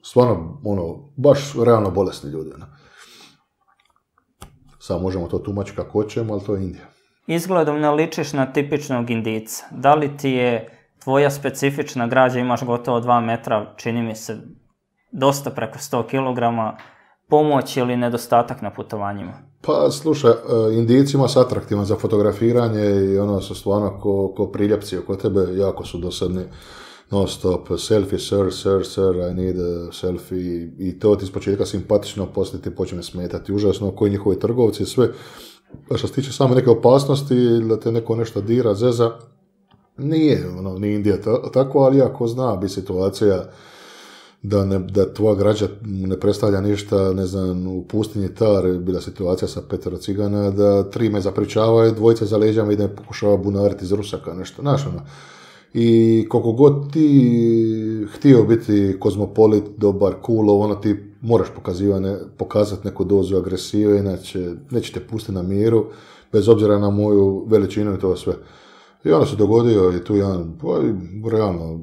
stvarno baš realno bolesni ljudi. Sad možemo to tumačiti kako hoćemo, ali to je Indija. Izgledom ne ličiš na tipičnog Indijca. Da li ti je tvoja specifična građa, imaš gotovo 2 metra, čini mi se dosta preko 100 kilograma, pomoć ili nedostatak na putovanjima? Pa slušaj, Indijcima su atraktivan za fotografiranje i ono su stvarno ko priljepci oko tebe, jako su dosadni. Non stop, selfie, sir, I need a selfie. I to ti iz početka simpatično, poslije ti počne smetati. Užasno, koji njihovi trgovci, sve. Što se tiče same neke opasnosti, da te neko nešto dira, zeza, nije Indija tako, ali ako zna bi situacija da tvoja građa ne predstavlja ništa, ne znam, u pustinji Tar je bila situacija sa 5 cigana, da 3 me zapričavaju, 2 za leđama i da me pokušava bunariti iz rusaka, nešto, znaš ono. I koliko god ti htio biti kozmopolit, dobar, cool, ti moraš pokazati neku dozu agresive, inače neće te pustiti na miru, bez obzira na moju veličinu i to sve. I onda se dogodio i tu jedan, realno,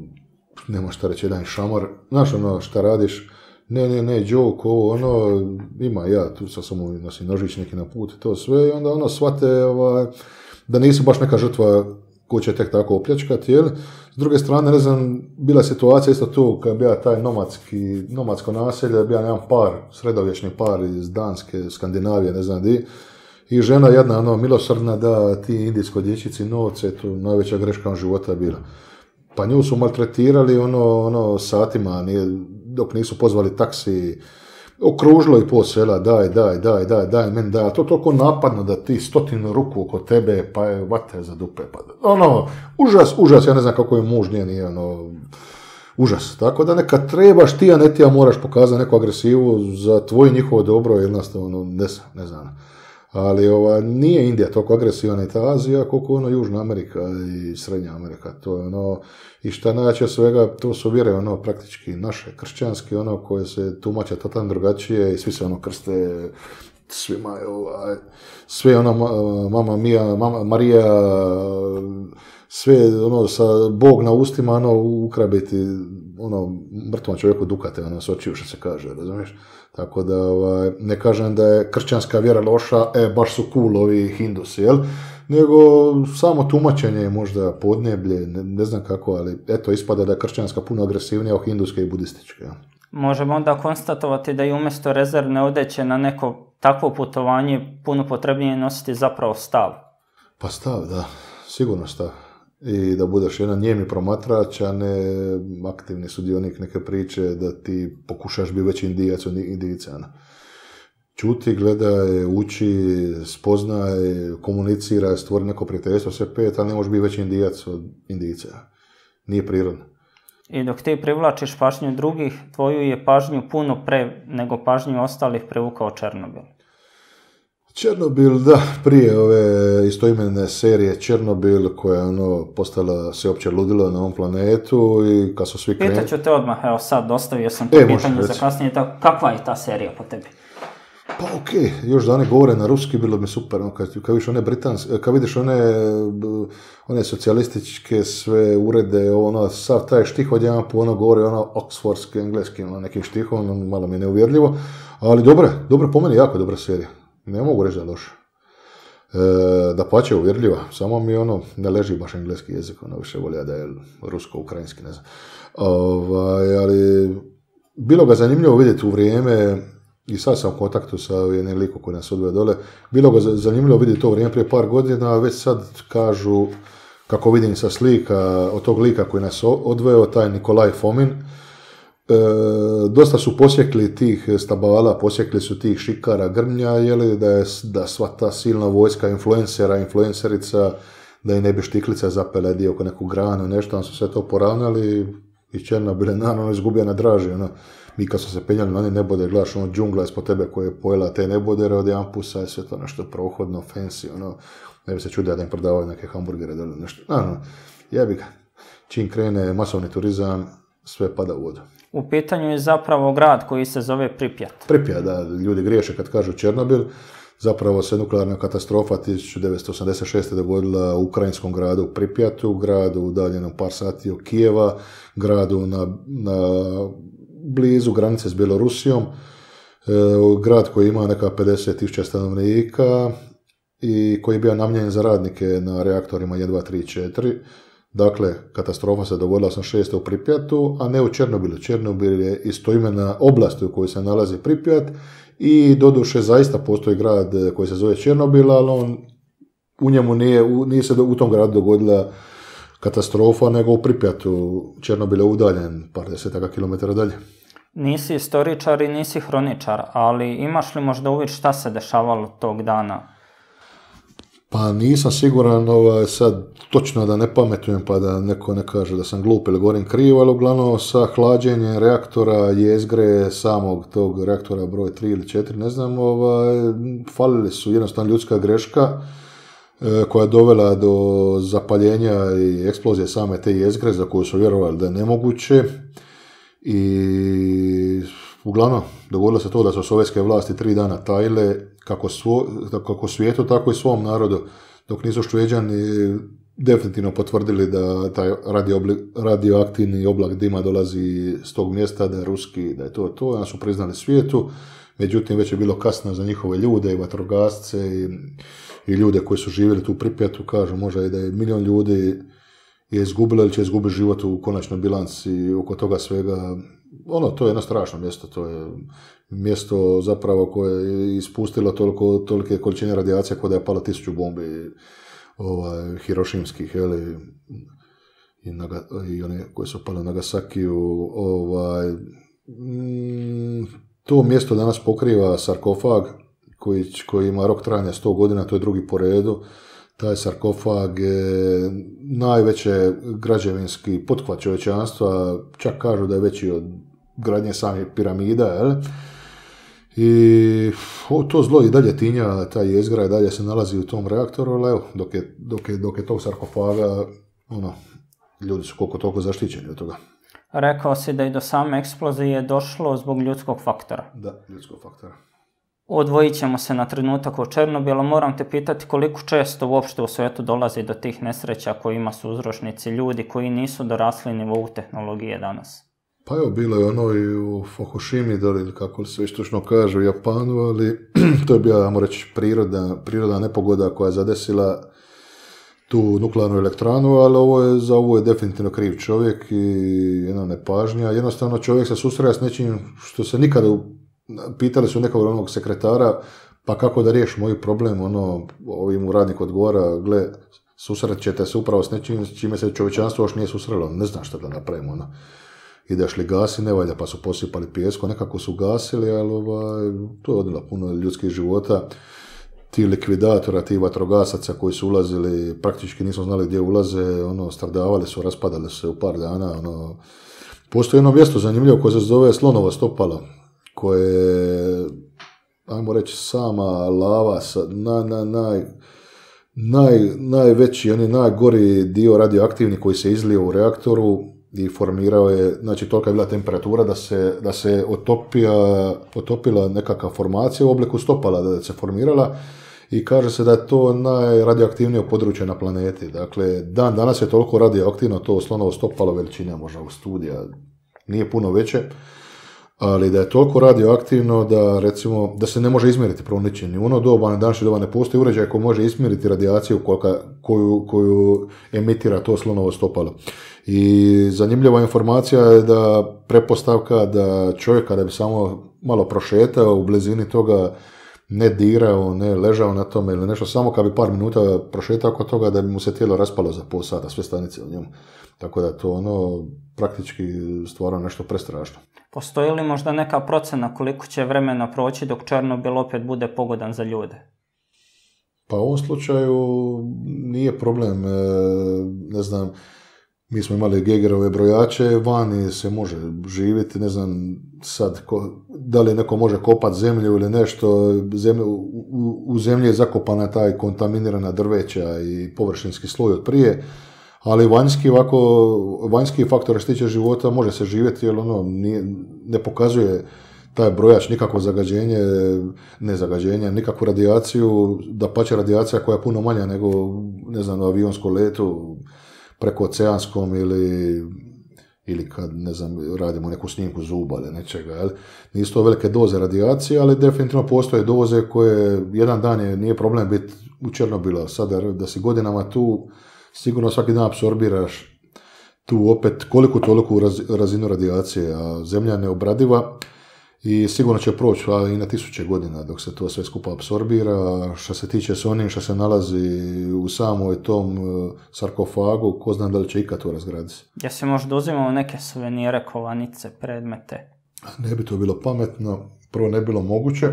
nema šta reći, jedan šamar, znaš ono šta radiš, ne, joke, ovo, ima ja, tu sam samo nosim nožić neki na put i to sve, i onda shvate da nisi baš neka žrtva ko će tek tako opljačkati, jel? S druge strane, ne znam, bila situacija isto tu, kad je bila taj nomadsko naselje, je bila jedan par, sredovječni par iz Danske, Skandinavije, ne znam di, i žena jedna, ono, milosrdna, da ti indijskoj dječici novce, tu najveća greška života bila. Pa nju su maltretirali, ono satima, dok nisu pozvali taksi, okružilo i po sela, daj, meni daj, a to toliko napadno da ti 100 ruku oko tebe, pa je vate za dupe, pa ono, užas, ja ne znam kako je muž nije, ono, užas, tako da neka trebaš ti, a ne ti, a moraš pokazati neku agresivu za tvoje njihovo dobro, jednostavno, ne znam, ali nije Indija toliko agresiva, ni ta Azija, koliko ono Južna Amerika i Srednja Amerika, to je ono, i šta najveće svega, to su vjere, ono, praktički naše, kršćanske, ono, koje se tumače totalno drugačije i svi se, ono, krste, svima, sve, ono, mama mia, mama Marija, sve, ono, sa Bog na ustima, ono, ukrabiti, ono, mrtvom čovjeku dukate, ono, s očiju što se kaže, razumiješ? Tako da, ne kažem da je kršćanska vjera loša, baš su cool ovi hindusi, jel? Nego, samo tumačenje je možda podneblje, ne znam kako, ali eto, ispada da je kršćanska puno agresivnija od hinduske i budističke. Možemo onda konstatovati da je umjesto rezervne odeće na neko takvo putovanje puno potrebnije nositi zapravo stav. Pa stav, da, sigurno stav. I da budeš jedan njemi promatrač, a ne aktivni sudionik neke priče, da ti pokušaš biti već Indijac od Indijicana. Čuti, gledaj, uči, spoznaj, komuniciraj, stvori neko prijateljstvo, sve pet, ali ne možeš biti već Indijac od Indijicana. Nije prirodno. I dok ti privlačiš pažnju drugih, tvoju je pažnju puno pre nego pažnju ostalih privukao Černobil. Černobil, da, prije ove istoimene serije Černobil, koja je ono postala sveopće ludilo na ovom planetu i kad su svi krenuli... Pitaću te odmah, evo sad, dostavio sam to pitanje za kasnije, kakva je ta serija po tebi? Pa okej, još da oni govore na ruski, bilo bi super, no, kad vidiš one socijalističke sve urede, ono, sav taj štih od jedan po ono govori, ono, oksfordski, engleski, ono, nekim štihom, ono, malo mi je neuvjerljivo, ali dobro, po meni jako dobra serija. Ne mogu reći da je loša. Dapače, uvjerljiva. Samo mi ono, ne leži baš engleski jezik, ono više volja da je rusko-ukrajinski, ne znam. Ali, bilo ga zanimljivo vidjeti u vrijeme, i sad sam u kontaktu sa jednim likom koji nas odveo dole, bilo ga zanimljivo vidjeti to vrijeme prije par godina, a već sad kažu, kako vidim sa slika, od tog lika koji nas odveo, taj Nikolaj Fomin, dosta su posjekli tih stabala, posjekli su tih šikara grmlja, jeli, da sva ta silna vojska influencera, influencerica, da i ne bi štiklica zapele dio oko neku granu, nešto, on su sve to poravnali i Černobil je naravno izgubio na draži, ono, mi kad su se penjali na one nebode, gledaš ono džungla ispod tebe koja je pojela te nebodere od jampusa, je sve to nešto prohodno, fancy, ono, ne bi se čudio da im prodavaju neke hamburgere, da nešto, naravno, jebi ga, čim krene masovni turizam, sve pada u vodu. U pitanju je zapravo grad koji se zove Pripjat. Pripjat, da, ljudi griješe kad kažu Černobil. Zapravo se nuklearna katastrofa 1986. dogodila u ukrajinskom gradu Pripjatu, gradu udaljenom par sati od Kijeva, gradu na blizu granice s Bjelorusijom, grad koji ima neka 50.000 stanovnika i koji je bio namijenjen za radnike na reaktorima 1, 2, 3, 4. Dakle, katastrofa se dogodila 1986. u Pripjatu, a ne u Černobilu. Černobil je istoimena oblast u kojoj se nalazi Pripjat i doduše zaista postoji grad koji se zove Černobil, ali nije se u tom gradu dogodila katastrofa, nego u Pripjatu. Černobil je udaljen par desetaka kilometara dalje. Nisi istoričar i nisi hroničar, ali imaš li možda uvid šta se dešavalo tog dana? Pa nisam siguran, sad točno da ne pametujem pa da neko ne kaže da sam glup ili govorim krivo, ali uglavnom sa hlađenjem reaktora jezgre samog tog reaktora broj 3 ili 4, ne znam, falili su jednostavno ljudska greška koja je dovela do zapaljenja i eksplozije same te jezgre za koju su vjerovali da je nemoguće i... Uglavnom, dogodilo se to da su sovjetske vlasti 3 dana tajile, kako svijetu, tako i svom narodu, dok nisu Šveđani definitivno potvrdili da taj radioaktivni oblak dima dolazi s tog mjesta, da je ruski, da je to, onda su priznali svijetu, međutim već je bilo kasno za njihove ljude i vatrogasce i ljude koji su živjeli tu Pripjatu, kažu možda i da je milion ljudi je izgubilo ili će izgubiti život u konačnoj bilanci oko toga svega. Ono, to je jedno strašno mjesto, to je mjesto zapravo koje je ispustilo tolike količine radijacija koja je pala 1000 bombi hirošimskih, jeli, i one koje su pale u Nagasakiju. To mjesto danas pokriva sarkofag koji ima rok trajanja 100 godina, to je drugi po redu. Taj sarkofag je najveće građevinski potkvat čovječanstva, čak kažu da je veći od gradnje samih piramida, jel? I to zlo i dalje tinja, ta jezgra i dalje se nalazi u tom reaktoru, ali evo, dok je tog sarkofaga, ono, ljudi su koliko toliko zaštićeni od toga. Rekao si da i do same eksplozije je došlo zbog ljudskog faktora. Da, ljudskog faktora. Odvojit ćemo se na trenutak od Černobila, moram te pitati koliko često uopšte u svijetu dolazi do tih nesreća kojima su uzročnici ljudi koji nisu dorasli nivou tehnologije danas. Pa evo, bilo je ono i u Fukushimi, da li kako se već točno kaže u Japanu, ali to je bila, ajmo reći, prirodna nepogoda koja je zadesila tu nuklearnu elektranu, ali za ovo je definitivno kriv čovjek i jedna nepažnja. Jednostavno čovjek se susreo s nečim što se nikada pitali su nekog glavnog sekretara, pa kako da riješi moj problem, ono, ovaj mu radnik odgovara, gle, susret ćete se upravo s nečim čime se čovječanstvo još nije susrelo, ne znam šta da napravimo, ono. Ideš li gasi, ne valja, pa su posipali pijesko, nekako su gasili, ali to je odnijelo puno ljudskih života. Ti likvidatora, ti vatrogasaca koji su ulazili, praktički nismo znali gdje ulaze, ono, stradavali su, raspadali se u par dana, ono. Postoji jedno mjesto zanimljivo koje se zove Slonova stopala, koje, ajmo reći, sama lava, najveći, on je najgori dio radioaktivni koji se izlio u reaktoru i formirao je, znači tolika je bila temperatura da se otopila nekakva formacija u obliku stopala, da se formirala i kaže se da je to najradioaktivnije područje na planeti. Dakle, dan danas je toliko radioaktivno to Slonovo stopalo, veličine možda u studija, nije puno veće, ali da je toliko radioaktivno da, recimo, da se ne može izmjeriti prvo ničim. U ono doba, današnje doba, ne postoji uređaj koji može izmjeriti radijaciju koju emitira to Slonovo stopalo. I zanimljiva informacija je da pretpostavka da čovjek kada bi samo malo prošetao u blizini toga, ne dirao, ne ležao na tome ili nešto, samo kad bi par minuta prošetao oko toga da bi mu se tijelo raspalo za pol sata, sve stanice u njemu. Tako da to ono praktički stvara nešto prestrašno. Postoji li možda neka procena koliko će vremena proći dok Černobil opet bude pogodan za ljude? Pa u ovom slučaju nije problem, ne znam, mi smo imali Gegerove brojače, vani se može živjeti, ne znam sad da li neko može kopati zemlju ili nešto, u zemlji je zakopana taj kontaminirana drveća i površinski sloj od prije, ali vanjski faktor što tiče života može se živjeti jer ono ne pokazuje taj brojač nikakvo zagađenje, nikakvu radijaciju, dapače radijacija koja je puno manja nego, ne znam, u avionskom letu, preko oceanskom ili kad, ne znam, radimo neku snimku zuba ili nečega, jel? Nisu to velike doze radijacije, ali definitivno postoje doze koje jedan dan nije problem biti u Černobilu. Sada da si godinama tu, sigurno svaki dan apsorbiraš tu opet koliko toliku razinu radijacije, a zemlja neobradiva i sigurno će proći i na 1000 godina dok se to sve skupa apsorbira. Što se tiče s onim što se nalazi u samoj tom sarkofagu, ko zna da li će ikad to razgraditi. Ja se možda uzimao neke suvenire, kovanice, predmete? Ne bi to bilo pametno, prvo ne bilo moguće,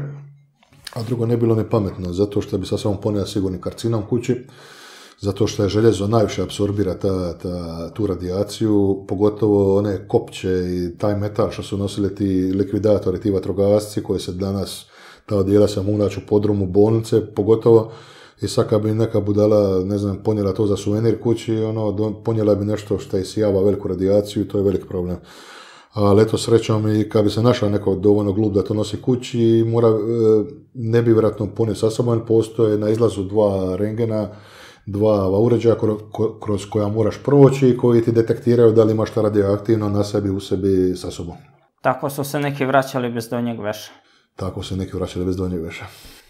a drugo ne bilo ni pametno, zato što bi sasvom ponio sigurni karcinom kući, zato što je željezo najviše apsorbira tu radijaciju, pogotovo one kopće i taj metal što su nosili ti likvidatori, ti vatrogasci koji se danas, ta odjela se mulač u podrumu bolnice, pogotovo i sad kad bi neka budala, ne znam, ponijela to za suvenir kući, ono, ponijela bi nešto što isijava veliku radijaciju i to je velik problem. Ali eto, srećom i kad bi se našao neko dovoljno glup da to nosi kući, ne bi vjerojatno ponio sa sobom, postoje na izlazu dva rengena, dva uređaja kroz koja moraš proći i koji ti detektiraju da li imaš šta radioaktivno na sebi, u sebi, sa sobom. Tako su se neki vraćali bez donjeg veša. tako se neki vraćali bez donjeg veša.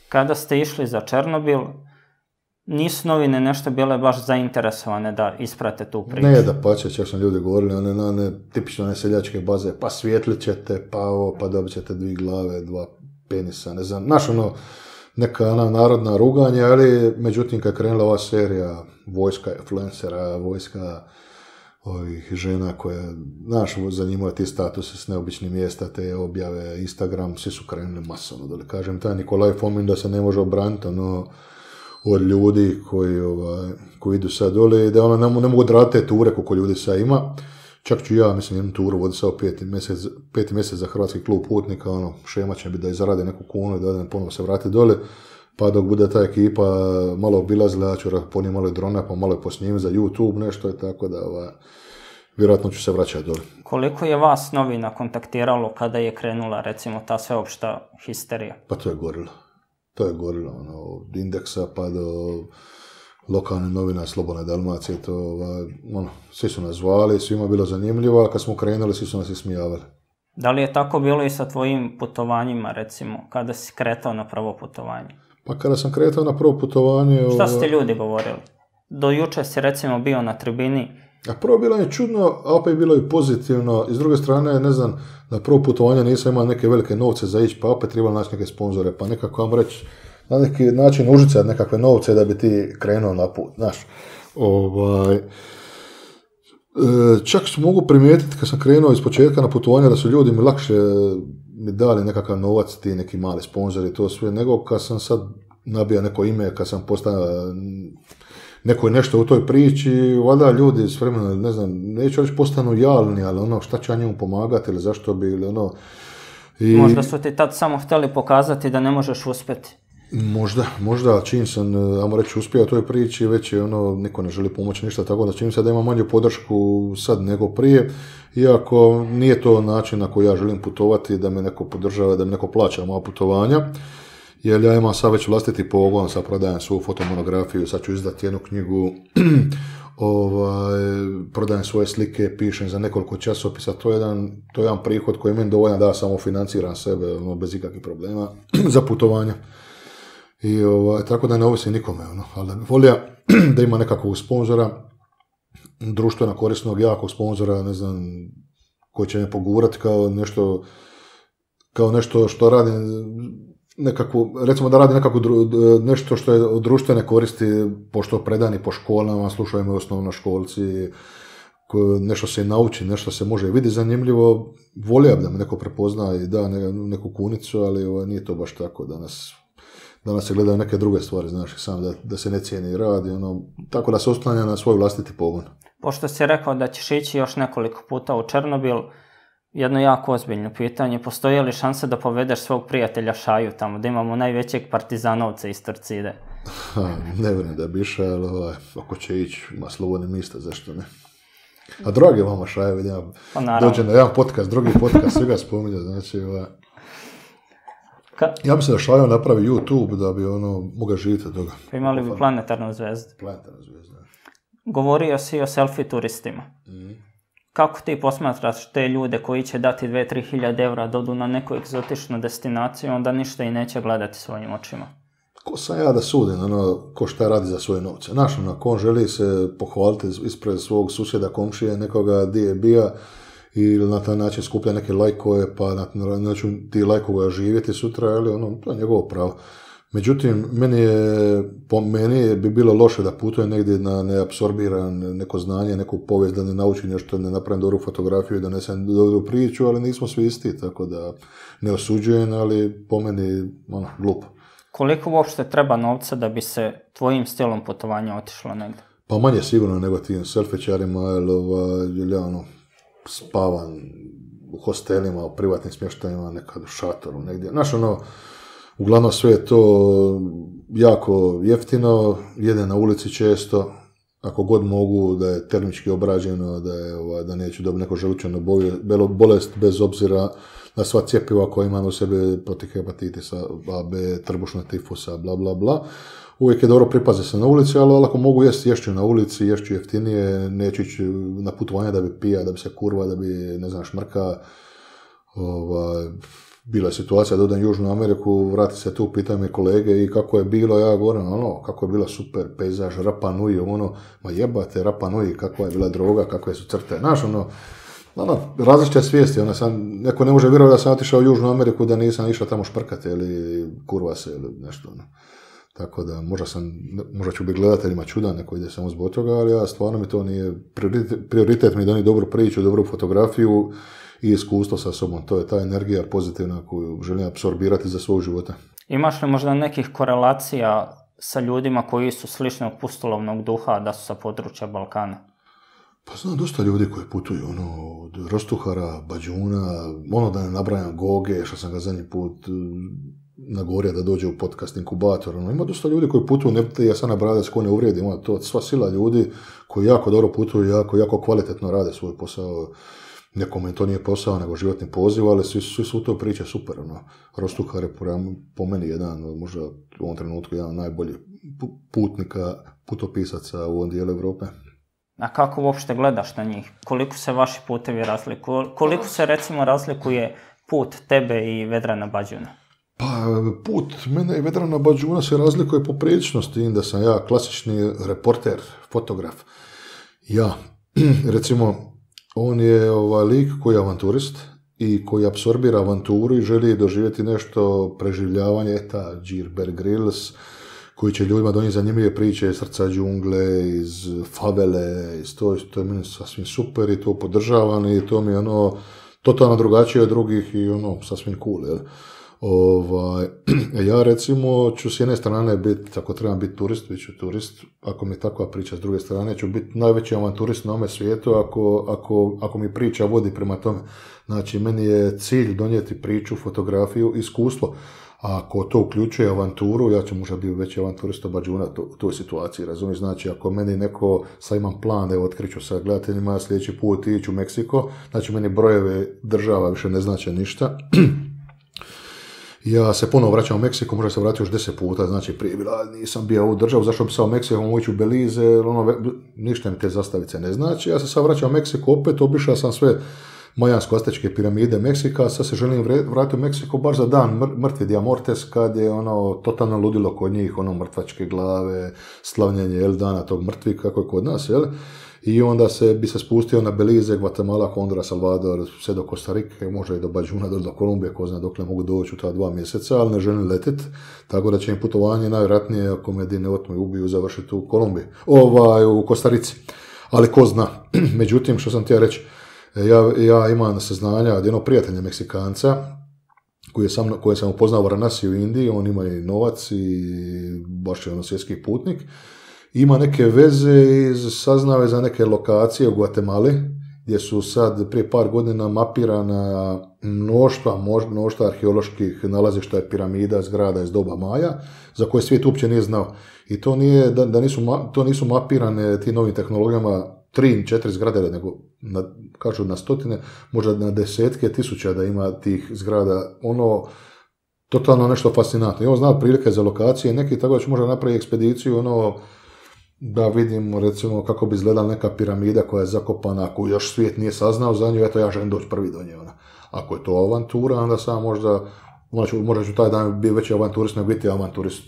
Kada ste išli za Černobil, nisu novine nešto bile baš zainteresovane da isprate tu priču? Ne, da pače, čak sam ljudi govorili, one tipično one seljačke baze, pa svijetlit ćete, pa ovo, pa dobit ćete 2 glave, 2 penisa, ne znam, znaš ono, neka ona narodna ruganja, ali međutim kad krenula ova serija vojska influencera, vojska ovih žena koje, znaš, zanimaju ti statuse s neobičnih mjesta, te objave, Instagram, svi su krenuli masovno, da li kažem, taj Nikolaj Fomin da se ne može obraniti, ono, od ljudi koji idu sad dole i da ono ne mogu odraditi te ture koliko ljudi sad ima. Čak ću ja, mislim, jednu turu vodi sad 5. mjesec za Hrvatski klub putnika, ono, šema će biti da zarade neku kunu i da ponovno se vrati dole, pa dok bude ta ekipa malo obilazila, ja ću ponijeti malo drona, pa malo posnijem za YouTube, nešto je tako da, vjerojatno ću se vraćati dole. Koliko je vas novina kontaktiralo kada je krenula, recimo, ta sveopšta histerija? Pa to je gorilo. To je gorilo, ono, od Indeksa pa do lokalne novina Slobodne Dalmacije, to, ono, svi su nas zvali, svima bilo zanimljivo, a kad smo krenuli, svi su nas ismijavali. Da li je tako bilo i sa tvojim putovanjima, recimo, kada si kretao na prvo putovanje? Pa kada sam kretao na prvo putovanje... Šta ste ljudi govorili? Do juče si, recimo, bio na tribini. A prvo bilo je čudno, a opet bilo i pozitivno. I s druge strane, ne znam, na prvo putovanje nisam imao neke velike novce za ići, pa opet trebalo naći neke sponzore, pa nekako vam reći, na neki način užica nekakve novce da bi ti krenuo na put, znaš. Čak mogu primijetiti kad sam krenuo iz početka na putovanje da su ljudi mi lakše mi dali nekakav novac, ti neki mali sponzori, to sve, nego kad sam sad nabija neko ime, kad sam postao... Neko je nešto u toj priči, valjda ljudi s vremena, ne znam, neću reći postanu jalni, ali ono, šta će njemu pomagati ili zašto bi, ili ono... Možda su ti tad samo htjeli pokazati da ne možeš uspjeti. Možda, čim sam, ajmo reći, uspio u toj priči, već je ono, niko ne želi pomoći ništa, tako da čim sad imam manju podršku sad nego prije, iako nije to način na koji ja želim putovati, da me neko podržava, da mi neko plaća moja putovanja. Jer ja imam sad već vlastiti pogon, sad prodajem svoju fotomonografiju, sad ću izdati jednu knjigu, prodajem svoje slike, pišem za nekoliko časopisa, to je jedan prihod koji meni dovoljan da samo financiram sebe, bez ikakvih problema, za putovanja. I tako da ne ovisi nikome, ali volio da ima nekakvog sponzora, društveno korisnog, jakog sponzora, ne znam, koji će me pogurati kao nešto što radim, nekako, recimo da radi nekako nešto što je od društvene koristi, pošto predani po školama, slušaju me osnovnoškolci, nešto se nauči, nešto se može vidjeti zanimljivo, volio da me neko prepozna i da neku kunicu, ali nije to baš tako danas. Danas se gledaju neke druge stvari, znaš, sam da se ne cijeni radi, tako da se oslanja na svoj vlastiti pogon. Pošto si rekao da ćeš ići još nekoliko puta u Černobil, jedno jako ozbiljno pitanje, postoje li šanse da povedeš svog prijatelja Šaju tamo, da imamo najvećeg partizanovca iz Torcide? Ne vjerujem da bi išao, ali ako će ići, ima slobodne mjesta, zašto ne? A drage vama Šaja, vidim, dođe na jedan podcast, drugi podcast, sve ga spominje, znači... Ja mislim da Šaja napravi YouTube da bi mogao živjeti od toga. Pa imali bi planetarnu zvezdu. Planetarnu zvezdu, ne. Govorio si o selfie turistima. Kako ti posmatraš te ljude koji će dati 2-3 hiljade evra da odu na neku egzotičnu destinaciju, onda ništa i neće gledati svojim očima? Ko sam ja da sudim, ko šta radi za svoje novce. Znaš, ko želi se pohvaliti ispred svog susjeda, komšije, nekoga gdje je bija, ili na taj način skuplja neke lajkove, pa neću ti lajkove živjeti sutra, ali to je njegovo pravo. Međutim, po meni bi bilo loše da putuje negdje da ne apsorbiram neko znanje, neku povijest, da ne naučim nešto, da ne napravim dobru fotografiju i da donesem dobru priču, ali nismo svi isti, tako da ne osuđujem, ali po meni, glupo. Koliko uopšte treba novca da bi se tvojim stilom putovanja otišlo negdje? Pa manje sigurno nego tim selfičarima, ili spavam u hostelima, u privatnim smještajima, nekad u šatoru, negdje. Znaš, uglavnom sve je to jako jeftino, jede na ulici često, ako god mogu, da je termički obrađeno, da neću dobiti neku želučanu bolest, bez obzira na sva cjepiva koja imam u sebi protiv hepatitisa, B, trbušnog tifusa, bla bla bla. Uvijek je dobro pripaze se na ulici, ali ako mogu ješću na ulici, ješću jeftinije, neću ići na putovanje da bi pija, da bi se kurva, da bi, ne znam, šmrka. bila je situacija da odem Južnu Ameriku, vrati se tu, pita me kolege i kako je bilo, ja govorim, ono, kako je bila super pejzaž, Rapa Nui, ono, ma jebate, Rapa Nui, kakva je bila droga, kakve su crte, znaš, ono, različite svijesti, ono, neko ne može vjerovati da sam otišao u Južnu Ameriku, da nisam išao tamo šprkati, ili kurva se, ili nešto, ono. Tako da, možda ću biti gledateljima čudan, neko ide samo zbog toga, ali ja, stvarno mi to nije, prioritet mi je da oni dobru priču, dobru fotografiju i iskustvo sa sobom. To je ta energija pozitivna koju želim apsorbirati za svog života. Imaš li možda nekih korelacija sa ljudima koji su sličnog pustolovnog duha, da su sa područja Balkana? Pa znam dosta ljudi koji putuju, ono, od Rostuhara, Bađuna, ono da ne nabrajam Goge, što sam ga zadnji put nagovorio da dođe u podcast Inkubator. Ono, ima dosta ljudi koji putuju, ja sam nabradac ko ne uvrijedi, ima to sva sila ljudi koji jako dobro putuju, jako kvalitetno rade svoj posao. Nekome to nije posao, nego životni poziv, ali svi su to priče super. Ono. Rostuhar je po meni jedan, možda u ovom trenutku, jedan najbolji putnika, putopisaca u ovom dijelu Europe. A kako uopšte gledaš na njih? Koliko se vaši putevi razlikuju? Koliko se, recimo, razlikuje put tebe i Vedrana Bađuna? Pa, put mene i Vedrana Bađuna se razlikuje po priličnosti, da sam ja klasični reporter, fotograf. Ja, recimo, on je lik koji je avanturist i koji apsorbira avanturu i želi doživjeti nešto preživljavanje, ta Bear Grylls, koji će ljudima donijeti zanimljive priče iz srca džungle, iz favele, iz to je meni sasvim super i to podržavam i to mi je ono totalno drugačije od drugih i ono sasvim cool, jel? Ja recimo ću s jedne strane biti, ako trebam biti turist, bit ću turist, ako mi je takva priča, s druge strane ću biti najveći avanturist na ovome svijetu ako mi priča vodi prema tome. Znači, meni je cilj donijeti priču, fotografiju, iskustvo. Ako to uključuje avanturu, ja ću možda biti veći avanturist od Bađuna u toj situaciji, razumiješ? Znači, ako meni neko, sad imam plan da je otkriću sa gledateljima, sljedeći put iću u Meksiko, znači meni brojeve država više ne znače ništa. Ja se ponovo vraćam u Meksiku, možda se vratio još 10 puta, znači prije bila, nisam bio u državu, zašto bi sad u Meksiku, mogu ići u Belize, ono, ništa mi te zastavice ne znači. Ja se sad vraćam u Meksiku, opet obišao sam sve majansko-astečke piramide Meksika, sad se želim vratiti u Meksiku baš za dan mrtvi Dia Mortes, kad je ono totalno ludilo kod njih, ono mrtvačke glave, slavljenje dana tog mrtvi, kako je kod nas, jel? I onda bi se spustio na Belize, Guatemala, Honduras, Salvador, sve do Kostarike, možda i do Bađuna, do Kolumbije, ko zna dokle mogu doći u ta 2 mjeseca, ali ne želim letiti, tako da će im putovanje najvjerojatnije, ako me ne otmu i ubiju, završiti u Kolumbiji, u Kostarici, ali ko zna. Međutim, što sam htio reći, ja imam saznanja od jednog prijatelja Meksikanca, koje sam upoznao u Varanasi u Indiji, on ima i novac i baš je ono svjetski putnik. Ima neke veze i saznave za neke lokacije u Guatemali, gdje su sad prije par godina mapirana mnoštva arheoloških nalazišta i piramida, zgrada iz doba Maja, za koje svijet uopće nije znao. I to nije, to nisu mapirane tim novim tehnologijama 3-4 zgrade, nego kažu na stotine, možda na 10-tke tisuća da ima tih zgrada. Ono, totalno nešto fascinantno. I on zna prilike za lokacije, neki tako da ću možda napraviti ekspediciju, ono, da vidimo recimo kako bi izgledala neka piramida koja je zakopana, ako još svijet nije saznao za nju, eto ja želim doći prvi do nje. Ona. Ako je to avantura, onda sam možda ću taj dan biti veći avanturist, nego biti avanturist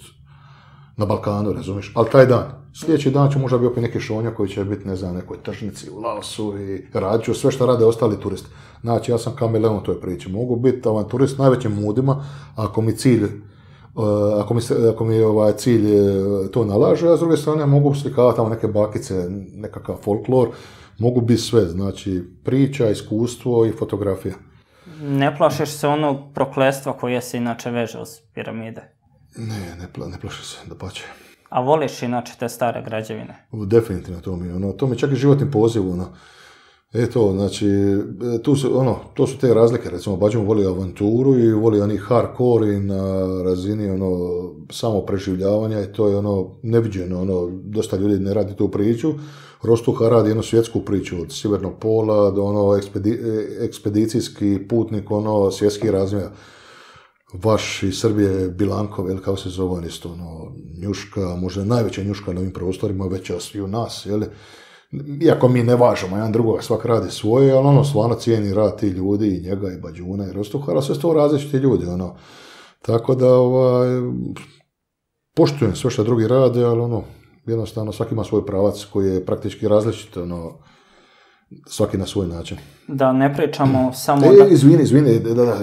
na Balkanu, razumiješ? Ali taj dan, sljedeći dan će možda biti opet neki šonja koji će biti, ne znam, nekoj tržnici u Laosu i Rađu, sve što rade ostali turisti. Znači, ja sam kameleon u toj priči. Mogu biti avanturist najvećim mudima, ako mi cilj to nalaže, a s druge strane mogu slikavati tamo neke bakice, nekakav folklor, mogu biti sve, znači priča, iskustvo i fotografija. Ne plašiš se onog prokletstva koje se inače veže uz piramide? Ne plašim se, dapače. A voliš inače te stare građevine? Definitivno, to mi je čak i životni poziv, ono. Eto, znači, to su te razlike, recimo, Bađun voli avanturu i voli oni hardcore i na razini, samopreživljavanja i to je, neviđeno, dosta ljudi ne radi tu priču. Rostuha radi jednu svjetsku priču, od Sjevernog pola do, ekspedicijski putnik, svjetskih razmjera. Vaš iz Srbije, Bilankov, jel, kao se zove, on isto, njuška, možda najveća njuška na ovim prostorima, veća sviju nas, jel, Iako mi ne važemo jedan drugoga, svak radi svoje, ali ono stvarno cijeni rad ti ljudi i njega i Bađuna i Rostuhara, sve sto različiti ljudi, ono. Tako da, poštujem sve što drugi rade, ali ono, jednostavno svaki ima svoj pravac koji je praktički različit, ono, svaki na svoj način. Da, ne pričamo samo... Izvini, da,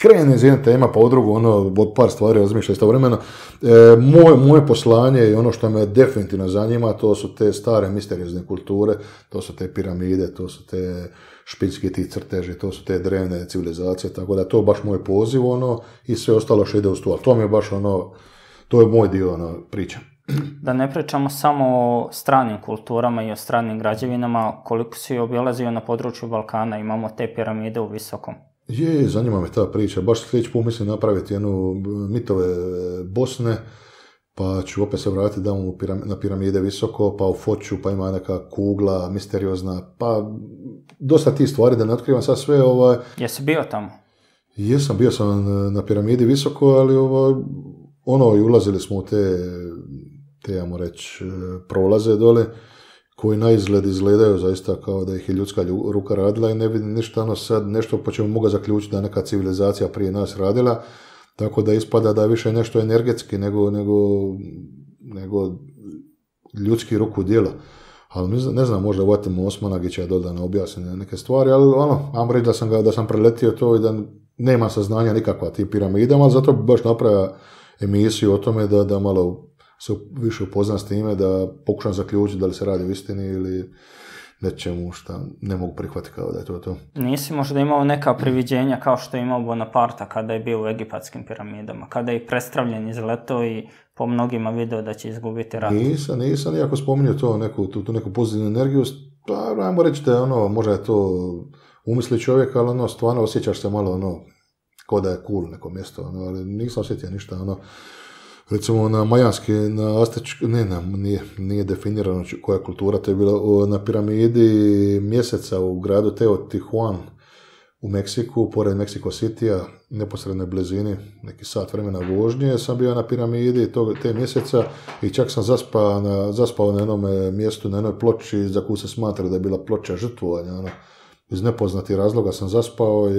krene iz jedne tema pa u drugu, ono, od par stvari razmišljaj stav vremena. Moje poslanje i ono što me definitivno zanima, to su te stare misteriozne kulture, to su te piramide, to su te špinski ti crteži, to su te drevne civilizacije, tako da to je baš moj poziv, ono, i sve ostalo što ide uz to, ali to mi je baš, ono, to je moj dio, ono, priča. Da ne pričamo samo o stranim kulturama i o stranim građevinama, koliko si obilazio na području Balkana, imamo te piramide u Visokom. Je, zanima me ta priča. Baš sljedeći put mislim napraviti jednu mitove Bosne, pa ću opet se vratiti na piramide Visoko, pa u Foču, pa ima neka kugla misteriozna, pa dosta tih stvari da ne otkrivam sad sve. Jesi bio tamo? Jesam, bio sam na piramidi Visoko, ali ono i ulazili smo u te ja mu reći, prolaze dole, koji na izgled izgledaju zaista kao da ih je ljudska ruka radila i ne vidim ništa, ono sad nešto po čemu mogu zaključiti da neka civilizacija prije nas radila, tako da ispada da je više nešto energetski nego ljudski ruku djela. Ali ne znam, možda uvatimo Osmanagića dodano objasniti neke stvari, ali ono, vam reći da sam preletio to i da nema saznanja nikakva tim piramidama, ali zato bi baš napravio emisiju o tome da malo se više upoznam s time, da pokušam zaključiti da li se radi u istini ili nečemu što ne mogu prihvatiti kao da je to to. Nisi možda imao neka priviđenja kao što je imao Bonaparta kada je bio u egipatskim piramidama, kada je prestravljen izletao i po mnogima video da će izgubiti rat? Nisam, iako spominjao to neku pozitivnu energiju, pa ajmo reći da je ono, možda je to umisli čovjek, ali ono, stvarno osjećaš se malo ono, kao da je cool neko mjesto, ono, ali nisam osjetio ništa, ono. Recimo na majanski, na Aztečki, nije definirano koja kultura, to je bilo na piramidi mjeseca u gradu Teotihuacan u Meksiku, pored Mexico Cityja, neposrednoj blizini, neki sat vremena vožnje, sam bio na piramidi te mjeseca i čak sam zaspao na jednom mjestu, na jednoj ploči za koju se smatra da je bila ploča žrtvovanja, ono, iz nepoznatih razloga sam zaspao i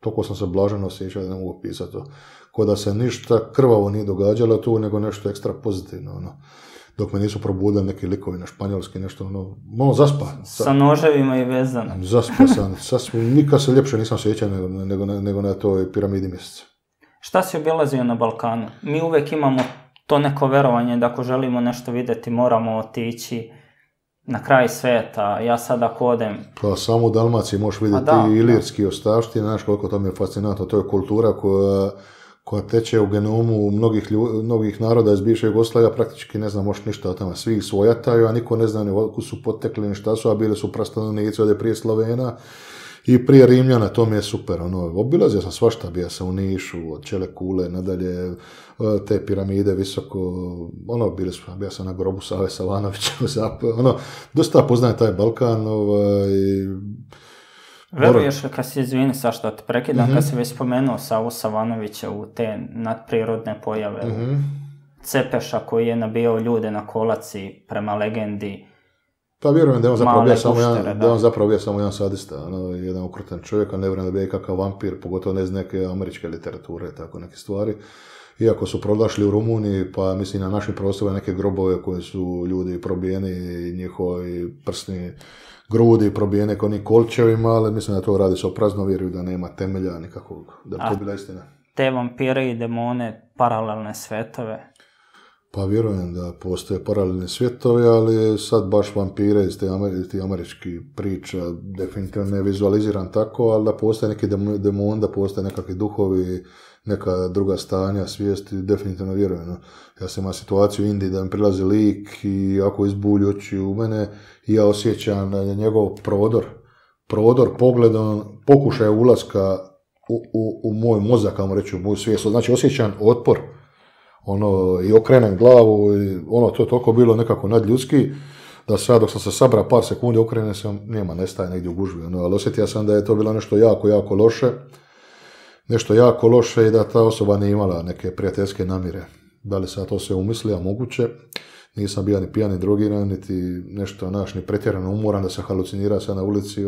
toliko sam se blaženo osjećao da ne mogu pisati to. Ko da se ništa krvavo nije događalo tu, nego nešto ekstra pozitivno, ono. Dok me nisu probudili neki likovi na španjolski, nešto, ono, malo zaspao. Sa noževima i vezano. Zaspao sam, sasvim, nikad se ljepše nisam osjećao nego na toj piramidi mjeseca. Šta si obilazio na Balkanu? Mi uvijek imamo to neko verovanje da ako želimo nešto vidjeti, moramo otići na kraj sveta, ja sad ako odem... Pa samo u Dalmaciji možeš vidjeti ilirski ostavštine, znaš koliko to mi je fascinantno, to je kultura koja teče u genomu mnogih naroda iz bivše Jugoslavije, praktički ne znam možeš ništa o tome, svi ih svojataju, a niko ne zna ni kako su potekli, ni šta su, a bili su prastanovnici ovdje prije Slovena i prije Rimljana, to mi je super, ono, obilazio sam svašta, bio sam u Nišu, od Čele Kule, nadalje, te piramide visoko, ono, bio sam na grobu Save Savanovića, ono, dosta poznaje taj Balkan, Veruješ li, kad si, izvini Sašta, te prekidam, kad si već spomenuo Savu Savanovića u te nadprirodne pojave, Cepeša koji je nabijao ljude na kolaci prema legendi, pa vjerujem da je on zapravo bio samo jedan sadista, jedan okrutan čovjek, a ne vjerujem da bio i kakav vampir, pogotovo ne iz neke američke literature, tako neke stvari. Iako su pronašli u Rumuniji, pa mislim na našim prostorima neke grobove koje su ljudi probijeni, njihovi prsni grudi probijene konim kolčevima, ali mislim da to radi se o praznovjerju, da nema temelja nikakvog, da bi to bila istina. Te vampire i demone, paralelne svetove? Pa vjerujem da postoje paralelne svjetove, ali sad baš vampire iz te američkih priča definitivno ne vizualiziram tako, ali da postoje neki demon, da postoje nekakvi duhovi, neka druga stanja, svijesti, definitivno vjerujem. Ja sam imao situaciju u Indiji da mi prilazi lik i ako izbulji oči u mene, ja osjećam njegov prodor pogledom, pokušaj ulaska u moj mozak, ajmo reći u moju svijest, znači osjećam otpor. Ono, i okrenem glavu, i ono, to je toliko bilo nekako nadljudski, da sad dok sam se sabrao par sekundi, okrenem sam, nema, nestaje negdje u gužbi, ono, ali osjetio sam da je to bilo nešto jako, jako loše, i da ta osoba nije imala neke prijateljske namjere. Da li sad to sve umisli, a moguće, nisam bio ni pijan, ni drogiran, niti nešto, naš, ni pretjerano umoran da se halucinira sad na ulici,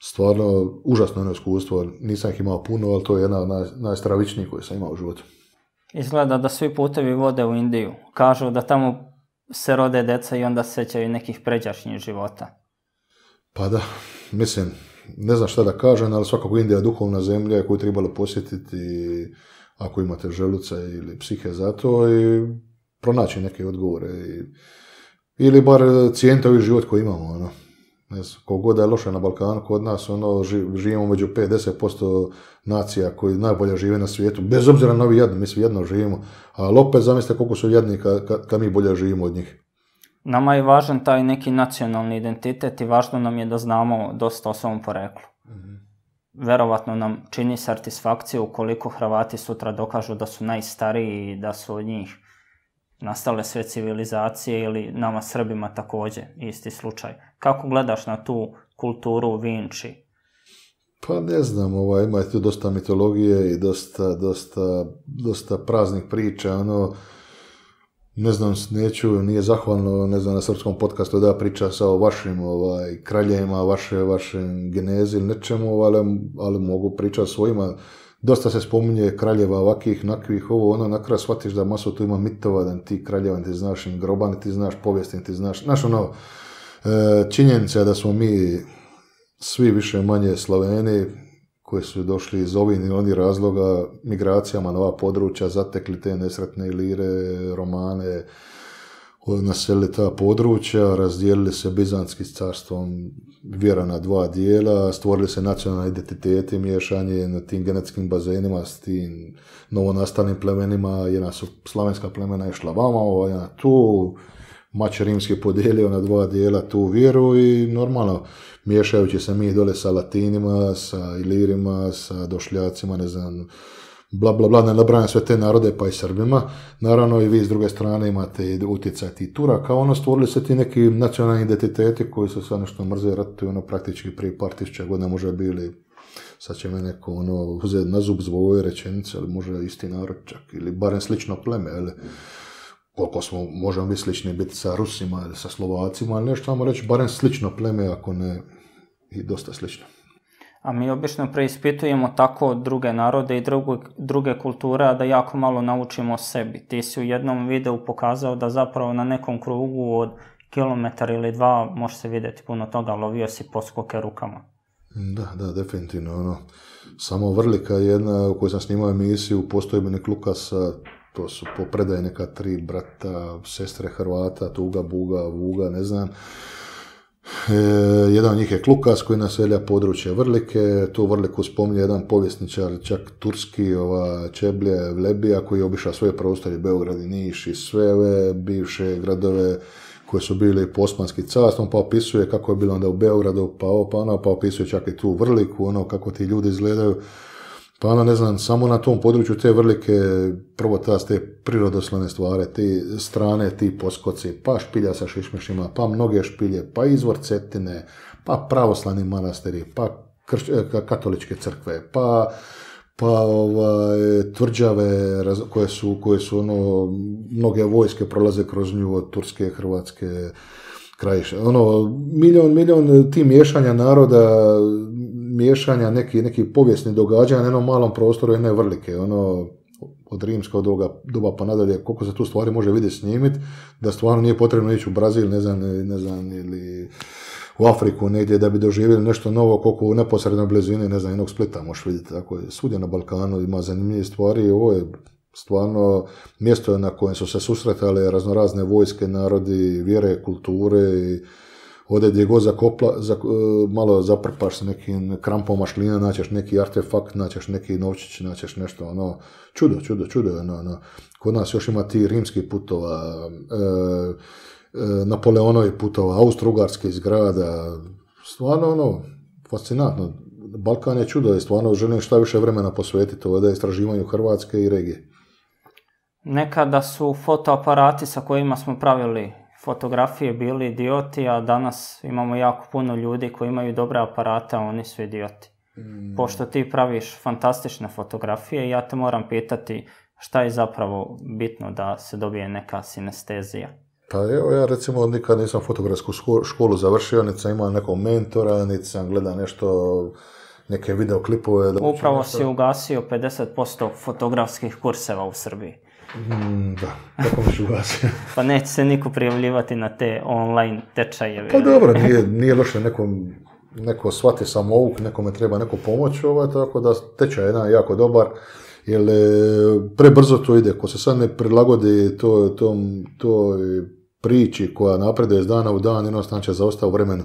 stvarno, užasno ono iskustvo, nisam ih imao puno, ali to je jedna od najstravičnijih koje sam imao u životu. Izgleda da svi putevi vode u Indiju, kažu da tamo se rode djeca i onda sećaju nekih pređašnjih života. Pa da, mislim, ne znam šta da kažem, ali svakako Indija je duhovna zemlja koju trebalo posjetiti ako imate želuca ili psihe za to i pronaći neke odgovore. Ili bar cijeniti ovaj život koji imamo. Ono. Kogoda je loše na Balkanu kod nas, ono, živimo među 5-10% nacija koji najbolje žive na svijetu, bez obzira na ovi jadni, mi svi jedno živimo, ali opet zamislite koliko su jadni kad mi bolje živimo od njih. Nama je važan taj neki nacionalni identitet i važno nam je da znamo dosta o svom poreklu. Verovatno nam čini satisfakciju ukoliko Hrvati sutra dokažu da su najstariji i da su od njih nastale sve civilizacije ili nama Srbima također, isti slučaj. Kako gledaš na tu kulturu Vinči? Pa ne znam, ima tu dosta mitologije i dosta praznih priča, ne znam, neću, nije zahvalno, ne znam, na srpskom podcastu da priča sa o vašim kraljevima, vašem genezi ili nečemu, ali mogu pričati svojima. Dosta se spominje kraljeva ovakvih, nakvih, na kraju shvatiš da maso tu ima mitova, da ti kraljeva, ti znaš im groba, ti znaš povijest, ti znaš, činjenica je da smo mi svi više manje Slaveni, koji su došli iz ovih i onih razloga migracijama na ova područja, zatekli te nesretne Ilire, Romane, naselili ta područja, razdijelili se Bizanskim carstvom vjera na dva dijela, stvorili se nacionalne identitete, miješanje na tim genetskim bazenima s tim novonastalim plemenima, jedna su slavenska plemena išla vama, jedna tu, Mač rimski podijelio na dva dijela tu vjeru i normalno miješajući se mi dole sa Latinima, sa Ilirima, sa Došljacima, ne znam, bla bla bla, ne nabrane sve te narode pa i Srbima. Naravno i vi s druge strane imate utjecaj ti Turaka, stvorili se ti neki nacionalni identiteti koji su sad nešto mrze ratuju, praktički prije par tisuća godina možda bili, sad će me neko uzeti na zub zbog ove rečenice, ali možda isti narod čak, ili barem slično pleme, ali koliko smo, možemo biti slični biti sa Rusima ili sa Slovacima, ali nešto vam reći, barem slično pleme, ako ne i dosta slično. A mi obično preispitujemo tako druge narode i druge kulture, a da jako malo naučimo o sebi. Ti si u jednom videu pokazao da zapravo na nekom krugu od kilometar ili dva može se vidjeti puno toga, lovio si poskoke rukama. Da, definitivno. Samo Vrlika jedna u kojoj sam snimao emisiju, Postojbenik Lukasa, to su po predaji neka tri brata, sestre Hrvata, Tuga, Buga, Vuga, ne znam. Jedan od njih je Klukas koji naselja područje Vrlike, tu Vrliku spominje jedan povjesničar, čak turski, Čeblje Vlebija, koji je obišao svoje prostore, Beograd i Niš i sve ove bivše gradove koje su bili po Osmanskim carstvom, pa opisuje kako je bilo onda u Beogradu, pa opisuje čak i tu Vrliku, kako ti ljudi izgledaju. Pa ne znam, samo na tom području te Vrlike, prvo te prirodoslovne stvari, te strane, ti poskoci, pa špilja sa šišmišima, pa mnoge špilje, pa izvor Cetine, pa pravoslavni manastiri, pa katoličke crkve, pa tvrđave koje su mnoge vojske prolaze kroz nju od Turske, Hrvatske, Krajiše. Milion ti miješanja naroda, miješanja nekih povijesnih događanja na jednom malom prostoru jedne Vrlike, od rimskog doba pa nadalje, koliko se tu stvari može vidjeti snimiti, da stvarno nije potrebno ići u Brazil, ne znam, ili u Afriku negdje da bi doživjeli nešto novo, koliko u neposrednoj blizini, ne znam, jednog Splita možeš vidjeti, tako je, svugdje na Balkanu ima zanimljive stvari, ovo je stvarno mjesto na kojem su se susretale raznorazne vojske, narodi, vjere, kulture i ovdje gdje god malo zaprpaš s nekim krampom mašlina, naćeš neki artefakt, naćeš neki novčić, naćeš nešto, čudo. Kod nas još ima ti rimski putova, Napoleonovi putova, Austro-Ugarske zgrada, stvarno, fascinantno. Balkan je čudo i stvarno želim šta više vremena posvetiti ovdje istraživanju Hrvatske i regije. Nekada su fotoaparati sa kojima smo pravili fotografije bili idioti, a danas imamo jako puno ljudi koji imaju dobre aparate, a oni su idioti. Pošto ti praviš fantastične fotografije, ja te moram pitati šta je zapravo bitno da se dobije neka sinestezija? Pa evo, ja recimo nikad nisam fotografsku školu završio, niti sam imao nekog mentora, niti sam gledao nešto, neke videoklipove. Upravo si ugasio 50% fotografskih kurseva u Srbiji. Da, tako mi ću ugasio. Pa neće se niko prijavljivati na te online tečajeve. Pa dobro, nije loše nekom... Neko shvati samouk, nekome treba neko pomoć, tako da tečaj je jedan jako dobar, jer prebrzo to ide. Ko se sad ne prilagodi toj priči koja napreduje iz dana u dan, jednostavno će zaostao vremenu.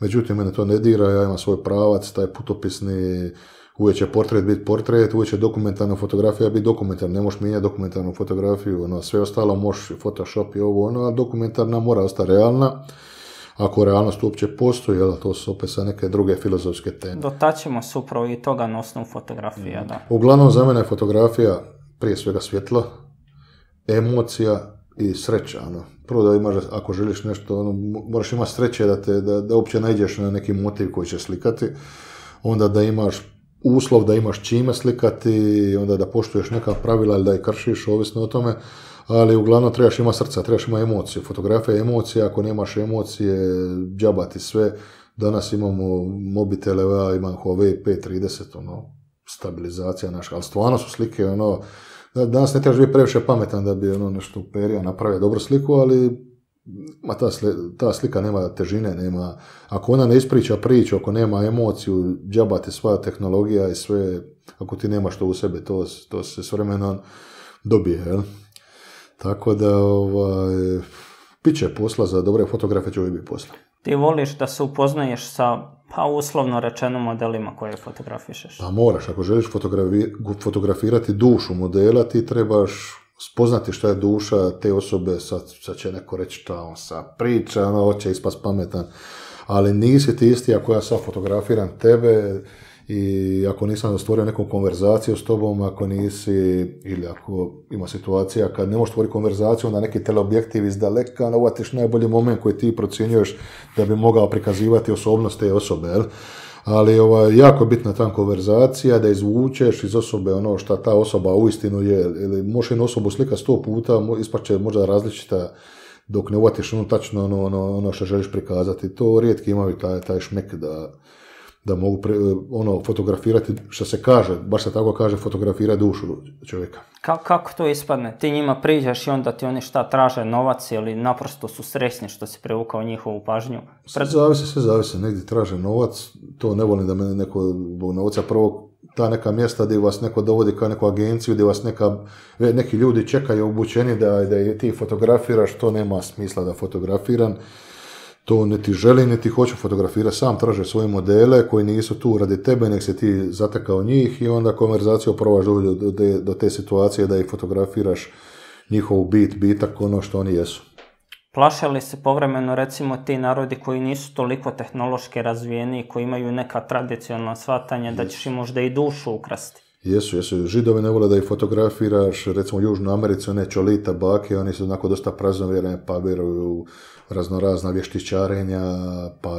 Međutim, mene to ne dira, ja imam svoj pravac, taj putopisni, uvijek će portret biti portret, uvijek će dokumentarna fotografija biti dokumentarna, ne možeš mijenjati dokumentarnu fotografiju, sve ostalo možeš, Photoshop i ovo, ali dokumentarna mora ostati realna. Ako realnost uopće postoji, to su opet sa neke druge filozofske teme. Dotačimo se upravo i toga na osnovu fotografija, da. Uglavnom, za mene je fotografija prije svega svjetlo, emocija i sreća. Prvo da imaš, ako želiš nešto, moraš imati sreće da uopće naiđeš na neki motiv koji će slikati, onda da imaš uslov, da imaš čime slikati, onda da poštuješ neka pravila ili da ih kršiš, ovisno o tome. Ali uglavnom trebaš imati srca, trebaš imati emociju. Fotografija je emocija, ako nemaš emocije, džabati sve. Danas imamo mobitele, imam Huawei P30, stabilizacija naša, ali stvarno su slike, danas ne trebaš biti previše pametan da bi nešto perija napravio dobru sliku, ali ta slika nema težine, nema, ako ona ne ispriča priču, ako nema emociju, džabati sva tehnologija i sve, ako ti nemaš to u sebi, to se s vremenom dobije, jel? Tako da, bit će posla za dobre fotografe, će uvijek biti posla. Ti voliš da se upoznaješ sa, pa uslovno rečeno, modelima koje fotografišeš? Pa moraš, ako želiš fotografirati dušu modela, ti trebaš spoznati šta je duša te osobe, sad će neko reći šta on sad priča, hoće ispast pametan, ali nisi ti isti ako ja sad fotografiram tebe, i ako nisam stvorio neku konverzaciju s tobom, ako nisi, ili ako ima situacija kad ne možeš stvoriti konverzaciju, onda neki teleobjektiv iz daleka uvatiš najbolji moment koji ti procjenjuješ da bi mogao prikazivati osobnost te osobe, jel? Ali jako je bitna ta konverzacija, da izvučeš iz osobe ono što ta osoba uistinu je, ili možeš jednu osobu slika 100 puta, ispašće možda različita, dok ne uvatiš tačno ono što želiš prikazati. To rijetki imaju taj šmek da mogu fotografirati, što se kaže, baš se tako kaže, fotografira dušu čovjeka. Kako to ispadne? Ti njima priđeš i onda ti oni šta traže, novac, ili naprosto su sresni što si privukao njihovu pažnju? Sve zavise, negdje traže novac, to ne volim da mene neko zbog novca, prvo ta neka mjesta gdje vas neko dovodi kao neku agenciju, gdje vas neki ljudi čekaju obučeni da ti fotografiraš, to nema smisla da fotografiram. To niti želi, niti hoću fotografirati, sam traže svoje modele koji nisu tu radi tebe, nek se ti zatekao njih i onda konverzaciju provaš do te situacije da ih fotografiraš njihov bitak, ono što oni jesu. Plaše li se povremeno recimo ti narodi koji nisu toliko tehnološki razvijeni, koji imaju neka tradicionalna shvatanja, da ćeš im možda i dušu ukrasti? Jesu, Židovi ne vole da ih fotografiraš, recimo u Južnoj Americi, one čolita bake, oni su onako dosta praznovjerene, pa vjeruju raznorazna vještičarenja, pa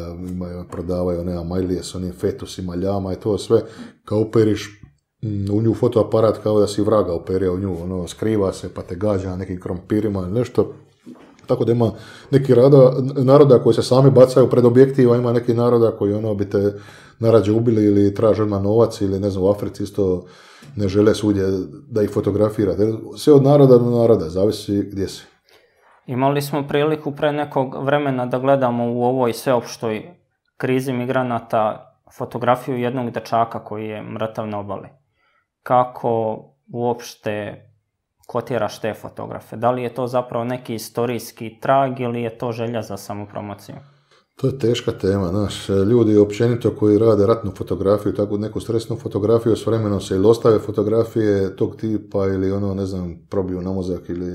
prodavaju one amajlije s onim fetusima, ljama i to sve, kao operiš u nju fotoaparat kao da si vraga operio u nju, skriva se pa te gađa nekim krompirima ili nešto. Tako da ima neki naroda koji se sami bacaju pred objektiva, ima neki naroda koji bi te narađe ubili ili traže odmah novac, ili ne znam, u Africi isto ne žele svugdje da ih fotografirate. Sve od naroda do naroda, zavisi gdje si. Imali smo priliku pre nekog vremena da gledamo u ovoj sveopštoj krizi migranata fotografiju jednog dečaka koji je mrtav na obali. Kako uopšte kotiraš te fotografe? Da li je to zapravo neki istorijski trag ili je to želja za samopromociju? To je teška tema, znaš, ljudi općenito koji rade ratnu fotografiju, tako neku stresnu fotografiju, s vremenom se ili ostave fotografije tog tipa ili ne znam, probiju na mozak ili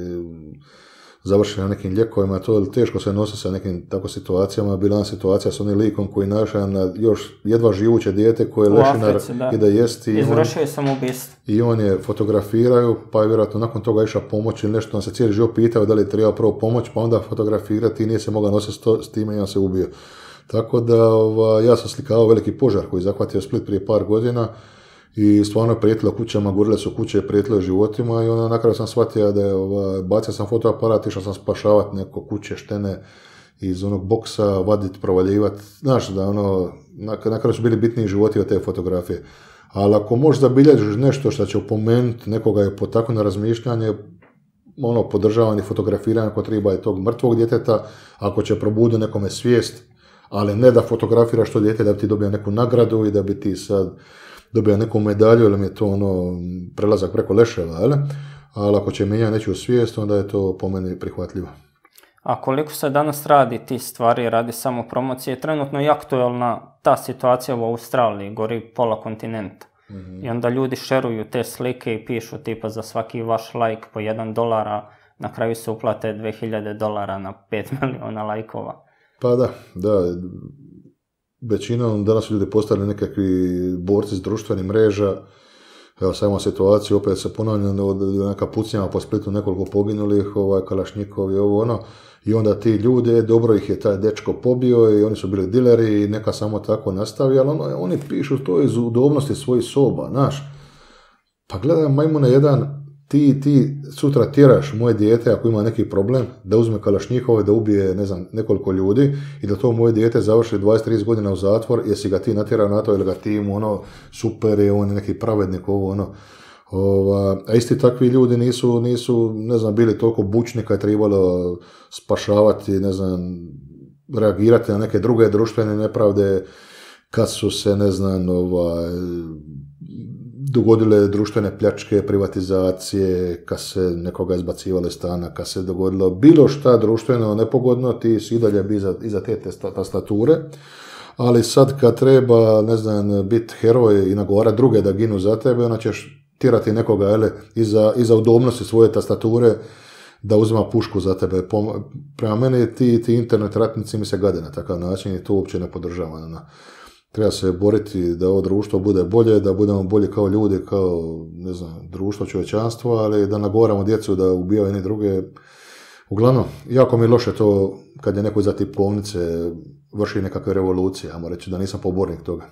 završi na nekim ljekovima, to je teško se nosi sa nekim tako situacijama. Bila situacija s onim likom koji našao na još jedva živuće dijete koje leži na i da jesti. Izvršio je samoubistvo. I on je fotografiraju, pa je vjerojatno nakon toga išao pomoć ili nešto, on se cijeli život pitao da li je trebao prvo pomoć, pa onda fotografirati i nije se mogao nositi s time i on se ubio. Tako da ja sam slikao veliki požar koji je zahvatio Split prije par godina i stvarno je prijetila kućama, gorile su kuće, prijetile životima i onda na kraju sam shvatio da je, bacio sam fotoaparat, išao sam spašavati neko kuće, štene iz onog boksa, vadit, provaljivati, znaš da ono, na kraju su bili bitniji životi od te fotografije. Ali ako možeš zabilježiš nešto što će opomenuti nekoga je potaknuti na razmišljanje, ono, podržavanje, fotografiranje ako treba i tog mrtvog djeteta, ako će probuditi nekome svijest, ali ne da fotografiraš to djete da bi ti dobio neku nagradu i da bi ti sad dobio neku medalju, jer mi je to ono prelazak preko leševa, jel? Ali ako će mijenjati nečiju svijest, onda je to po meni prihvatljivo. A koliko se danas radi ti stvari, radi samo promocije, trenutno je aktualna ta situacija u Australiji, gori pola kontinenta. Mm-hmm. I onda ljudi šeruju te slike i pišu tipa za svaki vaš lajk po $1, na kraju se uplate $2,000 na 5 miliona lajkova. Pa da, da, većinom danas su ljudi postali nekakvi borci s društvenih mreža. Evo, sajmo situaciju, opet se ponavljam, neka pucnjava po Splitu, nekoliko poginulih, Kalašnjikovi, ovo ono. I onda ti ljudi, dobro ih je taj dečko pobio i oni su bili dileri i neka samo tako nastavi, ali ono, oni pišu to iz udobnosti svojih soba, znaš. Pa gledaj, majmune jedan, ti sutra tiraš moje dijete, ako ima neki problem, da uzme Kalašnjikove, da ubije, ne znam, nekoliko ljudi i da to moje dijete završi 23 godina u zatvor, jesi ga ti natjera na to ili ga ti mu, ono, super je, on je neki pravednik, ovo, ono. A isti takvi ljudi nisu, ne znam, bili toliko bučni kad je trebalo spašavati, ne znam, reagirati na neke druge društvene nepravde kad su se, ne znam, dogodile društvene pljačke, privatizacije, kad se nekoga izbacivale stana, kad se dogodilo bilo šta društveno nepogodno, ti si i dalje bi iza te tastature. Ali sad kad treba, ne znam, biti heroj i nagovarati druge da ginu za tebe, onda ćeš tirati nekoga, jele, iza udobnosti svoje tastature da uzima pušku za tebe. Prema meni ti internet ratnici mi se gade na takav način i to uopće ne podržavam. Treba se boriti da ovo društvo bude bolje, da budemo bolji kao ljudi, kao, ne znam, društvo, čovječanstvo, ali da nagovaramo djecu da ubijaju jedni druge. Uglavnom, jako mi je loše to kad je neko iza tipovnice vrši nekakve revolucije, ajmo reći da nisam pobornik toga.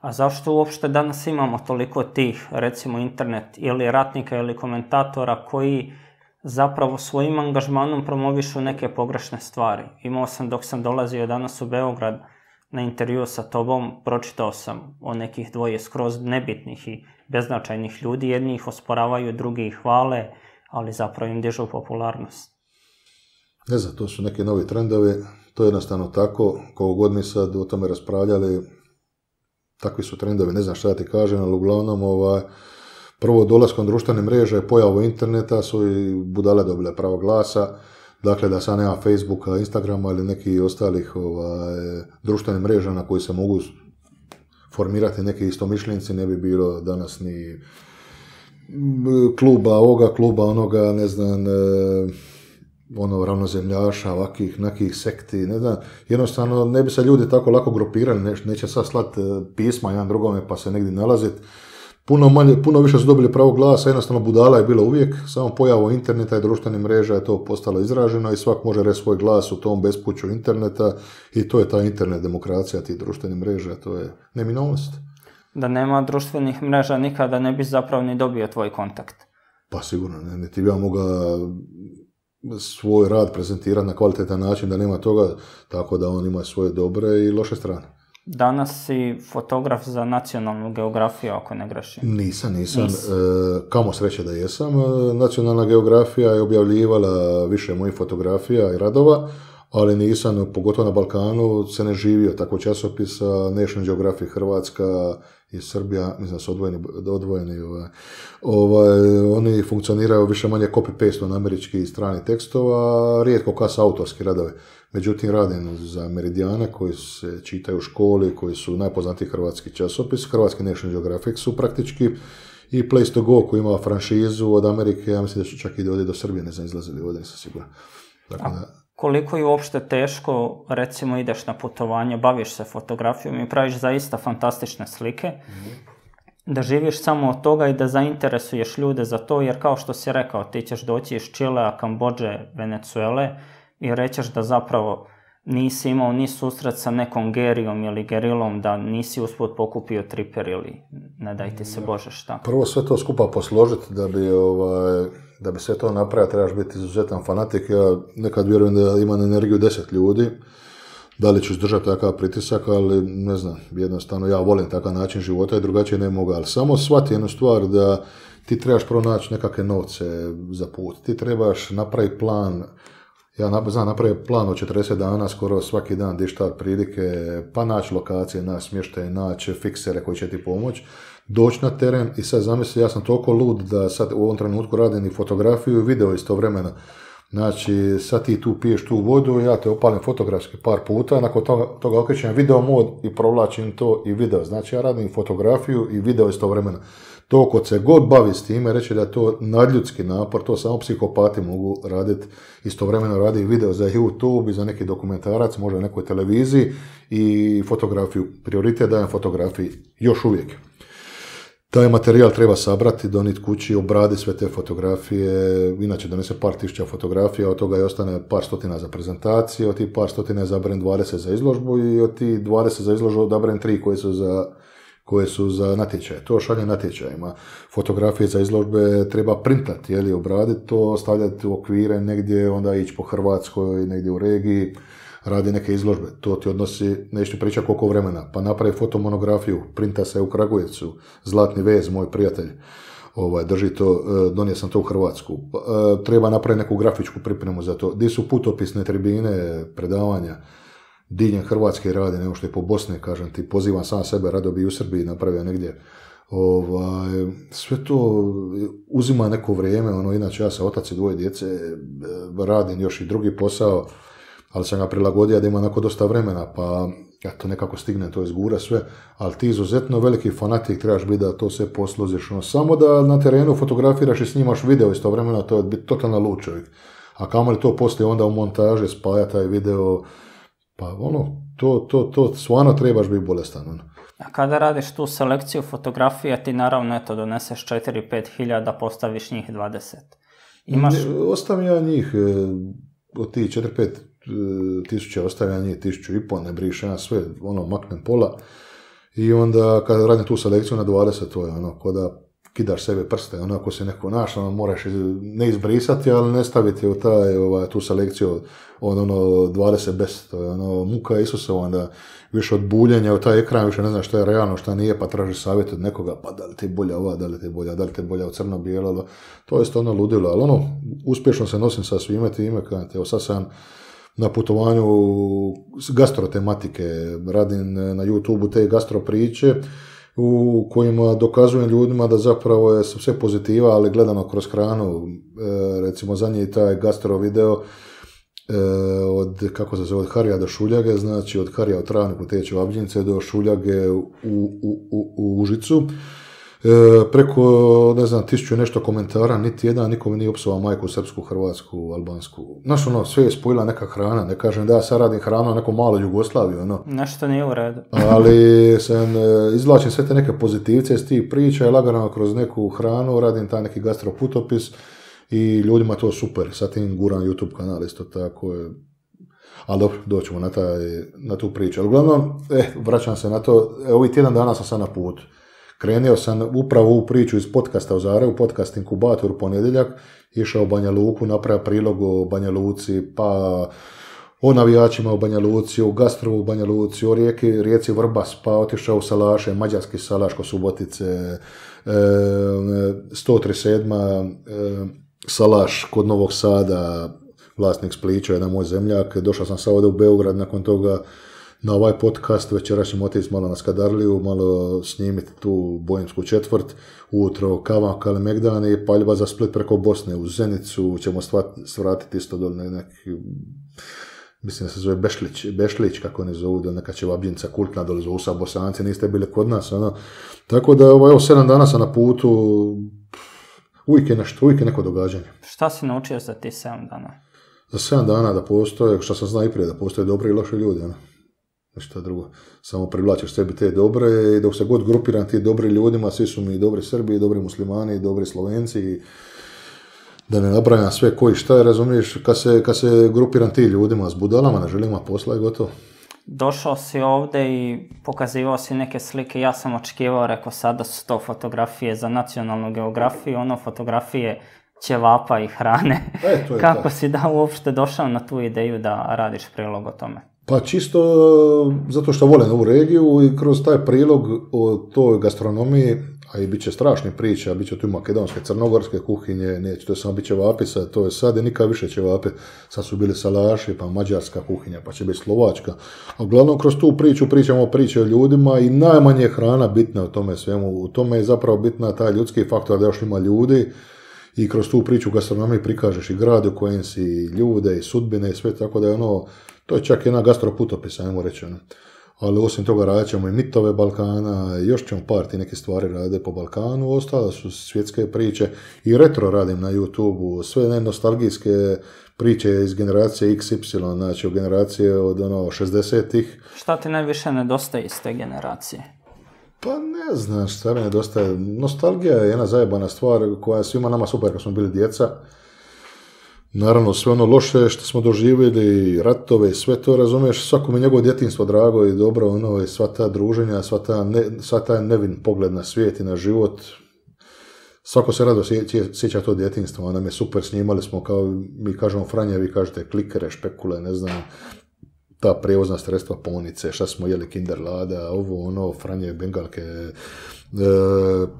A zašto uopšte danas imamo toliko tih, recimo, internet ili ratnika ili komentatora koji zapravo svojim angažmanom promovišu neke pogrešne stvari? Imao sam, dok sam dolazio danas u Beograd, na intervju sa tobom, pročitao sam o nekih dvoje skroz nebitnih i beznačajnih ljudi. Jedni ih osporavaju, drugi ih hvale, ali zapravo im dižu popularnost. Ne znam, to su neki novi trendovi, to je jednostavno tako. Koliko god mi sad o tome raspravljali, takvi su trendovi, ne znam šta ja ti kažem, ali uglavnom, prvo dolaskom društvene mreže i pojavu interneta su i budale dobile pravo glasa. Dakle, da sad nema Facebooka, Instagrama ili nekih ostalih društvenih mreža na koji se mogu formirati neki istomišljenici, ne bi bilo danas ni kluba ovoga, kluba onoga, ne znam, ono, ravnozemljaša, ovakvih, nekih sekti, ne znam. Jednostavno, ne bi se ljudi tako lako grupirali, neće sad slati pisma jedan drugome pa se negdje nalaziti. Puno više su dobili pravo glasa, jednostavno budala je bila uvijek, samo pojavom interneta i društvenih mreža je to postalo izraženo i svak može reći svoj glas u tom bespuću interneta i to je ta internet demokracija, ti društvenih mreža, to je neminovnost. Da nema društvenih mreža nikada ne bi zapravo ni dobio tvoj kontakt. Pa sigurno, ne ti bi ja mogao svoj rad prezentirati na kvalitetan način da nema toga, tako da on ima svoje dobre i loše strane. Danas si fotograf za Nacionalnu geografiju, ako ne grešim. Nisam. Kamo sreće da jesam. Nacionalna geografija je objavljivala više mojih fotografija i radova, ali nisam, pogotovo na Balkanu, se ne živio tako časopisa, National Geographic Hrvatska i Srbija, mislim da su odvojeni. Oni funkcioniraju više manje copy-paste na američki strani tekstova, rijetko kad su autorski radovi. Međutim, radim za Meridijana koji se čitaju u školi, koji su najpoznatiji hrvatski časopis, Hrvatski National Geographic su praktički, i Place to Go koji ima franšizu od Amerike, ja mislim da su čak i ovdje do Srbije, ne znam, izlazili ovdje, nisam siguran. Dakle, koliko je uopšte teško, recimo ideš na putovanje, baviš se fotografijom i praviš zaista fantastične slike, da živiš samo od toga i da zainteresuješ ljude za to, jer kao što si rekao, ti ćeš doći iz Čilea, Kambodže, Venecuele, i rećeš da zapravo nisi imao ni susret sa nekom gerijom ili gerilom, da nisi usput pokupio triper ili nadajte se Bože šta. Prvo sve to skupa posložiti da bi, da bi sve to napravio, trebaš biti izuzetan fanatik. Ja nekad vjerujem da imam energiju 10 ljudi. Da li ću izdržati takav pritisak, ali ne znam, jednostavno ja volim takav način života i drugačije ne mogu, ali samo shvati jednu stvar da ti trebaš pronaći nekakve novce za put, ti trebaš napraviti plan, ja znam napraviti plan od 40 dana, skoro svaki dan dištar prilike, pa naći lokacije, naći smještaj, naći fiksere koji će ti pomoći, doći na teren i sad zamisli, ja sam toliko lud da sad u ovom trenutku radim i fotografiju i video istovremeno. Znači, sad ti tu piješ tu vodu, ja te opalim fotografski par puta, nakon toga okrećem video mod i provlačim to i video. Znači, ja radim fotografiju i video istovremeno. To kod se god bavi s time, reći da je to nadljudski napor, to samo psihopati mogu raditi. Istovremeno radi video za YouTube i za neki dokumentarac, možda nekoj televiziji i fotografiju. Prioritet dajem fotografiji još uvijek. Taj materijal treba sabrati, donijeti kući, obradi sve te fotografije, inače donese par tisuća fotografija, od toga je ostane par stotina za prezentaciju, od tih par stotina je zabrem 20 za izložbu i od tih 20 za izložbu odabrem 3 koje su za natječaje. To šalje natječajima. Fotografije za izložbe treba printati, je li, obraditi to, stavljati u okvire negdje, onda ići po Hrvatskoj, negdje u regiji, radi neke izložbe. To ti odnosi, nešto priča koliko vremena, pa napravi fotomonografiju, printa se u Kragujevcu, Zlatni vez, moj prijatelj, drži to, donio sam to u Hrvatsku. Treba napraviti neku grafičku pripremu za to. Di su putopisne tribine, predavanja, diljem Hrvatske radi, nego što je po Bosni, kažem ti, pozivam sam sebe, rado bi u Srbiji napravio negdje. Sve to uzima neko vrijeme, inače ja sam otac i 2 djece, radim još i drugi posao, ali sam ga prilagodio da ima onako dosta vremena, pa ja to nekako stignem, to izgura sve, ali ti izuzetno veliki fanatik trebaš biti da to sve posložiš. Samo da na terenu fotografiraš i snimaš video istovremeno, to je biti totalna lud čovjek. A kamoli to poslije onda u montaže spaja taj video, pa to stvarno trebaš biti bolestan. A kada radiš tu selekciju fotografija, ti naravno eto doneseš 4-5 hiljada, postaviš njih 20. Ostavim ja njih, od tih 4-5 tisuća ostavljam, njih 1500, ne brišem ja sve, maknem pola i onda kada radim tu selekciju na 20, to je ko da kidaš sebe prste, ako se neko naš, moraš ne izbrisati, ali ne staviti u tu selekciju od 20 best, to je muka Isusova, onda više od buljenja u taj ekran, više ne znaš šta je realno, šta nije, pa tražiš savjet od nekoga, pa da li ti je bolja ova, da li ti je bolja od crno-bijela, to je stvarno ludilo, ali uspješno se nosim sa svime time, kada te, sad sam na putovanju gastrotematike, radim na YouTube-u te gastropriče, u kojima dokazujem ljudima da zapravo je sve pozitiva, ali gledano kroz hranu, recimo zadnji je taj gastro video od Harija do Šuljage, znači od Harija u Travniku teče u Abđince do Šuljage u Užicu, preko, 1000 nešto komentara, niti jedan, nikome nije opsovao majku, srpsku, hrvatsku, albansku. Znaš, sve je spojila neka hrana, ne kažem da ja sad radim hranu, neko malo Jugoslaviju, Nešto nije u redu. Ali sam izvlačim sve te neke pozitivce iz tih priča i lagano kroz neku hranu, radim taj neki gastroputopis i ljudima to super, sad im guram YouTube kanal, isto tako je. Ali dobro, doćemo na tu priču. Ali uglavnom, vraćam se na to, ovih tjedan dana sam sad na putu. Krenio sam upravo u priču iz podcasta u Zarajevu, podcast Inkubator ponedjeljak, išao u Banja Luku, napravio prilog o Banja Luci, pa o navijačima u Banja Luci, o gastrovu u Banja Luci, o rijeci Vrbas, pa otišao u Salaše, mađarski Salaš kod Subotice, 137. Salaš kod Novog Sada, vlasnik Splića, jedan moj zemljak, došao sam sada u Beograd, nakon toga na ovaj podcast, večera ćemo otići malo na Skadarliju, malo snimiti tu Bojimsku četvrt, ujutro Kavan, Kalemegdan i paljba za Split preko Bosne, u Zenicu ćemo svratiti isto do neki, mislim da se zove Bešlić, kako ne zovu, do neka Čevabljinca kultna, dole zovu sa Bosanci, niste bili kod nas, Tako da, evo, 7 dana sam na putu, uvijek je neko događanje. Šta si naučio za tih 7 dana? Za 7 dana da postoje, što sam znao i prije, da postoje dobri i loši ljudi, Šta drugo, samo privlačeš sebi te dobre i dok se god grupiram ti dobri ljudima, svi su mi dobri Srbi, dobri muslimani, dobri Slovenci, da ne nabrajam sve koji šta, razumiješ, kad se grupiram ti ljudima s budalama, ne želimo posla i gotovo. došao si ovde i pokazivao si neke slike, ja sam očekivao, rekao sada su to fotografije za nacionalnu geografiju, ono fotografije ćevapa i hrane. Kako si da uopšte došao na tu ideju da radiš prilog o tome? Pa čisto zato što volim ovu regiju i kroz taj prilog o toj gastronomiji, a i bit će strašnih priča, bit će tu makedonske, crnogorske kuhinje, neće, to samo bit ćevapi, to je sad i nikad više ćevapi, sad su bili salaši, pa mađarska kuhinja, pa će biti slovačka. Uglavnom, kroz tu priču pričamo priče o ljudima i najmanje hrana bitna u tome svemu, u tome je zapravo bitna taj ljudski faktor da još ima ljudi i kroz tu priču gastronomije prikažeš i grad u kojem si, i ljude, i sudbine, i sve, tako da je ono, to je čak jedna gastroputopisa, ajmo reći, ono. Ali osim toga radit ćemo i mitove Balkana, još ćemo par ti neke stvari rade po Balkanu, ostale su svjetske priče i retro radim na YouTube-u, sve nostalgijske priče iz generacije XY, znači generacije od 60-ih. Šta ti najviše nedostaje iz te generacije? Pa ne znam šta mi nedostaje, nostalgija je jedna zajebana stvar koja je svima nama super kad smo bili djeca. Naravno, sve ono loše što smo doživjeli, ratove i sve to, razumiješ, svako mi njegovo djetinjstvo drago i dobro, ono, sva ta druženja, sva ta nevin pogled na svijet i na život, svako se rado sjeća to djetinjstvo, nam je super, snimali smo, kao mi kažemo Franje, vi kažete klikere, špekule, ne znam, ta prijevozna sredstva, ponice, šta smo jeli, kinderlada, ovo, ono, Franje, bengalke,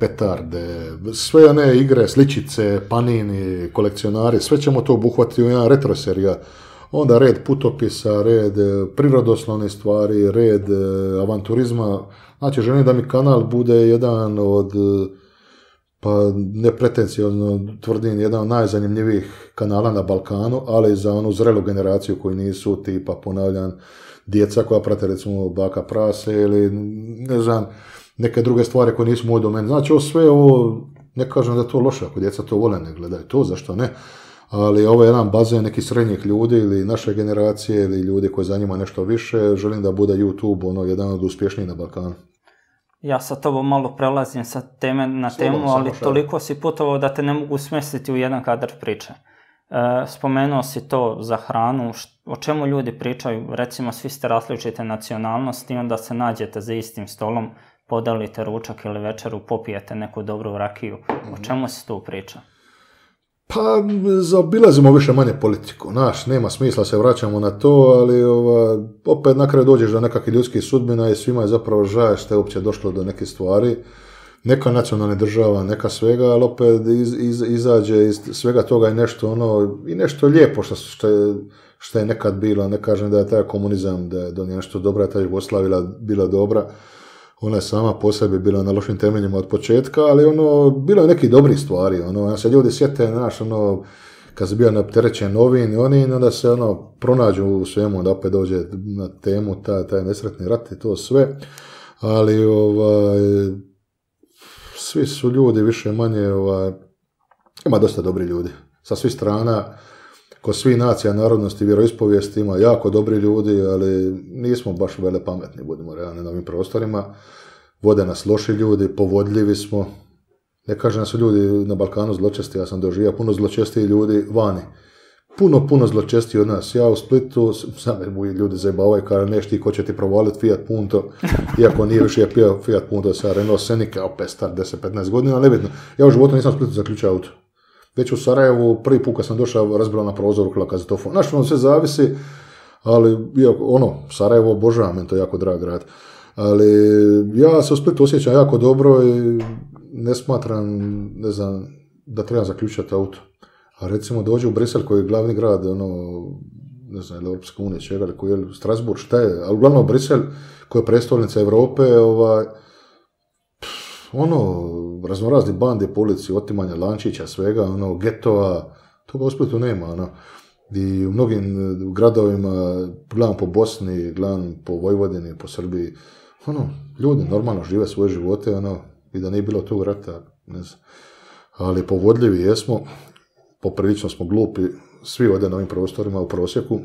petarde, sve one igre, sličice, panini, kolekcionari, sve ćemo to obuhvatiti u jedan retro serija. Onda red putopisa, red prirodoslovne stvari, red avanturizma. Znači, želim da mi kanal bude jedan od, pa nepretencijozno tvrdim, jedan od najzanimljivijih kanala na Balkanu, ali za onu zrelu generaciju koji nisu tipa, ponavljam, djeca koja prate recimo Baka Prase ili ne znam, neke druge stvari koje nisu moj domen. Znači, ovo sve ovo, ne kažem da je to loše, ako djeca to vole, ne gledaju to, zašto ne, ali ovo je jedan bazen nekih srednjih ljudi ili naše generacije ili ljudi koji za njima nešto više, želim da bude YouTube ono, jedan od uspješnijih na Balkanu. Ja sa tobom malo prelazim sa teme na temu, ali toliko si putovao da te ne mogu smestiti u jedan kadar priče. Spomenuo si to za hranu, o čemu ljudi pričaju, recimo svi ste različite nacionalnosti i onda se nađete za istim stolom, podalite ručak ili večeru, popijete neku dobru rakiju. O čemu se tu priča? Pa, zaobilazimo više manje politiku, znaš, nema smisla, se vraćamo na to, ali opet na kraju dođeš do nekakvih ljudskih sudbina i svima je zapravo žao što je uopće došlo do neke stvari, neka nacionalna država, neka svega, ali opet izađe iz svega toga i nešto ono, i nešto lijepo što je nekad bilo, ne kažem da je taj komunizam, da je donio nešto dobra, ta Jugoslavija bila dobra. Ona je sama po sebi bila na lošim temeljima od početka, ali ono, bilo je neki dobrih stvari, ono, se ljudi sjete, znaš, ono, kad se bio napterećen novin, oni, onda se, ono, pronađu u svemu, onda opet dođe na temu, taj nesretni rat i to sve, ali, svi su ljudi više manje, ima dosta dobri ljudi, sa svih strana, kod svih nacija, narodnosti, vjeroispovijesti ima jako dobri ljudi, ali nismo baš vele pametni, budemo realni na ovim prostorima. Vode nas loši ljudi, povodljivi smo. Ne kažem da su ljudi na Balkanu zločesti, ja sam doživio puno zločestiji ljudi vani. Puno zločestiji od nas. Ja u Splitu, znam da moji ljudi zajebavaju, kada nešti ko će ti provaliti Fiat Punto, iako nije više pio Fiat Punto sa Renault Senica, opet star 10-15 godina, ali nebitno. Ja u životu nisam u Splitu zaključio auto. Već u Sarajevu, prvi put kad sam došao, razbila na prozoru kazetofon. Znaš, ono sve zavisi, ali ono, Sarajevo obožavam, meni to je jako drag grad. Ali ja se u Splitu osjećam jako dobro i ne smatram, ne znam, da trebam zaključati auto. A recimo dođe u Brisel koji je glavni grad, ono, ne znam, Europske unije, čega, koji je Strasbourg, šta je, ali uglavnom Brisel koja je predstavnica Evrope, ono, raznorazni bande, polici, otimanja lančića, svega, ono, getova, toga u Splitu nema, ono. I u mnogim gradovima, gledam po Bosni, gledam po Vojvodini, po Srbiji, ono, ljudi normalno žive svoje živote, ono, i da nije bilo tog rata, ne znam. Ali povodljivi jesmo, poprilično smo glupi, svi ovdje na ovim prostorima u prosjeku,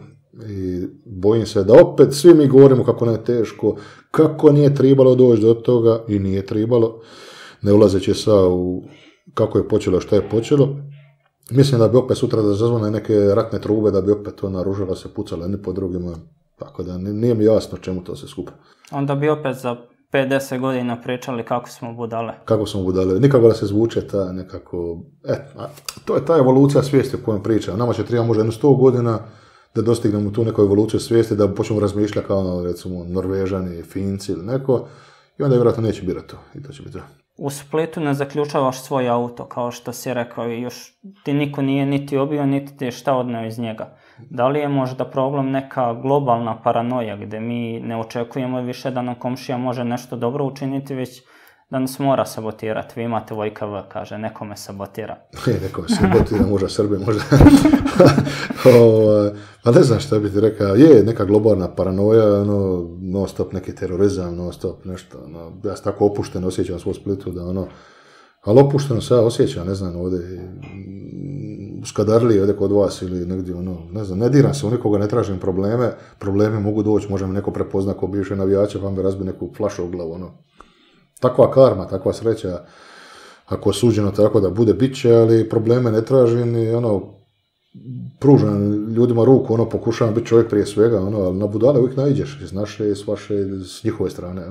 i bojim se da opet svi mi govorimo kako nam je teško, kako nije trebalo doći do toga i nije trebalo, ne ulazeći sa u kako je počelo, šta je počelo. Mislim da bi opet sutra da zazvone neke ratne trube, da bi opet to naružala se, pucala jedni po drugima, Tako da nije mi jasno čemu to se skupa. Onda bi opet za 50 godina pričali kako smo budale. Kako smo budale. Nikako da se zvuče ta nekako... to je ta evolucija svijesti o kojoj pričam. Nama će treba možda jedno 100 godina da dostignemo tu neku evoluciju svijesti, da počnemo razmišljati kao recimo Norvežani, Finci ili neko. I onda vjerojatno neće birati to. I to će biti to. U Splitu ne zaključavaš svoj auto, kao što si rekao, još ti niko nije niti obio, niti ti je šta odneo iz njega. Da li je možda problem neka globalna paranoja gdje mi ne očekujemo više da nam komšija može nešto dobro učiniti, već da nas mora sabotirati? Vi imate VKV, kaže, nekome sabotira. Nekome sabotira, možda Srbi, možda. Pa ne znam šta bi ti rekao, je neka globalna paranoja, non stop neki terorizam, non stop nešto. Ja se tako opušteno osjećam svoj Splitu, da ali opušteno se ja osjećam, ne znam, ovdje u Skadarliji, ovdje kod vas ili negdje, ne znam, ne diram se u nikoga, ne tražim probleme, problemi mogu doći, može mi neko prepozna ko bivše navijače, pa mi razbi neku flašu u glavu, Takva karma, takva sreća, ako je suđeno tako da bude, bit će, ali probleme ne tražim i pružam ljudima ruku, pokušavam biti čovjek prije svega, ali na budale uvijek naiđeš, iz naše, s vaše, s njihove strane.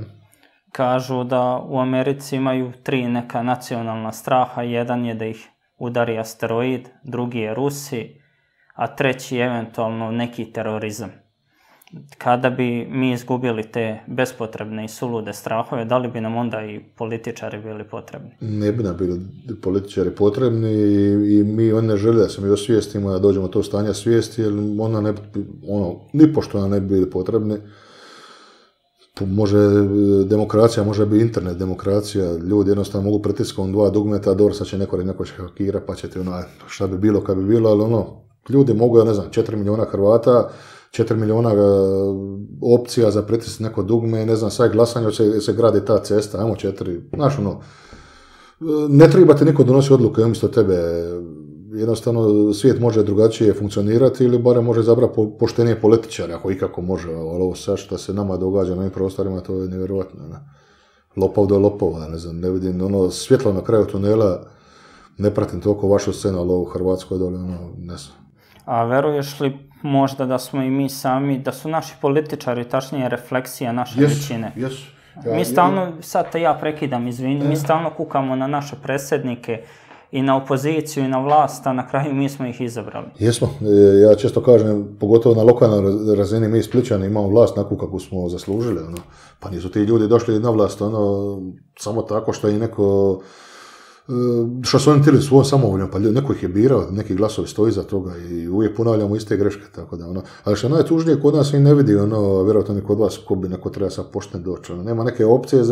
Kažu da u Americi imaju tri neka nacionalna straha, jedan je da ih udari asteroid, drugi je Rusi, a treći je eventualno neki terorizam. Kada bi mi izgubili te bespotrebne i sulude strahove, da li bi nam onda i političari bili potrebni? Ne bi nam bili političari potrebni i mi ne žele da se mi osvijestimo, da dođemo to stanje svijesti, jer ona ne bi, nipošto nam ne bi bili potrebni. Može demokracija, može bi internet demokracija, ljudi jednostavno mogu pritiskom dva dugmeta, dobro sad će neko će hakirati, pa će ti šta bi bilo kad bi bilo, ali ljudi mogu, 4 milijuna Hrvata, 4 milijuna opcija za pritisniti neko dugme, sad glasanje, se gradi ta cesta, ajmo 4, ne treba ti niko donosi odluke umjesto tebe, jednostavno svijet može drugačije funkcionirati ili barem može zabrati poštenije političare, ako ikako može, ali ovo sad što se nama događa na ovim prostorima, to je nevjerojatno, lopov do lopova, ne vidim, svjetlo na kraju tunela, ne pratim toliko vašu scenu, ali ovo u Hrvatskoj dole, ne znam. A veruješ li možda da smo i mi sami, da su naši političari, tačnije refleksija naše većine? Mi stalno, sad te ja prekidam, izvini, mi stalno kukamo na naše predsjednike i na opoziciju i na vlast, a na kraju mi smo ih izabrali. Jesmo, ja često kažem, pogotovo na lokalnoj razini, mi Splićani imamo vlast nakon kako smo zaslužili, pa nisu ti ljudi došli na vlast, samo tako što je neko... što su oni tijeli svojom samovoljom, pa neko ih je birao, neki glasovi stoji za toga i uvijek ponavljamo iste greške, tako da, ali što je najtužnije, kod nas i ne vidi, vjerojatno ni kod vas, ko bi neko treba sad pošten doći, nema neke opcije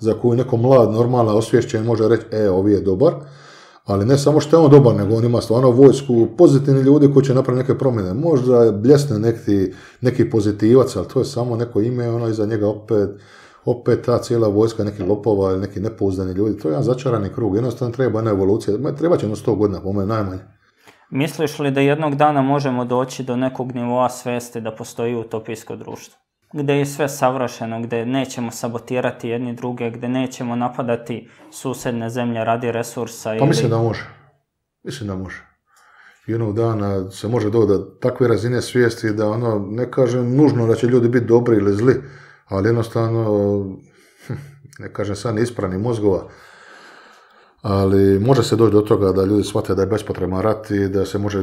za koju neko mlad, normalna, osvješćen može reći, ovi je dobar, ali ne samo što je on dobar, nego on ima stvarno vojsku, pozitivni ljudi koji će napraviti neke promjene, možda bljesne neki pozitivac, ali to je samo neko ime, iza njega opet ta cijela vojska, neki lopova ili neki nepouzdani ljudi, to je jedan začarani krug, jednostavno treba jedna evolucija, treba će 100 godina, po meni najmanje. Misliš li da jednog dana možemo doći do nekog nivoa svijesti da postoji utopijsko društvo? Gdje je sve savršeno, gdje nećemo sabotirati jedni druge, gdje nećemo napadati susjedne zemlje radi resursa ili... Pa mislim da može. Mislim da može. Jednog dana se može doći do takve razine svijesti da ne kažem nužno da će ljudi biti dobri ili zli, ali jednostavno, ne kažem sad, ne isprani mozgova, ali može se doći do toga da ljudi shvate da je bespotreban rat i da se može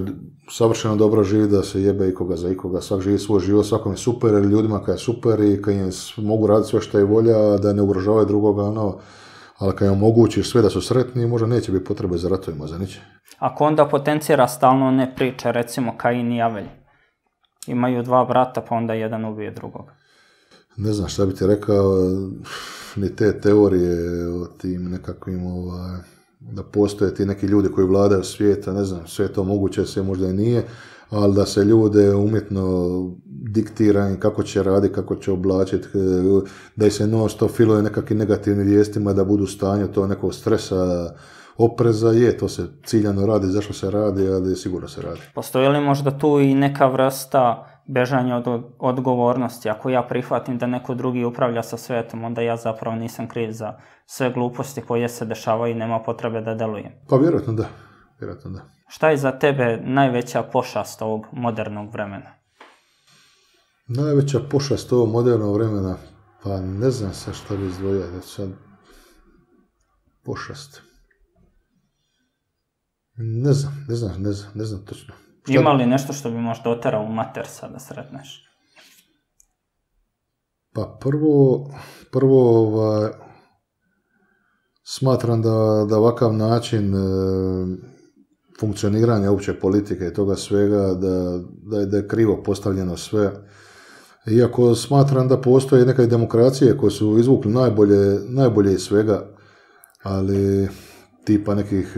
savršeno dobro živjeti, da se jebe ikoga za ikoga, svak živi svoj život, svakom je super, ili ljudima kad je super i kad im mogu raditi sve što je volja, da ne ugrožavaju drugoga, ali kad im omogućiš sve da su sretni, možda neće biti potrebe za ratovima, za niče. Ako onda potencira stalno one priče, recimo Kain i Avelj, imaju dva brata pa onda jedan ubije drugoga. Ne znam šta bi ti rekao, ni te teorije o tim nekakvim, da postoje ti neki ljudi koji vladaju svijeta, ne znam, sve to moguće, sve možda i nije, ali da se ljude umjetno diktira kako će raditi, kako će oblačiti, da ih se non stop filuje nekakvim negativnim vijestima, da budu u stanju to nekog stresa, opreza, to se ciljano radi, zašto se radi, ali sigurno se radi. Postoji li možda tu i neka vrsta bežanja od odgovornosti? Ako ja prihvatim da neko drugi upravlja sa svetom, onda ja zapravo nisam kriv za sve gluposti koje se dešavaju i nema potrebe da delujem. Pa vjerojatno da, vjerojatno da. Šta je za tebe najveća pošast ovog modernog vremena? Najveća pošast ovo moderno vremena, pa ne znam se šta bi izdvojio, da sad pošast. Ne znam točno. Ima li nešto što bi možda oterao u mater sada sretneš? Pa prvo smatram da ovakav način funkcioniranja opće politike i toga svega, da je krivo postavljeno sve. Iako smatram da postoje neke demokracije koje su izvukli najbolje iz svega, ali tipa nekih,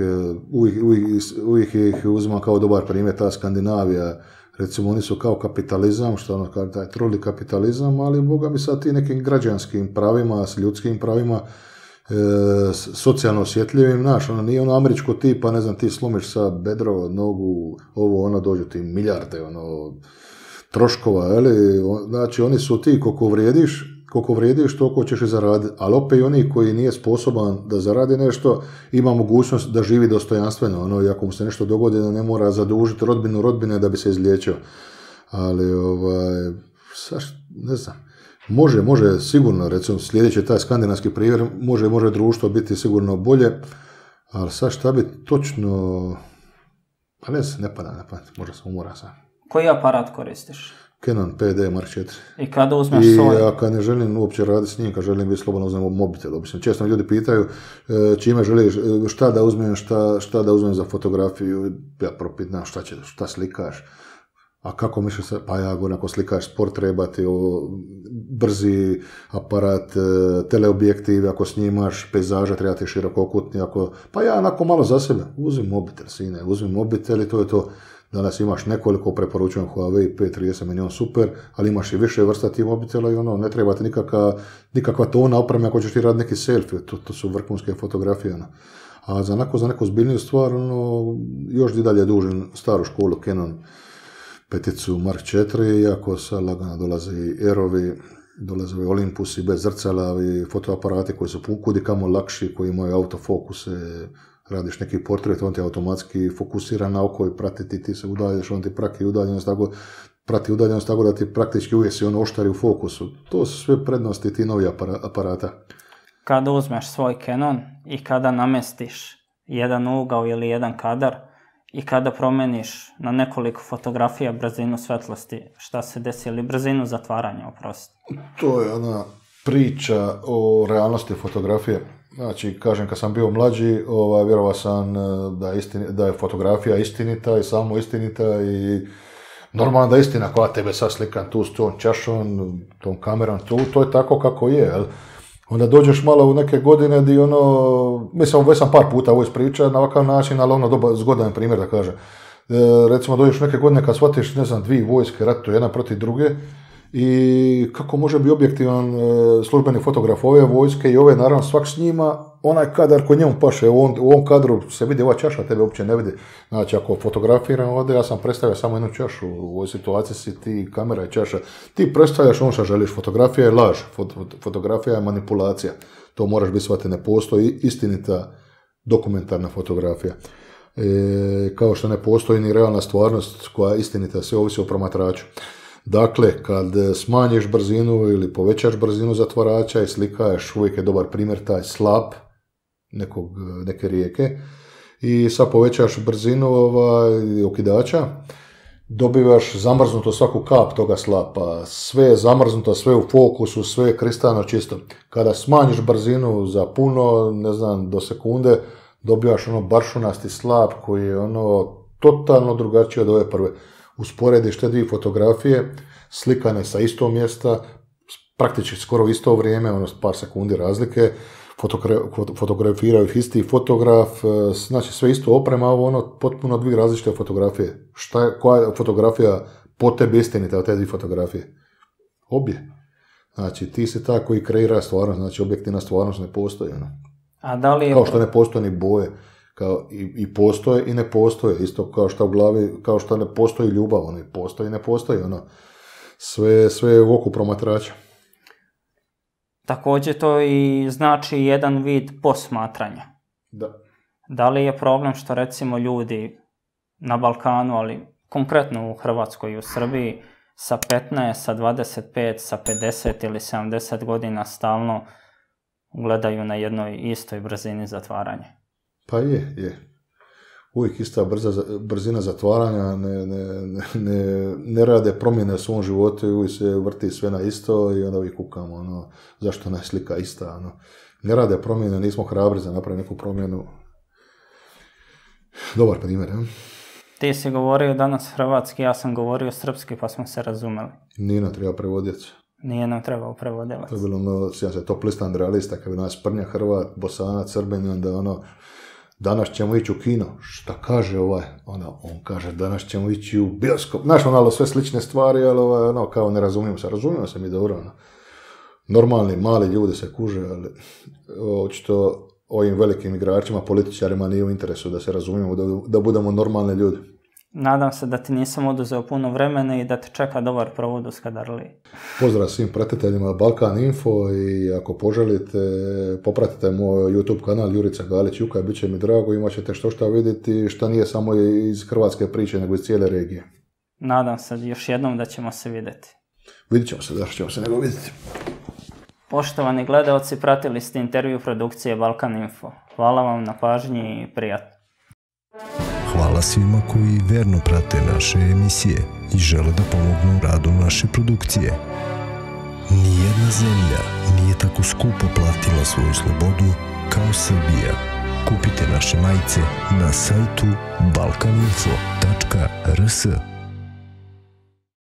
uvijek ih uzimam kao dobar primjer, ta Skandinavija, recimo oni su kao kapitalizam, što ono kao taj troli kapitalizam, ali boga mi sad i nekim građanskim pravima, s ljudskim pravima, socijalno osjetljivim, znaš, ono nije ono američko tipa, ne znam, ti slomiš sa bedro, nogu, ovo, ono, dođu ti milijarde, ono, troškova, jeli, znači oni su ti koliko vrijediš, toliko ćeš i zaraditi, ali opet i oni koji nije sposoban da zaradi nešto, ima mogućnost da živi dostojanstveno, ono, i ako mu se nešto dogodi da ne mora zadužiti rodbine da bi se izliječio, ali, ne znam, može sigurno, recimo, sljedeći taj skandinavski primjer, može društvo biti sigurno bolje, ali sad šta bi točno, pa ne pada, možda sam umora sam. Koji aparat koristiš? Canon PD Mark 4. I kada uzmeš svoj? I ja kad ne želim uopće raditi s njim, kad želim biti slobodno uzmem mobitel. Obično, često ljudi pitaju čime želiš, šta da uzmem, šta da uzmem za fotografiju, ja propitam šta slikaš. A kako misliš, pa ja govorim, ako slikaš sport treba ti brzi aparat, teleobjektiv, ako snimaš pejzaža treba ti širokokutni, pa ja onako malo za sebe, uzmem mobitel, sine, uzmem mobitel i to je to. Danas imaš nekoliko, preporučujem Huawei P30, meni on super, ali imaš i više vrsta tih mobitela i ono, ne treba ti nikakva tona opreme ako ćeš ti raditi neki selfie, to su vrhunske fotografije. Ono. A za neku zbiljniju stvar, ono, još i dalje dužim staru školu Canon 5 Mark 4, iako sad lagano dolazi Aerovi, dolaze ovi Olympusi bez zrcala i fotoaparati koji su kudi kamo lakši, koji imaju autofokuse, radiš neki portret, on ti automatski fokusira na oko i prati ti se udaljaš, on ti prati udaljenost, tako da ti praktički uvijek si on oštari u fokusu. To su sve prednosti ti novi aparata. Kada uzmeš svoj Canon i kada namestiš jedan ugao ili jedan kadar i kada promeniš na nekoliko fotografija brzinu svjetlosti, šta se desi, ili brzinu zatvaranja, oprosti? To je ona priča o realnosti fotografije. Znači, kažem, kad sam bio mlađi, vjerovao sam da je fotografija istinita i samo istinita i normalno da je istina koja tebe sad slikan tu s tom čašom, tom kamerom, to je tako kako je, jel? Onda dođeš malo u neke godine di ono, mislim, već sam par puta ovo ispričao na ovakav način, ali ono zgodan primjer da kažem. Recimo, dođeš u neke godine kad shvatiš, ne znam, dvije vojske ratu, jedna protiv druge, i kako može biti objektivan službeni fotograf ove vojske i ove, naravno svak s njima, onaj kadar ko njemu paše, u ovom kadru se vidi ova čaša, tebe uopće ne vidi. Znači, ako fotografiram ovdje, ja sam predstavio samo jednu čašu, u ovoj situaciji si ti, kamera je čaša. Ti predstavljaš ono što želiš, fotografija je laž, fotografija je manipulacija. To moraš biti shvatiti, ne postoji istinita dokumentarna fotografija. Kao što ne postoji ni realna stvarnost koja je istinita, sve ovisi o promatraču. Dakle, kad smanjiš brzinu ili povećaš brzinu zatvarača i slikaš, uvijek je dobar primjer taj slap neke rijeke, i sad povećaš brzinu okidača, dobivaš zamrznuto svaku kap toga slapa, sve je zamrznuto, sve u fokusu, sve je kristalno čisto. Kada smanjiš brzinu za puno, ne znam, do sekunde, dobivaš ono baršunasti slap koji je ono totalno drugačiji od ove prve. Usporediš te dvije fotografije, slikane sa istog mjesta, praktički skoro isto vrijeme, ono par sekundi razlike, fotografiraju ih isti fotograf, znači sve isto oprema, ono potpuno dvije različite fotografije. Koja je fotografija po tebi istinita od te dvije fotografije? Obje. Znači ti si ta koji kreira stvarnost, znači objektivna stvarnost ne postoji. Ono. A da li je... Kao što ne postoje ni boje. Kao i postoje i ne postoje, isto kao što u glavi, kao što ne postoji ljubav, ono i postoji i ne postoji, ono, sve je u oku promatrača. Također to i znači jedan vid posmatranja. Da. Da li je problem što recimo ljudi na Balkanu, ali konkretno u Hrvatskoj i u Srbiji, sa 15, sa 25, sa 50 ili 70 godina stalno gledaju na jednoj istoj brzini zatvaranja. Pa je. Uvijek ista brzina zatvaranja, ne rade promjene u svom životu i uvijek se vrti sve na isto i onda uvijek kukamo, zašto ona je slika ista, Ne rade promjene, nismo hrabri za napraviti neku promjenu. Dobar primjer, ja? Ti si govorio danas hrvatski, ja sam govorio srpski, pa smo se razumeli. Nije nam trebao prevodjec. Nije nam trebao prevodjelac. To je bilo top listan realista, kad bi nas prnja Hrvat, Bosanac, Srbin, onda danas ćemo ići u kino, šta kaže ovaj, on kaže danas ćemo ići u bioskop, znaš sve slične stvari, ali kao ne razumijemo se mi dobro, normalni mali ljudi se kuže, ali očito ovim velikim igračima, političarima nije u interesu da se razumijemo, da budemo normalni ljudi. Nadam se da ti nisam oduzeo puno vremena i da te čeka dobar provod u Skadarliji. Pozdrav svim pratiteljima Balkan Info i ako poželite popratite moj YouTube kanal Jurica Galić Juka, bit će mi drago, imat ćete što vidjeti što nije samo iz hrvatske priče nego iz cijele regije. Nadam se još jednom da ćemo se vidjeti. Vidjet ćemo se, zašto ćemo se nego vidjeti. Poštovani gledaoci, pratili ste intervju produkcije Balkan Info. Hvala vam na pažnji i prijatno. Hvala svima koji verno prate naše emisije i žele da pomognu radu naše produkcije. Nijedna zemlja nije tako skupo platila svoju slobodu kao Srbija. Kupite naše majice na sajtu balkaninfo.rs.